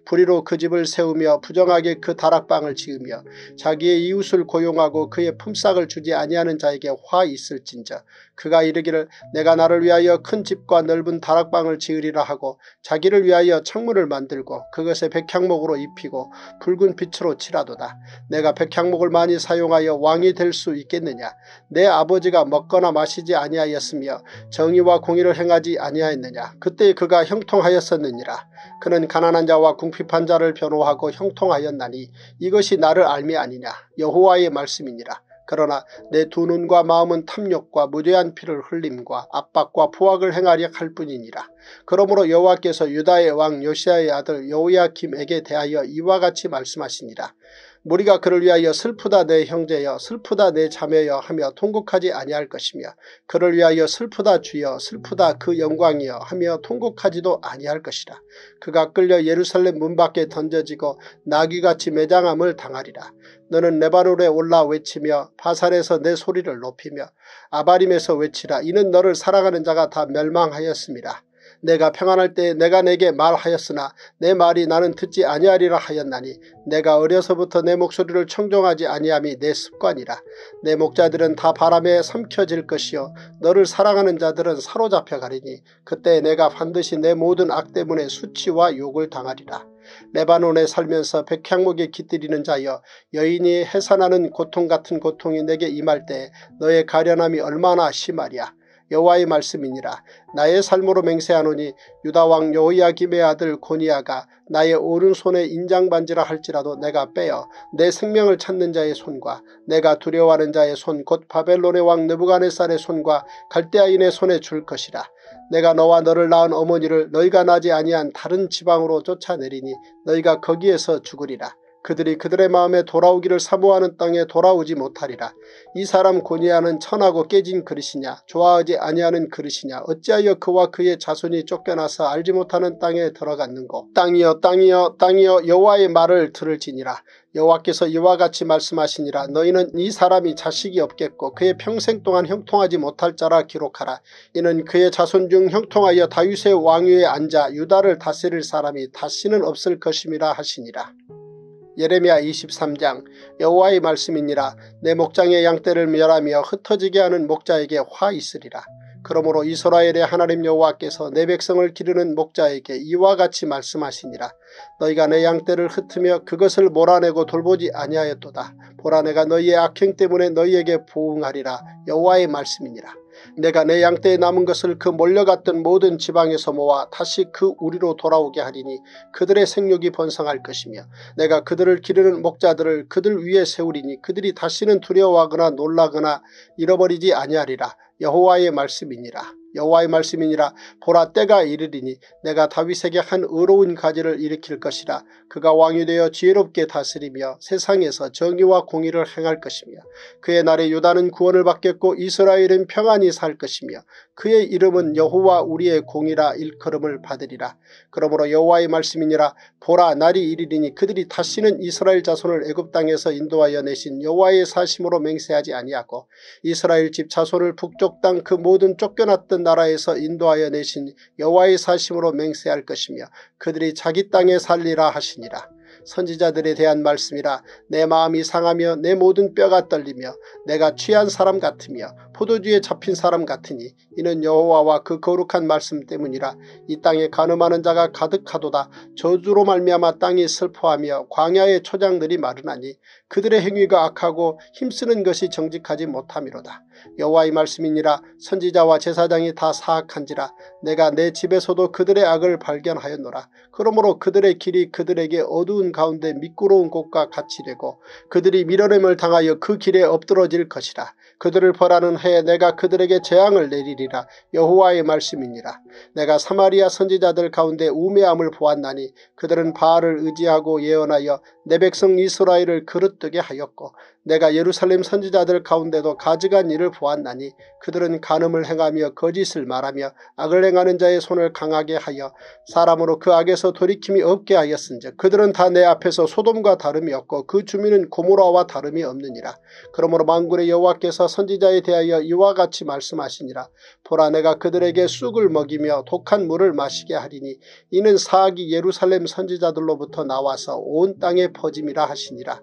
불의로 그 집을 세우며 부정하게 그 다락방을 지으며 자기의 이웃을 고용하고 그의 품삯을 주지 아니하는 자에게 화 있을진저 그가 이르기를 내가 나를 위하여 큰 집과 넓은 다락방을 지으리라 하고 자기를 위하여 창문을 만들고 그것에 백향목으로 입히고 붉은 빛으로 칠하도다. 내가 백향목을 많이 사용하여 왕이 될 수 있겠느냐. 내 아버지가 먹거나 마시지 아니하였으며 정의와 공의를 행하지 아니하였느냐. 그때 그가 형통하였었느니라. 그는 가난한 자와 궁핍한 자를 변호하고 형통하였나니 이것이 나를 알미 아니냐. 여호와의 말씀이니라. 그러나 내 두 눈과 마음은 탐욕과 무죄한 피를 흘림과 압박과 포악을 행하려 할 뿐이니라. 그러므로 여호와께서 유다의 왕 요시아의 아들 여호야김에게 대하여 이와 같이 말씀하시니라. 무리가 그를 위하여 슬프다 내 형제여 슬프다 내 자매여 하며 통곡하지 아니할 것이며 그를 위하여 슬프다 주여 슬프다 그 영광이여 하며 통곡하지도 아니할 것이라. 그가 끌려 예루살렘 문 밖에 던져지고 나귀같이 매장함을 당하리라. 너는 레바논에 올라 외치며 바산에서 내 소리를 높이며 아바림에서 외치라. 이는 너를 사랑하는 자가 다 멸망하였습니다. 내가 평안할 때에 내가 내게 말하였으나 내 말이 나는 듣지 아니하리라 하였나니 내가 어려서부터 내 목소리를 청종하지 아니함이 내 습관이라. 내 목자들은 다 바람에 삼켜질 것이요 너를 사랑하는 자들은 사로잡혀 가리니 그때 내가 반드시 내 모든 악 때문에 수치와 욕을 당하리라. 레바논에 살면서 백향목에 깃들이는 자여 여인이 해산하는 고통 같은 고통이 내게 임할 때 너의 가련함이 얼마나 심하랴. 여호와의 말씀이니라. 나의 삶으로 맹세하노니 유다왕 여호야김의 아들 고니아가 나의 오른손에 인장반지라 할지라도 내가 빼어 내 생명을 찾는 자의 손과 내가 두려워하는 자의 손 곧 바벨론의 왕 느부갓네살의 손과 갈대아인의 손에 줄 것이라. 내가 너와 너를 낳은 어머니를 너희가 나지 아니한 다른 지방으로 쫓아내리니 너희가 거기에서 죽으리라. 그들이 그들의 마음에 돌아오기를 사모하는 땅에 돌아오지 못하리라. 이 사람 고니아는 천하고 깨진 그릇이냐 좋아하지 아니하는 그릇이냐 어찌하여 그와 그의 자손이 쫓겨나서 알지 못하는 땅에 들어갔는고. 땅이여 땅이여 땅이여 여호와의 말을 들을지니라. 여호와께서 이와 같이 말씀하시니라. 너희는 이 사람이 자식이 없겠고 그의 평생 동안 형통하지 못할 자라 기록하라. 이는 그의 자손 중 형통하여 다윗의 왕위에 앉아 유다를 다스릴 사람이 다시는 없을 것임이라 하시니라. 예레미야 이십삼 장 여호와의 말씀이니라. 내 목장의 양떼를 멸하며 흩어지게 하는 목자에게 화 있으리라. 그러므로 이스라엘의 하나님 여호와께서 내 백성을 기르는 목자에게 이와 같이 말씀하시니라. 너희가 내 양떼를 흩으며 그것을 몰아내고 돌보지 아니하였도다. 보라 내가 너희의 악행 때문에 너희에게 보응하리라. 여호와의 말씀이니라. 내가 내 양떼에 남은 것을 그 몰려갔던 모든 지방에서 모아 다시 그 우리로 돌아오게 하리니 그들의 생육이 번성할 것이며 내가 그들을 기르는 목자들을 그들 위에 세우리니 그들이 다시는 두려워하거나 놀라거나 잃어버리지 아니하리라. 여호와의 말씀이니라. 여호와의 말씀이니라. 보라 때가 이르리니 내가 다윗에게 한 의로운 가지를 일으킬 것이라. 그가 왕이 되어 지혜롭게 다스리며 세상에서 정의와 공의를 행할 것이며 그의 날에 유다는 구원을 받겠고 이스라엘은 평안히 살 것이며 그의 이름은 여호와 우리의 공의라 일컬음을 받으리라. 그러므로 여호와의 말씀이니라. 보라 날이 이르리니 그들이 다시는 이스라엘 자손을 애굽 땅에서 인도하여 내신 여호와의 사심으로 맹세하지 아니하고 이스라엘 집 자손을 북쪽 땅 그 모든 쫓겨났던 나라에서 인도하여 내신 여호와의 사심으로 맹세할 것이며 그들이 자기 땅에 살리라 하시니라. 선지자들에 대한 말씀이라. 내 마음이 상하며 내 모든 뼈가 떨리며 내가 취한 사람 같으며 포도주에 잡힌 사람 같으니 이는 여호와와 그 거룩한 말씀 때문이라. 이 땅에 간음하는 자가 가득하도다. 저주로 말미암아 땅이 슬퍼하며 광야의 초장들이 마르나니 그들의 행위가 악하고 힘쓰는 것이 정직하지 못함이로다. 여호와의 말씀이니라. 선지자와 제사장이 다 사악한지라. 내가 내 집에서도 그들의 악을 발견하였노라. 그러므로 그들의 길이 그들에게 어두운 가운데 미끄러운 곳과 같이 되고 그들이 밀어냄을 당하여 그 길에 엎드러질 것이라. 그들을 벌하는 해에 내가 그들에게 재앙을 내리리라. 여호와의 말씀이니라. 내가 사마리아 선지자들 가운데 우매함을 보았나니 그들은 바알을 의지하고 예언하여 내 백성 이스라엘을 그릇뜨게 하였고 내가 예루살렘 선지자들 가운데도 가증한 일을 보았나니 그들은 간음을 행하며 거짓을 말하며 악을 행하는 자의 손을 강하게 하여 사람으로 그 악에서 돌이킴이 없게 하였은즉 그들은 다 내 앞에서 소돔과 다름이 없고 그 주민은 고모라와 다름이 없느니라. 그러므로 만군의 여호와께서 선지자에 대하여 이와 같이 말씀하시니라. 보라, 내가 그들에게 쑥을 먹이며 독한 물을 마시게 하리니 이는 사악이 예루살렘 선지자들로부터 나와서 온 땅에 퍼짐이라 하시니라.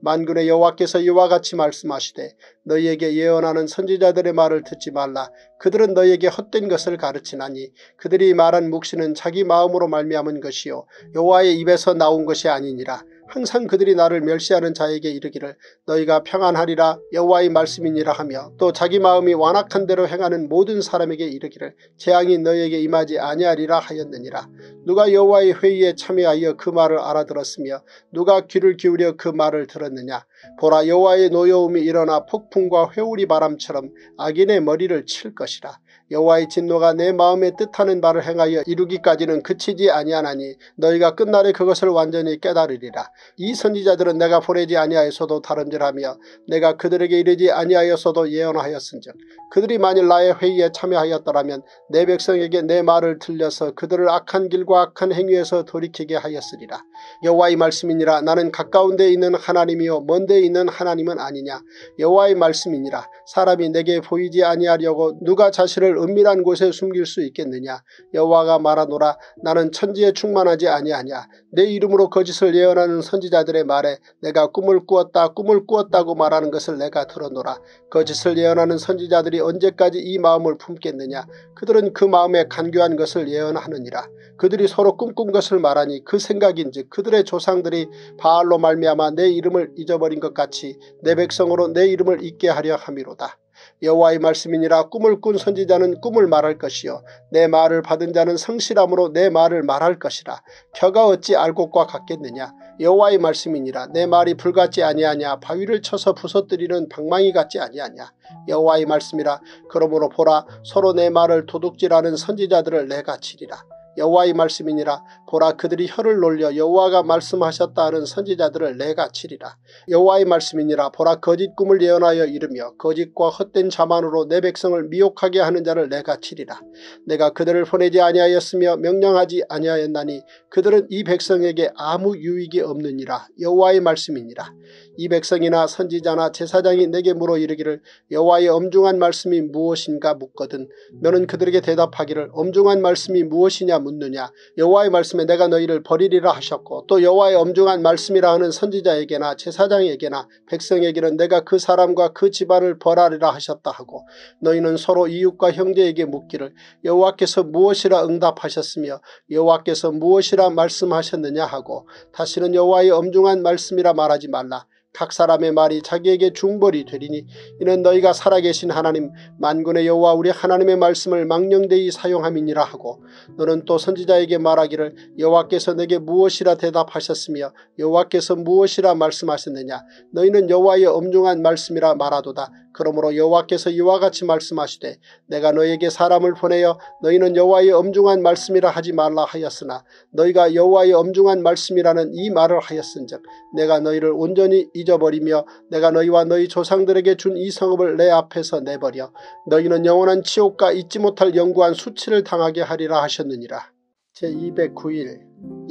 만군의 여호와께서 이와 같이 말씀하시되 너희에게 예언하는 선지자들의 말을 듣지 말라. 그들은 너희에게 헛된 것을 가르치나니 그들이 말한 묵시는 자기 마음으로 말미암은 것이요 여호와의 입에서 나온 것이 아니니라. 항상 그들이 나를 멸시하는 자에게 이르기를 너희가 평안하리라 여호와의 말씀이니라 하며 또 자기 마음이 완악한 대로 행하는 모든 사람에게 이르기를 재앙이 너희에게 임하지 아니하리라 하였느니라. 누가 여호와의 회의에 참여하여 그 말을 알아들었으며 누가 귀를 기울여 그 말을 들었느냐. 보라, 여호와의 노여움이 일어나 폭풍과 회오리 바람처럼 악인의 머리를 칠 것이라. 여호와의 진노가 내 마음에 뜻하는 말을 행하여 이루기까지는 그치지 아니하나니 너희가 끝날에 그것을 완전히 깨달으리라. 이 선지자들은 내가 보내지 아니하여서도 다름질하며 내가 그들에게 이르지 아니하여서도 예언하였은즉 그들이 만일 나의 회의에 참여하였더라면 내 백성에게 내 말을 들려서 그들을 악한 길과 악한 행위에서 돌이키게 하였으리라. 여호와의 말씀이니라. 나는 가까운 데 있는 하나님이요 먼 데 있는 하나님은 아니냐. 여호와의 말씀이니라. 사람이 내게 보이지 아니하려고 누가 자신을 은밀한 곳에 숨길 수 있겠느냐. 여호와가 말하노라. 나는 천지에 충만하지 아니하냐. 내 이름으로 거짓을 예언하는 선지자들의 말에 내가 꿈을 꾸었다 꿈을 꾸었다고 말하는 것을 내가 들었노라. 거짓을 예언하는 선지자들이 언제까지 이 마음을 품겠느냐. 그들은 그 마음에 간교한 것을 예언하느니라. 그들이 서로 꿈꾼 것을 말하니 그 생각인즉 그들의 조상들이 바알로 말미암아 내 이름을 잊어버린 것 같이 내 백성으로 내 이름을 잊게 하려 함이로다. 여호와의 말씀이니라. 꿈을 꾼 선지자는 꿈을 말할 것이요 내 말을 받은 자는 성실함으로 내 말을 말할 것이라. 벼가 어찌 알곡과 같겠느냐. 여호와의 말씀이니라. 내 말이 불같지 아니하냐. 바위를 쳐서 부서뜨리는 방망이 같지 아니하냐. 여호와의 말씀이라. 그러므로 보라, 서로 내 말을 도둑질하는 선지자들을 내가 치리라. 여호와의 말씀이니라. 보라, 그들이 혀를 놀려 여호와가 말씀하셨다 하는 선지자들을 내가 치리라. 여호와의 말씀이니라. 보라, 거짓 꿈을 예언하여 이르며 거짓과 헛된 자만으로 내 백성을 미혹하게 하는 자를 내가 치리라. 내가 그들을 보내지 아니하였으며 명령하지 아니하였나니 그들은 이 백성에게 아무 유익이 없느니라. 여호와의 말씀이니라. 이 백성이나 선지자나 제사장이 내게 물어 이르기를 여호와의 엄중한 말씀이 무엇인가 묻거든 너는 그들에게 대답하기를 엄중한 말씀이 무엇이냐 묻느냐. 여호와의 말씀에 내가 너희를 버리리라 하셨고 또 여호와의 엄중한 말씀이라 하는 선지자에게나 제사장에게나 백성에게는 내가 그 사람과 그 집안을 벌하리라 하셨다 하고 너희는 서로 이웃과 형제에게 묻기를 여호와께서 무엇이라 응답하셨으며 여호와께서 무엇이라 말씀하셨느냐 하고 다시는 여호와의 엄중한 말씀이라 말하지 말라. 각 사람의 말이 자기에게 중벌이 되리니 이는 너희가 살아계신 하나님 만군의 여호와 우리 하나님의 말씀을 망령되이 사용함이니라 하고 너는 또 선지자에게 말하기를 여호와께서 내게 무엇이라 대답하셨으며 여호와께서 무엇이라 말씀하셨느냐. 너희는 여호와의 엄중한 말씀이라 말하도다. 그러므로 여호와께서 이와 같이 말씀하시되 내가 너희에게 사람을 보내어 너희는 여호와의 엄중한 말씀이라 하지 말라 하였으나 너희가 여호와의 엄중한 말씀이라는 이 말을 하였은즉 내가 너희를 온전히 잊어버리며 내가 너희와 너희 조상들에게 준 이 성읍을 내 앞에서 내버려 너희는 영원한 치욕과 잊지 못할 영구한 수치를 당하게 하리라 하셨느니라. 제 이백구 일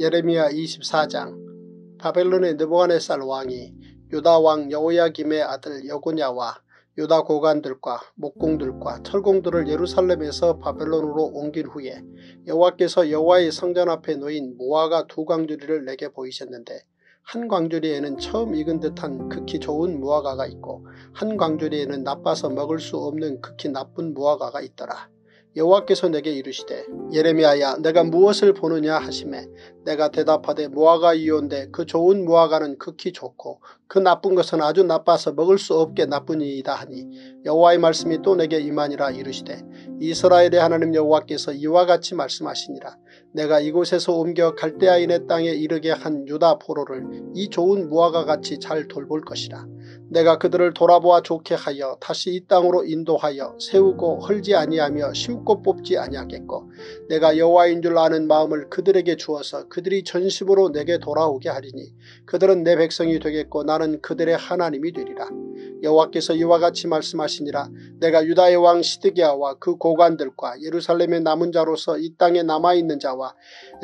예레미야 이십사 장. 바벨론의 느부갓네살 왕이 유다 왕 여호야김의 아들 여고냐와 유다 고관들과 목공들과 철공들을 예루살렘에서 바벨론으로 옮긴 후에 여호와께서 여호와의 성전 앞에 놓인 무화과 두 광주리를 내게 보이셨는데 한 광주리에는 처음 익은 듯한 극히 좋은 무화과가 있고 한 광주리에는 나빠서 먹을 수 없는 극히 나쁜 무화과가 있더라. 여호와께서 내게 이르시되 예레미야야 내가 무엇을 보느냐 하시매 내가 대답하되 무화과이온데 그 좋은 무화과는 극히 좋고 그 나쁜 것은 아주 나빠서 먹을 수 없게 나쁘니이다 하니 여호와의 말씀이 또 내게 임하니라. 이르시되 이스라엘의 하나님 여호와께서 이와 같이 말씀하시니라. 내가 이곳에서 옮겨 갈대아인의 땅에 이르게 한 유다 포로를 이 좋은 무화과같이 잘 돌볼 것이라. 내가 그들을 돌아보아 좋게 하여 다시 이 땅으로 인도하여 세우고 헐지 아니하며 심고 결코 뽑지 아니하겠고 내가 여호와인 줄 아는 마음을 그들에게 주어서 그들이 전심으로 내게 돌아오게 하리니 그들은 내 백성이 되겠고 나는 그들의 하나님이 되리라. 여호와께서 이와 같이 말씀하시니라. 내가 유다의 왕 시드기야와 그 고관들과 예루살렘의 남은 자로서 이 땅에 남아있는 자와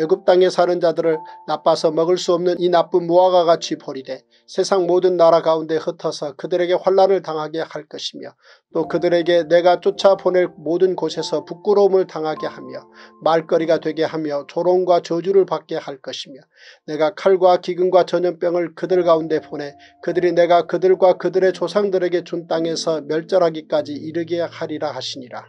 애굽 땅에 사는 자들을 나빠서 먹을 수 없는 이 나쁜 무화과 같이 버리되 세상 모든 나라 가운데 흩어서 그들에게 환란을 당하게 할 것이며 또 그들에게 내가 쫓아보낼 모든 곳에서 부끄러움을 당하게 하며 말거리가 되게 하며 조롱과 저주를 받게 할 것이며 내가 칼과 기근과 전염병을 그들 가운데 보내 그들이 내가 그들과 그들의 조상들에게 준 땅에서 멸절하기까지 이르게 하리라 하시니라.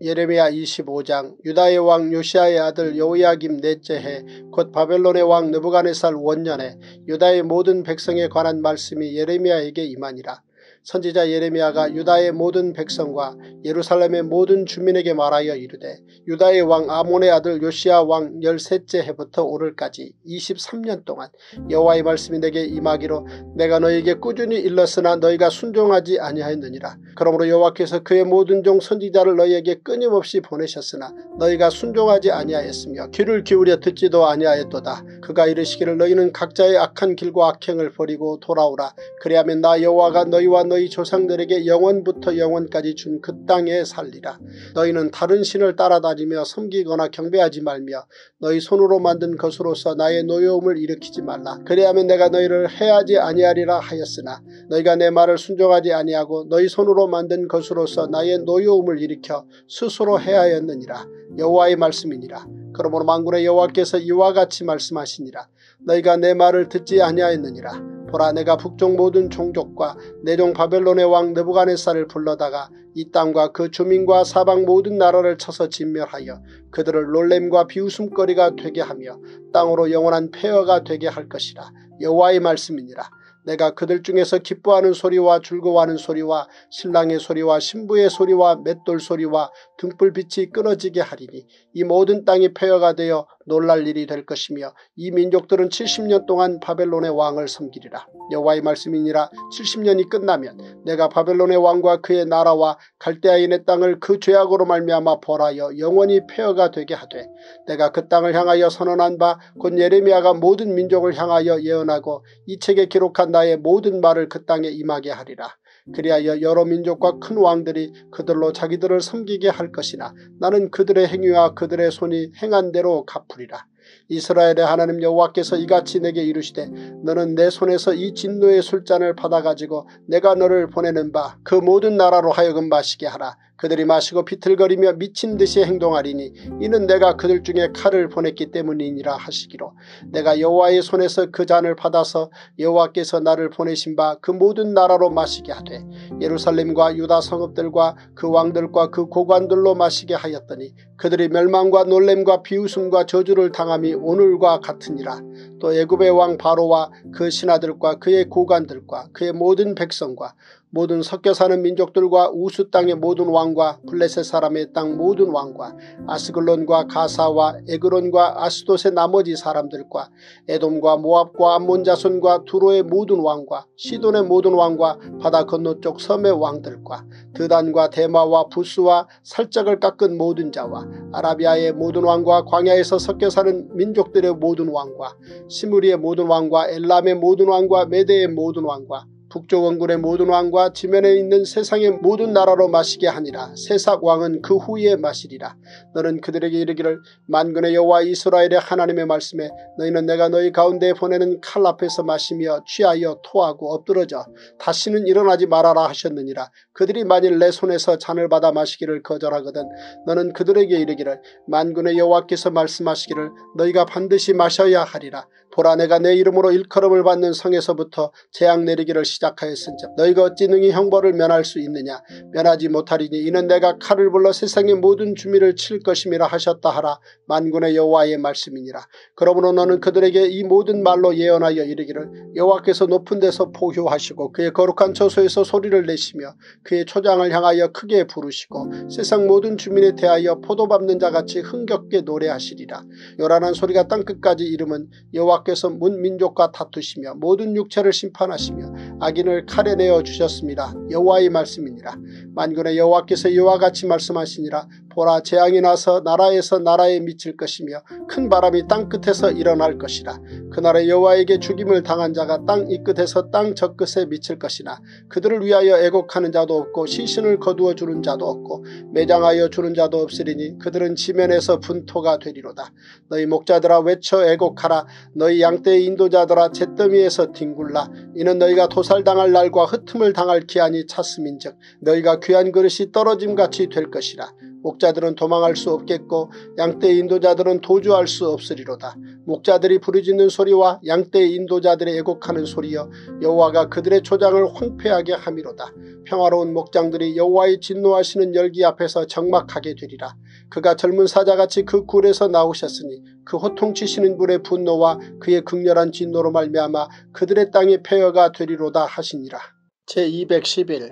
예레미야 이십오 장. 유다의 왕 요시아의 아들 여호야김 넷째 해 곧 바벨론의 왕 느부갓네살 원년에 유다의 모든 백성에 관한 말씀이 예레미야에게 임하니라. 선지자 예레미야가 유다의 모든 백성과 예루살렘의 모든 주민에게 말하여 이르되 유다의 왕 아몬의 아들 요시야 왕 열셋째 해부터 오늘까지 이십삼 년 동안 여호와의 말씀이 내게 임하기로 내가 너희에게 꾸준히 일렀으나 너희가 순종하지 아니하였느니라. 그러므로 여호와께서 그의 모든 종 선지자를 너희에게 끊임없이 보내셨으나 너희가 순종하지 아니하였으며 귀를 기울여 듣지도 아니하였도다. 그가 이르시기를 너희는 각자의 악한 길과 악행을 버리고 돌아오라. 그리하면 나 여호와가 너희와 너희 너희 조상들에게 영원부터 영원까지 준 그 땅에 살리라. 너희는 다른 신을 따라다니며 섬기거나 경배하지 말며 너희 손으로 만든 것으로서 나의 노여움을 일으키지 말라. 그리하면 내가 너희를 해하지 아니하리라 하였으나 너희가 내 말을 순종하지 아니하고 너희 손으로 만든 것으로서 나의 노여움을 일으켜 스스로 해하였느니라. 여호와의 말씀이니라. 그러므로 만군의 여호와께서 이와 같이 말씀하시니라. 너희가 내 말을 듣지 아니하였느니라. 보라, 내가 북쪽 모든 종족과 내종 바벨론의 왕 느부갓네살을 불러다가 이 땅과 그 주민과 사방 모든 나라를 쳐서 진멸하여 그들을 놀램과 비웃음거리가 되게 하며 땅으로 영원한 폐허가 되게 할 것이라. 여호와의 말씀이니라. 내가 그들 중에서 기뻐하는 소리와 즐거워하는 소리와 신랑의 소리와 신부의 소리와 맷돌 소리와 등불빛이 끊어지게 하리니 이 모든 땅이 폐허가 되어 놀랄 일이 될 것이며 이 민족들은 칠십 년 동안 바벨론의 왕을 섬기리라. 여호와의 말씀이니라. 칠십 년이 끝나면 내가 바벨론의 왕과 그의 나라와 갈대아인의 땅을 그 죄악으로 말미암아 벌하여 영원히 폐허가 되게 하되 내가 그 땅을 향하여 선언한 바 곧 예레미야가 모든 민족을 향하여 예언하고 이 책에 기록한 나의 모든 말을 그 땅에 임하게 하리라. 그리하여 여러 민족과 큰 왕들이 그들로 자기들을 섬기게 할 것이나 나는 그들의 행위와 그들의 손이 행한 대로 갚으리라. 이스라엘의 하나님 여호와께서 이같이 내게 이르시되 너는 내 손에서 이 진노의 술잔을 받아가지고 내가 너를 보내는 바 그 모든 나라로 하여금 마시게 하라. 그들이 마시고 비틀거리며 미친 듯이 행동하리니 이는 내가 그들 중에 칼을 보냈기 때문이니라 하시기로 내가 여호와의 손에서 그 잔을 받아서 여호와께서 나를 보내신 바 그 모든 나라로 마시게 하되 예루살렘과 유다 성읍들과 그 왕들과 그 고관들로 마시게 하였더니 그들이 멸망과 놀램과 비웃음과 저주를 당함이 오늘과 같으니라. 또 애굽의 왕 바로와 그 신하들과 그의 고관들과 그의 모든 백성과 모든 섞여 사는 민족들과 우스 땅의 모든 왕과 블레셋 사람의 땅 모든 왕과 아스글론과 가사와 에그론과 아스돗의 나머지 사람들과 에돔과 모압과 암몬 자손과 두로의 모든 왕과 시돈의 모든 왕과 바다 건너쪽 섬의 왕들과 드단과 대마와 부스와 살짝을 깎은 모든 자와 아라비아의 모든 왕과 광야에서 섞여 사는 민족들의 모든 왕과 시므리의 모든 왕과 엘람의 모든 왕과 메대의 모든 왕과 북쪽 원군의 모든 왕과 지면에 있는 세상의 모든 나라로 마시게 하니라. 세삭 왕은 그 후에 마시리라. 너는 그들에게 이르기를 만군의 여호와 이스라엘의 하나님의 말씀에 너희는 내가 너희 가운데 보내는 칼 앞에서 마시며 취하여 토하고 엎드러져 다시는 일어나지 말아라 하셨느니라. 그들이 만일 내 손에서 잔을 받아 마시기를 거절하거든 너는 그들에게 이르기를 만군의 여호와께서 말씀하시기를 너희가 반드시 마셔야 하리라. 보라, 내가 내 이름으로 일컬음을 받는 성에서부터 재앙 내리기를 시작하였은즉 너희가 어찌 능히 형벌을 면할 수 있느냐. 면하지 못하리니 이는 내가 칼을 불러 세상의 모든 주민을 칠 것임이라 하셨다 하라. 만군의 여호와의 말씀이니라. 그러므로 너는 그들에게 이 모든 말로 예언하여 이르기를 여호와께서 높은 데서 포효하시고 그의 거룩한 처소에서 소리를 내시며 그의 초장을 향하여 크게 부르시고 세상 모든 주민에 대하여 포도밟는 자같이 흥겹게 노래하시리라. 요란한 소리가 땅끝까지 이름은 여호와께서 문 민족과 다투시며 모든 육체를 심판하시며 악인을 칼에 내어 주셨습니다. 여호와의 말씀이니라. 만군의 여호와께서 이와 같이 말씀하시니라. 보라, 재앙이 나서 나라에서 나라에 미칠 것이며 큰 바람이 땅 끝에서 일어날 것이라. 그날에 여호와에게 죽임을 당한 자가 땅 이 끝에서 땅 저 끝에 미칠 것이나 그들을 위하여 애곡하는 자도 없고 시신을 거두어 주는 자도 없고 매장하여 주는 자도 없으리니 그들은 지면에서 분토가 되리로다. 너희 목자들아 외쳐 애곡하라. 너희 양떼의 인도자들아 잿더미에서 뒹굴라. 이는 너희가 도살당할 날과 흩음을 당할 기한이 찼음인즉 너희가 귀한 그릇이 떨어짐같이 될 것이라. 목자들은 도망할 수 없겠고 양떼의 인도자들은 도주할 수 없으리로다. 목자들이 부르짖는 소리와 양떼의 인도자들의 애곡하는 소리여 여호와가 그들의 초장을 황폐하게 함이로다. 평화로운 목장들이 여호와의 진노하시는 열기 앞에서 적막하게 되리라. 그가 젊은 사자같이 그 굴에서 나오셨으니 그 호통치시는 분의 분노와 그의 극렬한 진노로 말미암아 그들의 땅이 폐허가 되리로다 하시니라. 제이백십일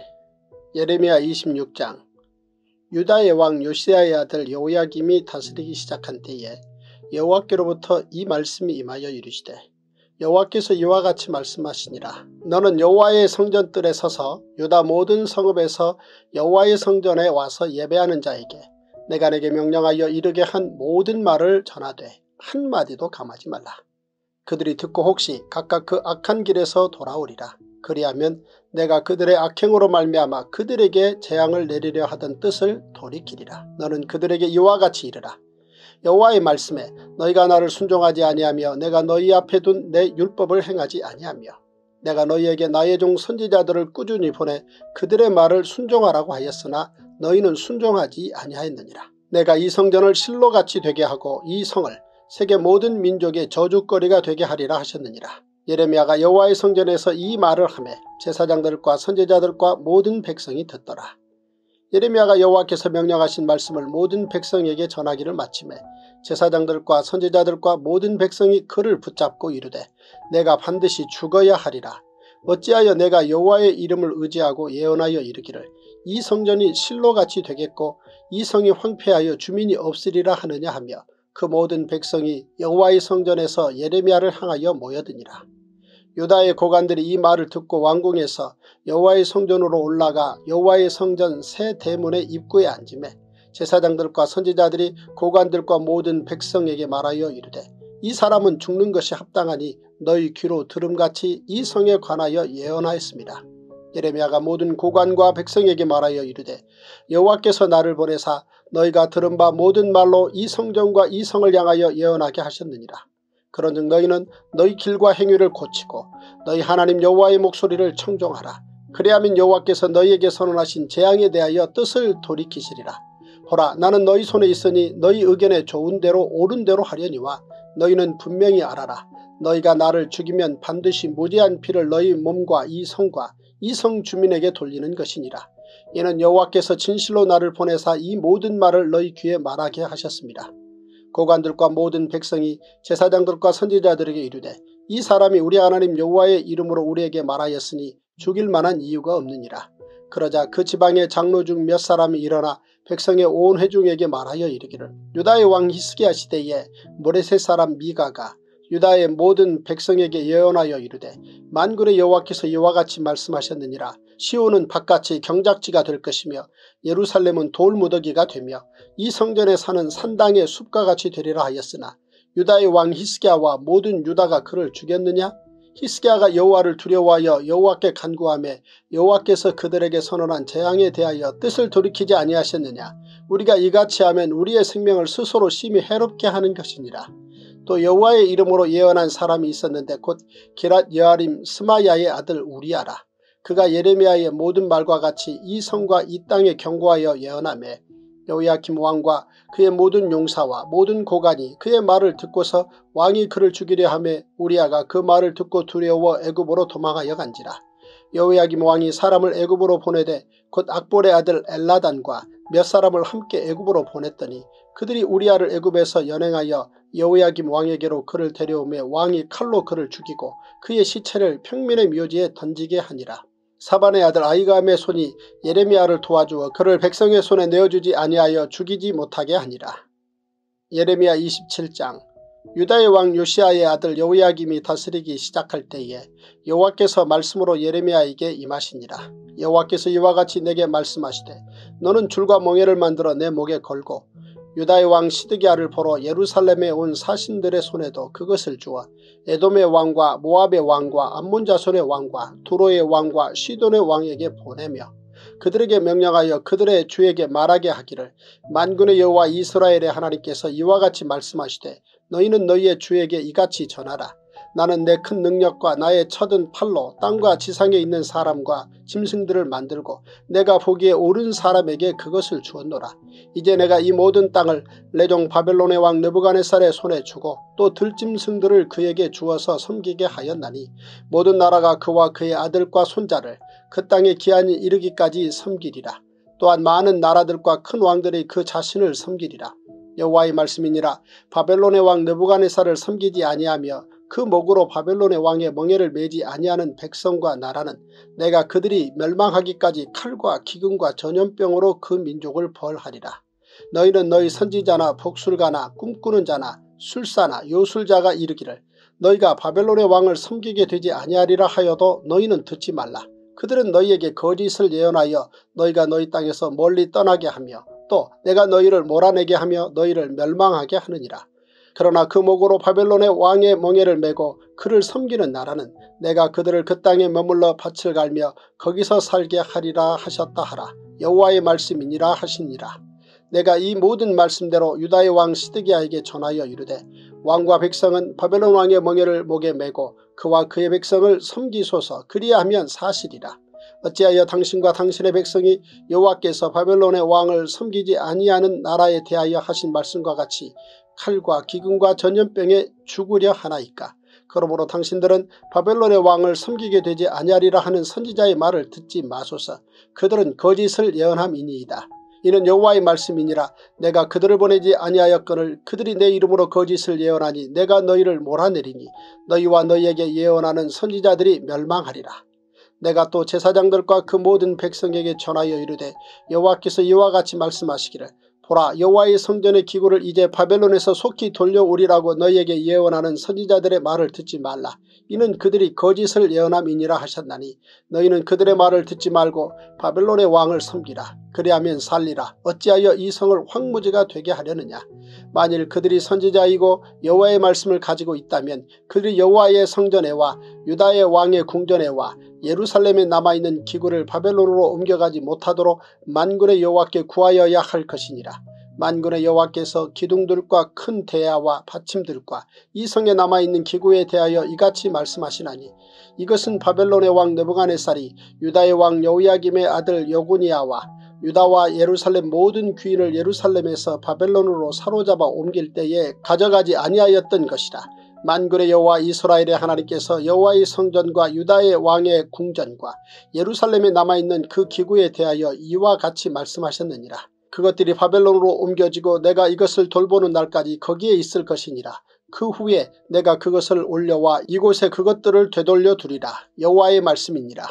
예레미야 이십육 장. 유다의 왕 요시아의 아들 여호야김이 다스리기 시작한 때에 여호와께로부터 이 말씀이 임하여 이르시되 여호와께서 이와 같이 말씀하시니라. 너는 여호와의 성전뜰에 서서 유다 모든 성읍에서 여호와의 성전에 와서 예배하는 자에게 내가 내게 명령하여 이르게 한 모든 말을 전하되 한마디도 감하지 말라. 그들이 듣고 혹시 각각 그 악한 길에서 돌아오리라. 그리하면 내가 그들의 악행으로 말미암아 그들에게 재앙을 내리려 하던 뜻을 돌이키리라. 너는 그들에게 이와 같이 이르라. 여호와의 말씀에 너희가 나를 순종하지 아니하며 내가 너희 앞에 둔 내 율법을 행하지 아니하며 내가 너희에게 나의 종 선지자들을 꾸준히 보내 그들의 말을 순종하라고 하였으나 너희는 순종하지 아니하였느니라. 내가 이 성전을 실로같이 되게 하고 이 성을 세계 모든 민족의 저주거리가 되게 하리라 하셨느니라. 예레미야가 여호와의 성전에서 이 말을 하매 제사장들과 선지자들과 모든 백성이 듣더라. 예레미야가 여호와께서 명령하신 말씀을 모든 백성에게 전하기를 마침에 제사장들과 선지자들과 모든 백성이 그를 붙잡고 이르되 내가 반드시 죽어야 하리라. 어찌하여 내가 여호와의 이름을 의지하고 예언하여 이르기를 이 성전이 실로같이 되겠고 이 성이 황폐하여 주민이 없으리라 하느냐 하며 그 모든 백성이 여호와의 성전에서 예레미야를 향하여 모여드니라. 유다의 고관들이 이 말을 듣고 왕궁에서 여호와의 성전으로 올라가 여호와의 성전 새 대문의 입구에 앉으매 제사장들과 선지자들이 고관들과 모든 백성에게 말하여 이르되 이 사람은 죽는 것이 합당하니 너희 귀로 들음같이 이 성에 관하여 예언하였습니다. 예레미야가 모든 고관과 백성에게 말하여 이르되 여호와께서 나를 보내사 너희가 들은 바 모든 말로 이 성전과 이 성을 향하여 예언하게 하셨느니라. 그런즉 너희는 너희 길과 행위를 고치고 너희 하나님 여호와의 목소리를 청종하라. 그리하면 여호와께서 너희에게 선언하신 재앙에 대하여 뜻을 돌이키시리라. 보라, 나는 너희 손에 있으니 너희 의견에 좋은 대로 옳은 대로 하려니와 너희는 분명히 알아라. 너희가 나를 죽이면 반드시 무죄한 피를 너희 몸과 이 성과 이 성 주민에게 돌리는 것이니라. 이는 여호와께서 진실로 나를 보내사 이 모든 말을 너희 귀에 말하게 하셨습니다. 고관들과 모든 백성이 제사장들과 선지자들에게 이르되 이 사람이 우리 하나님 여호와의 이름으로 우리에게 말하였으니 죽일 만한 이유가 없느니라. 그러자 그 지방의 장로 중 몇 사람이 일어나 백성의 온 회중에게 말하여 이르기를 유다의 왕 히스기야 시대에 모레셋 사람 미가가 유다의 모든 백성에게 예언하여 이르되 만군의 여호와께서 이와 같이 말씀하셨느니라. 시온은 바깥이 경작지가 될 것이며 예루살렘은 돌무더기가 되며 이 성전에 사는 산당의 숲과 같이 되리라 하였으나 유다의 왕 히스기야와 모든 유다가 그를 죽였느냐? 히스기야가 여호와를 두려워하여 여호와께 간구하며 여호와께서 그들에게 선언한 재앙에 대하여 뜻을 돌이키지 아니하셨느냐? 우리가 이같이 하면 우리의 생명을 스스로 심히 해롭게 하는 것이니라. 또 여호와의 이름으로 예언한 사람이 있었는데 곧 길르앗 여아림 스마야의 아들 우리아라. 그가 예레미야의 모든 말과 같이 이 성과 이 땅에 경고하여 예언하며 여호야김 왕과 그의 모든 용사와 모든 고관이 그의 말을 듣고서 왕이 그를 죽이려 하며 우리아가 그 말을 듣고 두려워 애굽으로 도망하여 간지라. 여호야김 왕이 사람을 애굽으로 보내되 곧 악볼의 아들 엘라단과 몇 사람을 함께 애굽으로 보냈더니 그들이 우리아를 애굽에서 연행하여 여호야김 왕에게로 그를 데려오며 왕이 칼로 그를 죽이고 그의 시체를 평민의 묘지에 던지게 하니라. 사반의 아들 아이감의 손이 예레미야를 도와주어 그를 백성의 손에 내어주지 아니하여 죽이지 못하게 하니라. 예레미야 이십칠 장 유다의 왕 요시아의 아들 여호야김이 다스리기 시작할 때에 여호와께서 말씀으로 예레미야에게 임하시니라. 여호와께서 이와 같이 내게 말씀하시되 너는 줄과 멍에를 만들어 내 목에 걸고 유다의 왕 시드기야를 보러 예루살렘에 온 사신들의 손에도 그것을 주어 에돔의 왕과 모압의 왕과 암몬 자손의 왕과 두로의 왕과 시돈의 왕에게 보내며 그들에게 명령하여 그들의 주에게 말하게 하기를 만군의 여호와 이스라엘의 하나님께서 이와 같이 말씀하시되 너희는 너희의 주에게 이같이 전하라. 나는 내 큰 능력과 나의 쳐든 팔로 땅과 지상에 있는 사람과 짐승들을 만들고 내가 보기에 옳은 사람에게 그것을 주었노라. 이제 내가 이 모든 땅을 레종 바벨론의 왕 느부갓네살의 손에 주고 또 들짐승들을 그에게 주어서 섬기게 하였나니 모든 나라가 그와 그의 아들과 손자를 그 땅의 기한이 이르기까지 섬기리라. 또한 많은 나라들과 큰 왕들이 그 자신을 섬기리라. 여호와의 말씀이니라. 바벨론의 왕 느부갓네살을 섬기지 아니하며 그 목으로 바벨론의 왕의 멍에를 매지 아니하는 백성과 나라는 내가 그들이 멸망하기까지 칼과 기근과 전염병으로 그 민족을 벌하리라. 너희는 너희 선지자나 복술가나 꿈꾸는 자나 술사나 요술자가 이르기를 너희가 바벨론의 왕을 섬기게 되지 아니하리라 하여도 너희는 듣지 말라. 그들은 너희에게 거짓을 예언하여 너희가 너희 땅에서 멀리 떠나게 하며 또 내가 너희를 몰아내게 하며 너희를 멸망하게 하느니라. 그러나 그 목으로 바벨론의 왕의 멍에를 메고 그를 섬기는 나라는 내가 그들을 그 땅에 머물러 밭을 갈며 거기서 살게 하리라 하셨다 하라. 여호와의 말씀이니라 하시니라. 내가 이 모든 말씀대로 유다의 왕 시드기야에게 전하여 이르되 왕과 백성은 바벨론 왕의 멍에를 목에 메고 그와 그의 백성을 섬기소서. 그리하면 사실이라. 어찌하여 당신과 당신의 백성이 여호와께서 바벨론의 왕을 섬기지 아니하는 나라에 대하여 하신 말씀과 같이 칼과 기근과 전염병에 죽으려 하나이까? 그러므로 당신들은 바벨론의 왕을 섬기게 되지 아니하리라 하는 선지자의 말을 듣지 마소서. 그들은 거짓을 예언함이니이다. 이는 여호와의 말씀이니라. 내가 그들을 보내지 아니하였거늘 그들이 내 이름으로 거짓을 예언하니 내가 너희를 몰아내리니 너희와 너희에게 예언하는 선지자들이 멸망하리라. 내가 또 제사장들과 그 모든 백성에게 전하여 이르되 여호와께서 이와 같이 말씀하시기를 보라, 여호와의 성전의 기구를 이제 바벨론에서 속히 돌려오리라고 너희에게 예언하는 선지자들의 말을 듣지 말라. 이는 그들이 거짓을 예언함이니라 하셨나니 너희는 그들의 말을 듣지 말고 바벨론의 왕을 섬기라. 그리하면 살리라. 어찌하여 이 성을 황무지가 되게 하려느냐? 만일 그들이 선지자이고 여호와의 말씀을 가지고 있다면 그들이 여호와의 성전에와 유다의 왕의 궁전에와 예루살렘에 남아있는 기구를 바벨론으로 옮겨가지 못하도록 만군의 여호와께 구하여야 할 것이니라. 만군의 여호와께서 기둥들과 큰 대야와 받침들과 이 성에 남아있는 기구에 대하여 이같이 말씀하시나니 이것은 바벨론의 왕 느부갓네살이 유다의 왕 여호야김의 아들 여고니아와 유다와 예루살렘 모든 귀인을 예루살렘에서 바벨론으로 사로잡아 옮길 때에 가져가지 아니하였던 것이라. 만군의 여호와 이스라엘의 하나님께서 여호와의 성전과 유다의 왕의 궁전과 예루살렘에 남아있는 그 기구에 대하여 이와 같이 말씀하셨느니라. 그것들이 바벨론으로 옮겨지고 내가 이것을 돌보는 날까지 거기에 있을 것이니라. 그 후에 내가 그것을 올려와 이곳에 그것들을 되돌려 두리라. 여호와의 말씀이니라.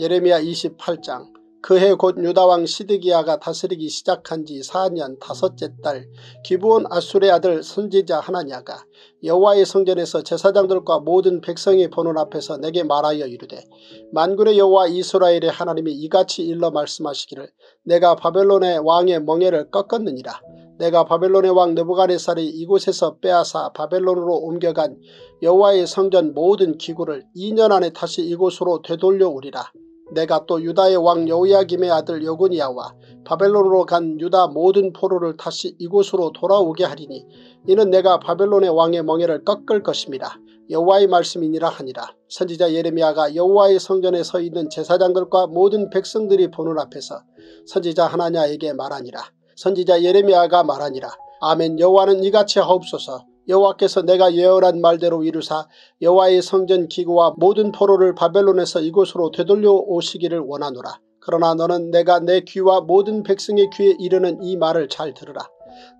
예레미야 이십팔 장. 그해 곧 유다왕 시드기야가 다스리기 시작한 지 사 년 다섯째 달 기브온 아술의 아들 선지자 하나냐가 여호와의 성전에서 제사장들과 모든 백성이 보는 앞에서 내게 말하여 이르되 만군의 여호와 이스라엘의 하나님이 이같이 일러 말씀하시기를 내가 바벨론의 왕의 멍에를 꺾었느니라. 내가 바벨론의 왕 느부갓네살이 이곳에서 빼앗아 바벨론으로 옮겨간 여호와의 성전 모든 기구를 이 년 안에 다시 이곳으로 되돌려 오리라. 내가 또 유다의 왕 여호야김의 아들 여고니아와 바벨론으로 간 유다 모든 포로를 다시 이곳으로 돌아오게 하리니 이는 내가 바벨론의 왕의 멍에를 꺾을 것임이라. 여호와의 말씀이니라 하니라. 선지자 예레미야가 여호와의 성전에 서 있는 제사장들과 모든 백성들이 보는 앞에서 선지자 하나냐에게 말하니라. 선지자 예레미야가 말하니라. 아멘. 여호와는 이같이 하옵소서. 여호와께서 내가 예언한 말대로 이루사 여호와의 성전 기구와 모든 포로를 바벨론에서 이곳으로 되돌려 오시기를 원하노라. 그러나 너는 내가 내 귀와 모든 백성의 귀에 이르는 이 말을 잘 들으라.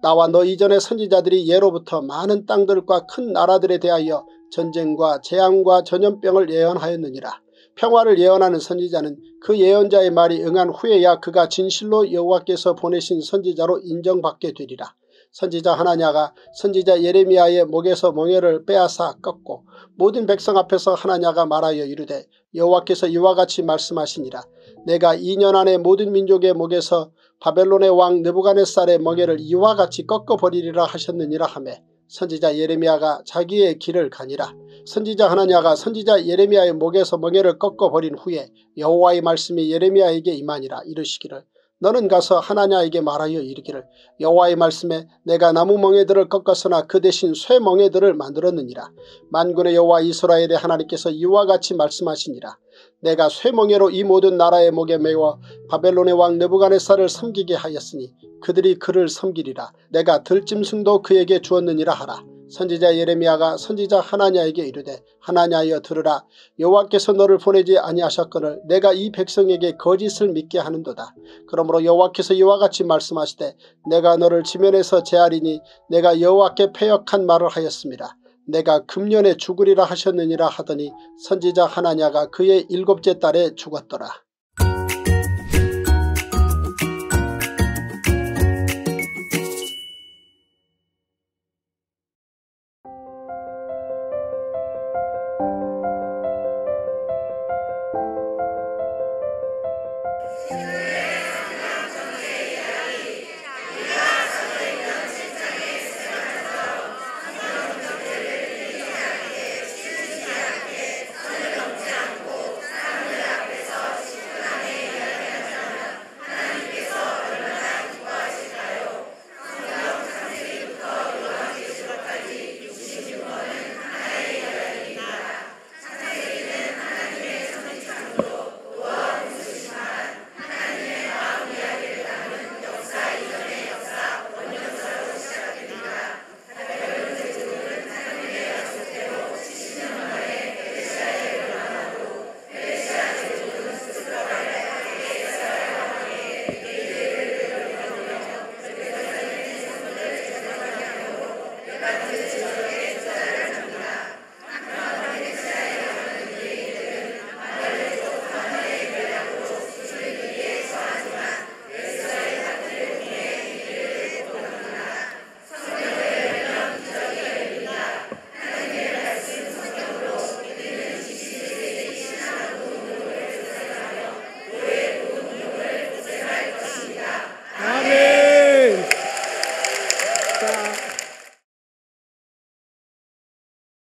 나와 너 이전의 선지자들이 예로부터 많은 땅들과 큰 나라들에 대하여 전쟁과 재앙과 전염병을 예언하였느니라. 평화를 예언하는 선지자는 그 예언자의 말이 응한 후에야 그가 진실로 여호와께서 보내신 선지자로 인정받게 되리라. 선지자 하나냐가 선지자 예레미야의 목에서 멍에를 빼앗아 꺾고 모든 백성 앞에서 하나냐가 말하여 이르되 여호와께서 이와 같이 말씀하시니라. 내가 이 년 안에 모든 민족의 목에서 바벨론의 왕 느부갓네살의 멍에를 이와 같이 꺾어버리리라 하셨느니라 하며 선지자 예레미야가 자기의 길을 가니라. 선지자 하나냐가 선지자 예레미야의 목에서 멍에를 꺾어버린 후에 여호와의 말씀이 예레미야에게 임하니라. 이르시기를 너는 가서 하나냐에게 말하여 이르기를 여호와의 말씀에 내가 나무 멍에들을 꺾었으나 그 대신 쇠 멍에들을 만들었느니라. 만군의 여호와 이스라엘의 하나님께서 이와 같이 말씀하시니라. 내가 쇠 멍에로 이 모든 나라의 목에 메워 바벨론의 왕 느부갓네살을 섬기게 하였으니 그들이 그를 섬기리라. 내가 들짐승도 그에게 주었느니라 하라. 선지자 예레미야가 선지자 하나냐에게 이르되 하나냐여 들으라. 여호와께서 너를 보내지 아니하셨거늘 내가 이 백성에게 거짓을 믿게 하는도다. 그러므로 여호와께서 이와 같이 말씀하시되 내가 너를 지면에서 제하리니 내가 여호와께 패역한 말을 하였습니다. 내가 금년에 죽으리라 하셨느니라 하더니 선지자 하나냐가 그의 일곱째 달에 죽었더라.